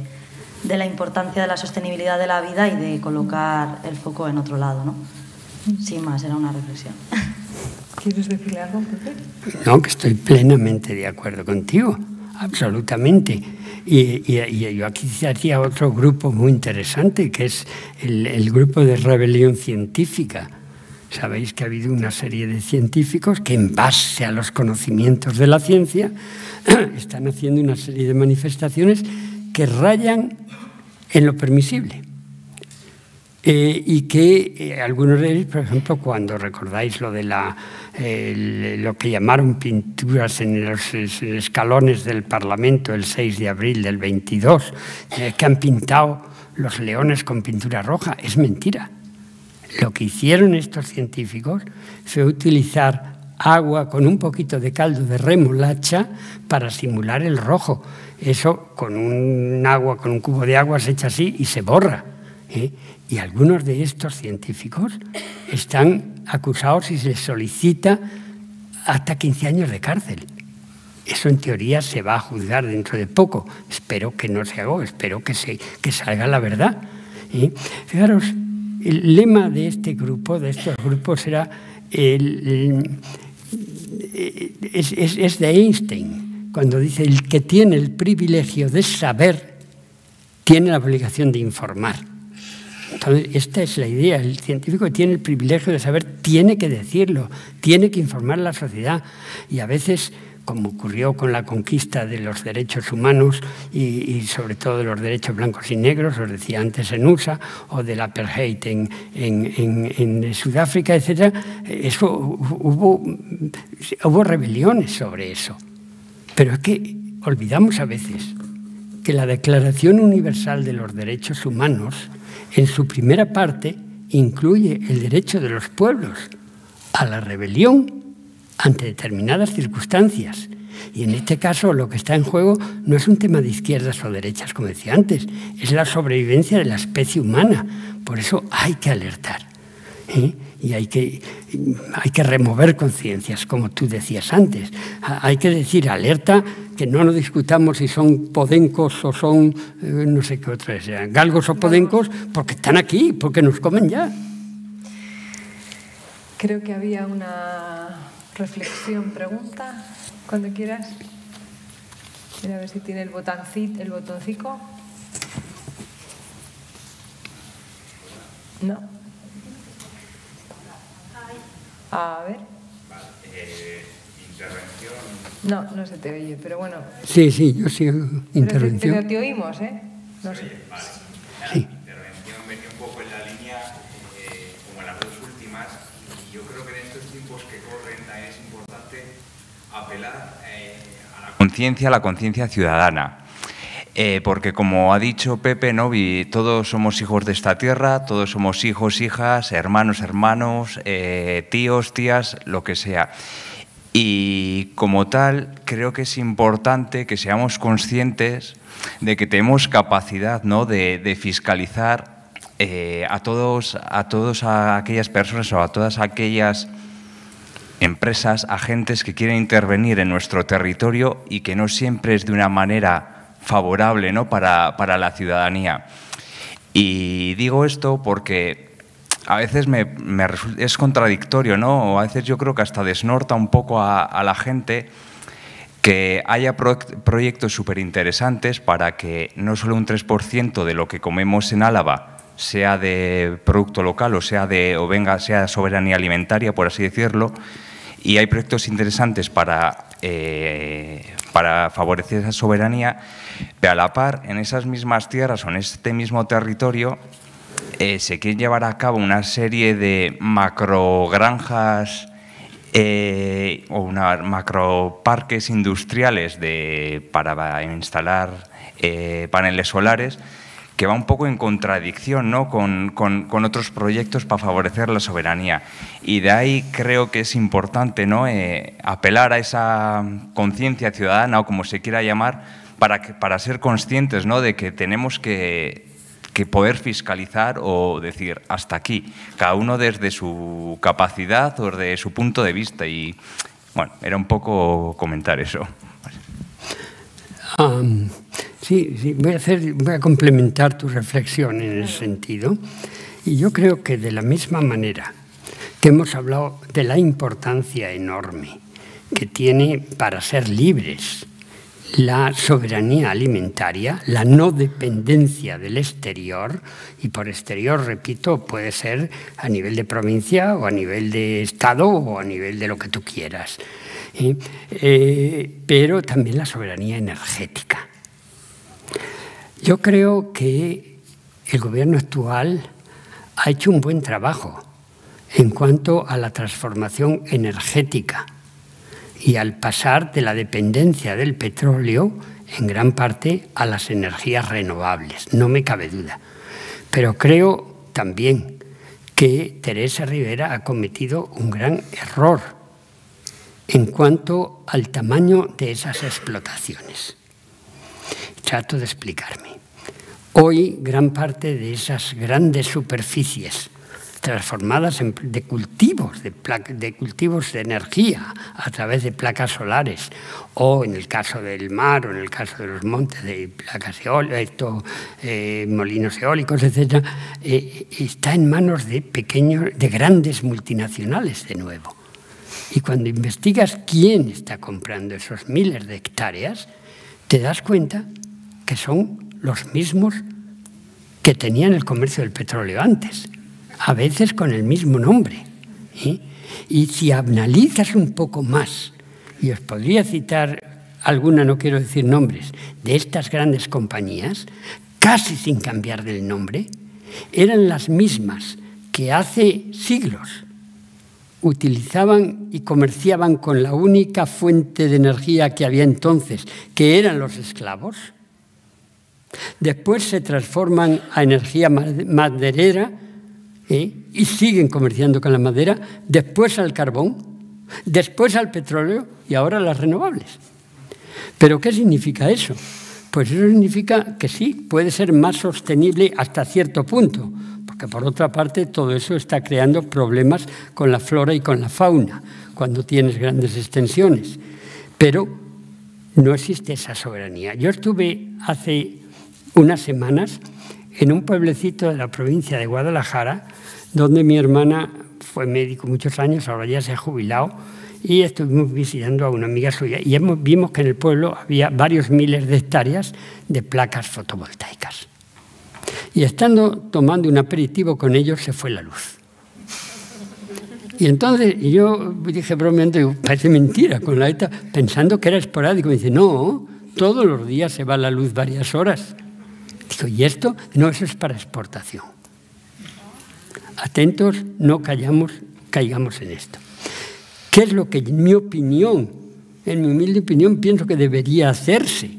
la importancia de la sostenibilidad de la vida y de colocar el foco en otro lado, ¿no? Sin más, era una reflexión. ¿Quieres decirle algo, Pepe? No, que estoy plenamente de acuerdo contigo, absolutamente. Y yo aquí hacía otro grupo muy interesante, que es el grupo de rebelión científica. Sabéis que ha habido una serie de científicos que, en base a los conocimientos de la ciencia, están haciendo una serie de manifestaciones que rayan en lo permisible. Y que algunos de ellos, por ejemplo, cuando recordáis lo de lo que llamaron pinturas en los escalones del Parlamento el 6 de abril del 22, que han pintado los leones con pintura roja, es mentira. Lo que hicieron estos científicos fue utilizar agua con un poquito de caldo de remolacha para simular el rojo. Eso con un cubo de agua se echa así y se borra. Y algunos de estos científicos están acusados y se les solicita hasta 15 años de cárcel. Eso en teoría se va a juzgar dentro de poco. Espero que no se haga, espero que salga la verdad. Fijaros, el lema de este grupo, de estos grupos, era es de Einstein, cuando dice: el que tiene el privilegio de saber tiene la obligación de informar. Entonces, esta es la idea. El científico que tiene el privilegio de saber tiene que decirlo, tiene que informar a la sociedad. Y a veces, como ocurrió con la conquista de los derechos humanos y sobre todo de los derechos blancos y negros, os decía antes en USA, o del apartheid en Sudáfrica, etc. Eso, hubo rebeliones sobre eso. Pero es que olvidamos a veces que la Declaración Universal de los Derechos Humanos, en su primera parte, incluye el derecho de los pueblos a la rebelión ante determinadas circunstancias. Y en este caso lo que está en juego no es un tema de izquierdas o derechas, como decía antes, es la sobrevivencia de la especie humana. Por eso hay que alertar, ¿eh? Y hay que remover conciencias, como tú decías antes. Hay que decir alerta, que no nos discutamos si son podencos o son, no sé qué otra es, galgos o podencos, porque están aquí, porque nos comen ya. Creo que había una... reflexión, pregunta, cuando quieras. Mira a ver si tiene el botoncito. ¿El botoncito? No. A ver. Intervención. No, no se te oye, pero bueno. Sí, sí, yo sí intervención. Pero te oímos, ¿eh? No sé. Vale. La intervención venía un poco en la línea, como en las dos últimas, y yo creo que en estos tiempos que corren es importante apelar a la conciencia ciudadana. Porque como ha dicho Pepe, ¿no? Todos somos hijos de esta tierra, todos somos hijos, hijas, hermanos, tíos, tías, lo que sea. Y como tal, creo que es importante que seamos conscientes de que tenemos capacidad, ¿no? de fiscalizar a todas aquellas personas o a todas aquellas empresas, agentes que quieren intervenir en nuestro territorio y que no siempre es de una manera favorable, ¿no? para la ciudadanía. Y digo esto porque a veces es contradictorio, ¿no? O a veces yo creo que hasta desnorta un poco a la gente que haya proyectos súper interesantes para que no solo un 3% de lo que comemos en Álava sea de producto local o sea soberanía alimentaria, por así decirlo, y hay proyectos interesantes para favorecer esa soberanía, pero a la par, en esas mismas tierras o en este mismo territorio se quieren llevar a cabo una serie de macrogranjas o unos macroparques industriales para instalar paneles solares, que va un poco en contradicción, ¿no? con otros proyectos para favorecer la soberanía. Y de ahí creo que es importante, ¿no? Apelar a esa conciencia ciudadana, o como se quiera llamar, para ser conscientes, ¿no? de que tenemos que poder fiscalizar o decir hasta aquí, cada uno desde su capacidad o desde su punto de vista. Y bueno, era un poco comentar eso. Sí, voy a complementar tu reflexión en ese sentido. Y yo creo que de la misma manera que hemos hablado de la importancia enorme que tiene para ser libres la soberanía alimentaria, la no dependencia del exterior, y por exterior, repito, puede ser a nivel de provincia o a nivel de estado o a nivel de lo que tú quieras, pero también la soberanía energética. Yo creo que el gobierno actual ha hecho un buen trabajo en cuanto a la transformación energética y al pasar de la dependencia del petróleo en gran parte a las energías renovables, no me cabe duda. Pero creo también que Teresa Rivera ha cometido un gran error en cuanto al tamaño de esas explotaciones. Trato de explicarme. Hoy, gran parte de esas grandes superficies transformadas de cultivos de energía a través de placas solares, o en el caso del mar, o en el caso de los montes, de placas molinos eólicos, etc., está en manos de grandes multinacionales de nuevo. Y cuando investigas quién está comprando esos miles de hectáreas, te das cuenta que son los mismos que tenían el comercio del petróleo antes, a veces con el mismo nombre. Y si analizas un poco más y os podría citar alguna, no quiero decir nombres, de estas grandes compañías, casi sin cambiar del nombre, eran las mismas que hace siglos utilizaban y comerciaban con la única fuente de energía que había entonces, que eran los esclavos. Después se transforman a energía maderera, y siguen comerciando con la madera, después al carbón, después al petróleo y ahora a las renovables. ¿Pero qué significa eso? Pues eso significa que sí, puede ser más sostenible hasta cierto punto, porque por otra parte todo eso está creando problemas con la flora y con la fauna cuando tienes grandes extensiones. Pero no existe esa soberanía. Yo estuve hace unas semanas en un pueblecito de la provincia de Guadalajara, donde mi hermana fue médico muchos años, ahora ya se ha jubilado, y estuvimos visitando a una amiga suya. Y vimos que en el pueblo había varios miles de hectáreas de placas fotovoltaicas. Y estando tomando un aperitivo con ellos, se fue la luz. Y entonces yo dije bromeando, digo, parece mentira, con la ETA, pensando que era esporádico. Me dice, no, todos los días se va la luz varias horas. Digo, ¿y esto? No, eso es para exportación. Atentos, no caigamos en esto. ¿Qué es lo que, en mi opinión, pienso que debería hacerse?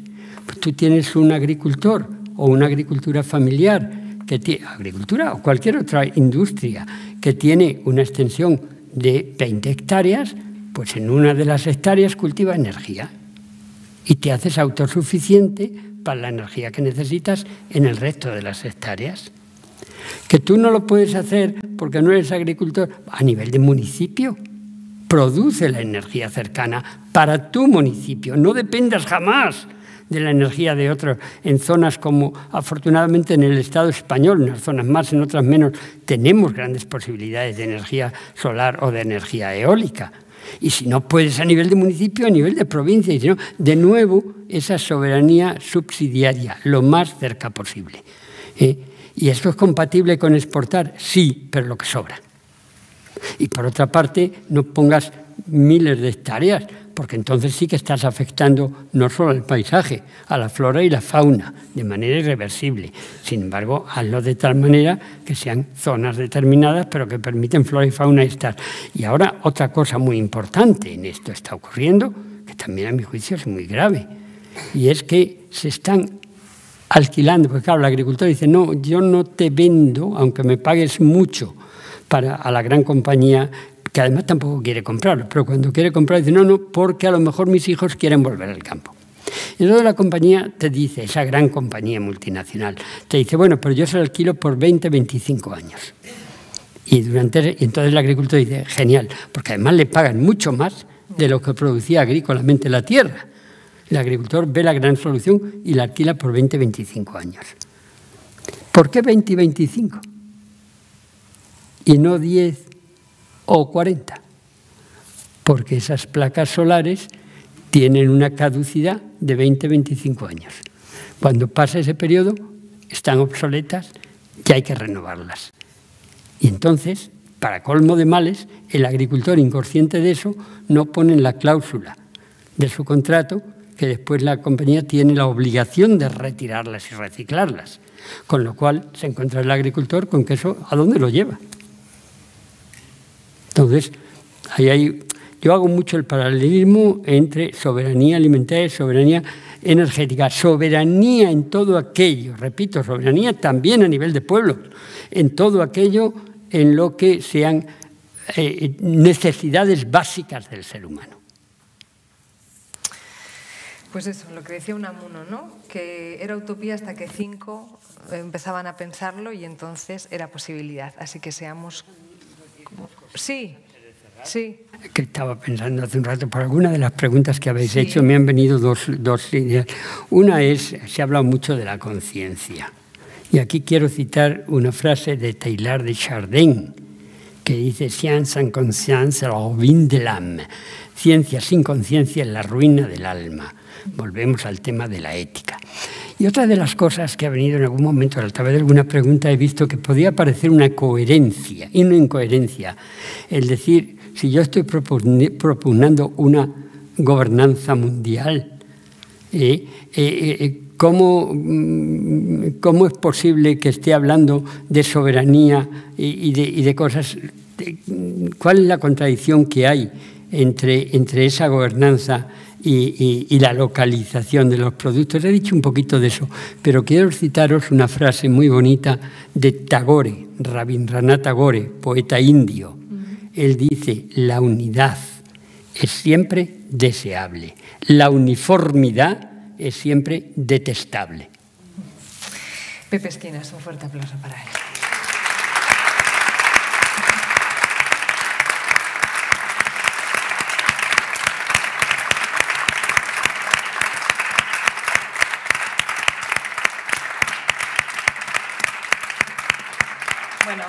Pues tú tienes un agricultor o una agricultura familiar, agricultura o cualquier otra industria que tiene una extensión de 20 hectáreas, pues en una de las hectáreas cultiva energía y te haces autosuficiente para la energía que necesitas en el resto de las hectáreas. Que tú no lo puedes hacer porque no eres agricultor, a nivel de municipio, produce la energía cercana para tu municipio, no dependas jamás de la energía de otros. En zonas como, afortunadamente en el Estado español, en unas zonas más, en otras menos, tenemos grandes posibilidades de energía solar o de energía eólica. Y si no puedes a nivel de municipio, a nivel de provincia, y si no, de nuevo, esa soberanía subsidiaria, lo más cerca posible. ¿Y esto es compatible con exportar? Sí, pero lo que sobra. Y por otra parte, no pongas miles de hectáreas, porque entonces sí que estás afectando no solo al paisaje, a la flora y la fauna, de manera irreversible. Sin embargo, hazlo de tal manera que sean zonas determinadas, pero que permiten flora y fauna estar. Y ahora, otra cosa muy importante en esto está ocurriendo, que también a mi juicio es muy grave, y es que se están alquilando, porque claro, el agricultor dice, no, yo no te vendo, aunque me pagues mucho, a la gran compañía, que además tampoco quiere comprarlo, pero cuando quiere comprar dice, no, no, porque a lo mejor mis hijos quieren volver al campo. Y luego la compañía te dice, esa gran compañía multinacional, te dice, bueno, pero yo se lo alquilo por 20, 25 años. Y entonces el agricultor dice, genial, porque además le pagan mucho más de lo que producía agrícolamente la tierra. El agricultor ve la gran solución y la alquila por 20, 25 años. ¿Por qué 20 y 25? Y no 10. O 40, porque esas placas solares tienen una caducidad de 20-25 años. Cuando pasa ese periodo, están obsoletas y hay que renovarlas. Y entonces, para colmo de males, el agricultor inconsciente de eso no pone en la cláusula de su contrato que después la compañía tiene la obligación de retirarlas y reciclarlas. Con lo cual, se encuentra el agricultor con que eso, ¿a dónde lo lleva? Entonces, yo hago mucho el paralelismo entre soberanía alimentaria y soberanía energética. Soberanía en todo aquello, repito, soberanía también a nivel de pueblo, en todo aquello en lo que sean necesidades básicas del ser humano. Pues eso, lo que decía Unamuno, ¿no? Que era utopía hasta que 5 empezaban a pensarlo y entonces era posibilidad. Así que seamos... Sí, sí. Que estaba pensando hace un rato, por alguna de las preguntas que habéis hecho me han venido dos ideas. Una es, se ha hablado mucho de la conciencia. Y aquí quiero citar una frase de Teilhard de Chardin, que dice, «Science sans conscience, la ruine de l'âme». Ciencia sin conciencia es la ruina del alma. Volvemos al tema de la ética. Y otra de las cosas que ha venido en algún momento, a través de alguna pregunta, he visto que podía parecer una coherencia y una incoherencia. El decir, si yo estoy propugnando una gobernanza mundial. ¿Cómo es posible que esté hablando de soberanía y de cosas? ¿Cuál es la contradicción que hay entre esa gobernanza y la localización de los productos? He dicho un poquito de eso, pero quiero citaros una frase muy bonita de Tagore, Rabindranath Tagore, poeta indio. Él dice: la unidad es siempre deseable, la uniformidad es siempre detestable. Pepe Esquinas, un fuerte aplauso para él. Bueno,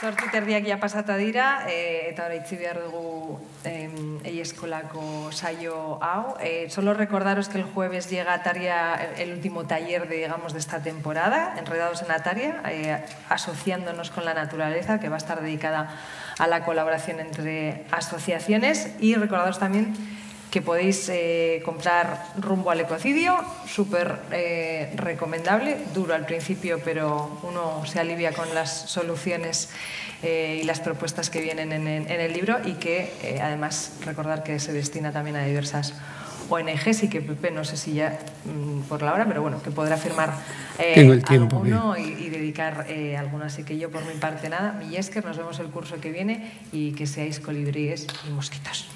zortzi terdiak ja pasata dira, eta hori itzi behar dugu eskolako saio hau. Solo recordaros que el jueves llega a Ataria el último taller, digamos, de esta temporada, Enredados en Ataria, asociándonos con la naturaleza, que va a estar dedicada a la colaboración entre asociaciones. Y recordaros también que podéis comprar Rumbo al Ecocidio, súper recomendable, duro al principio, pero uno se alivia con las soluciones y las propuestas que vienen en el libro, y que además recordar que se destina también a diversas ONGs y que Pepe, no sé si ya por la hora, pero bueno, que podrá firmar alguno y dedicar alguno. Así que yo por mi parte nada, mi Esker, nos vemos el curso que viene y que seáis colibríes y mosquitos.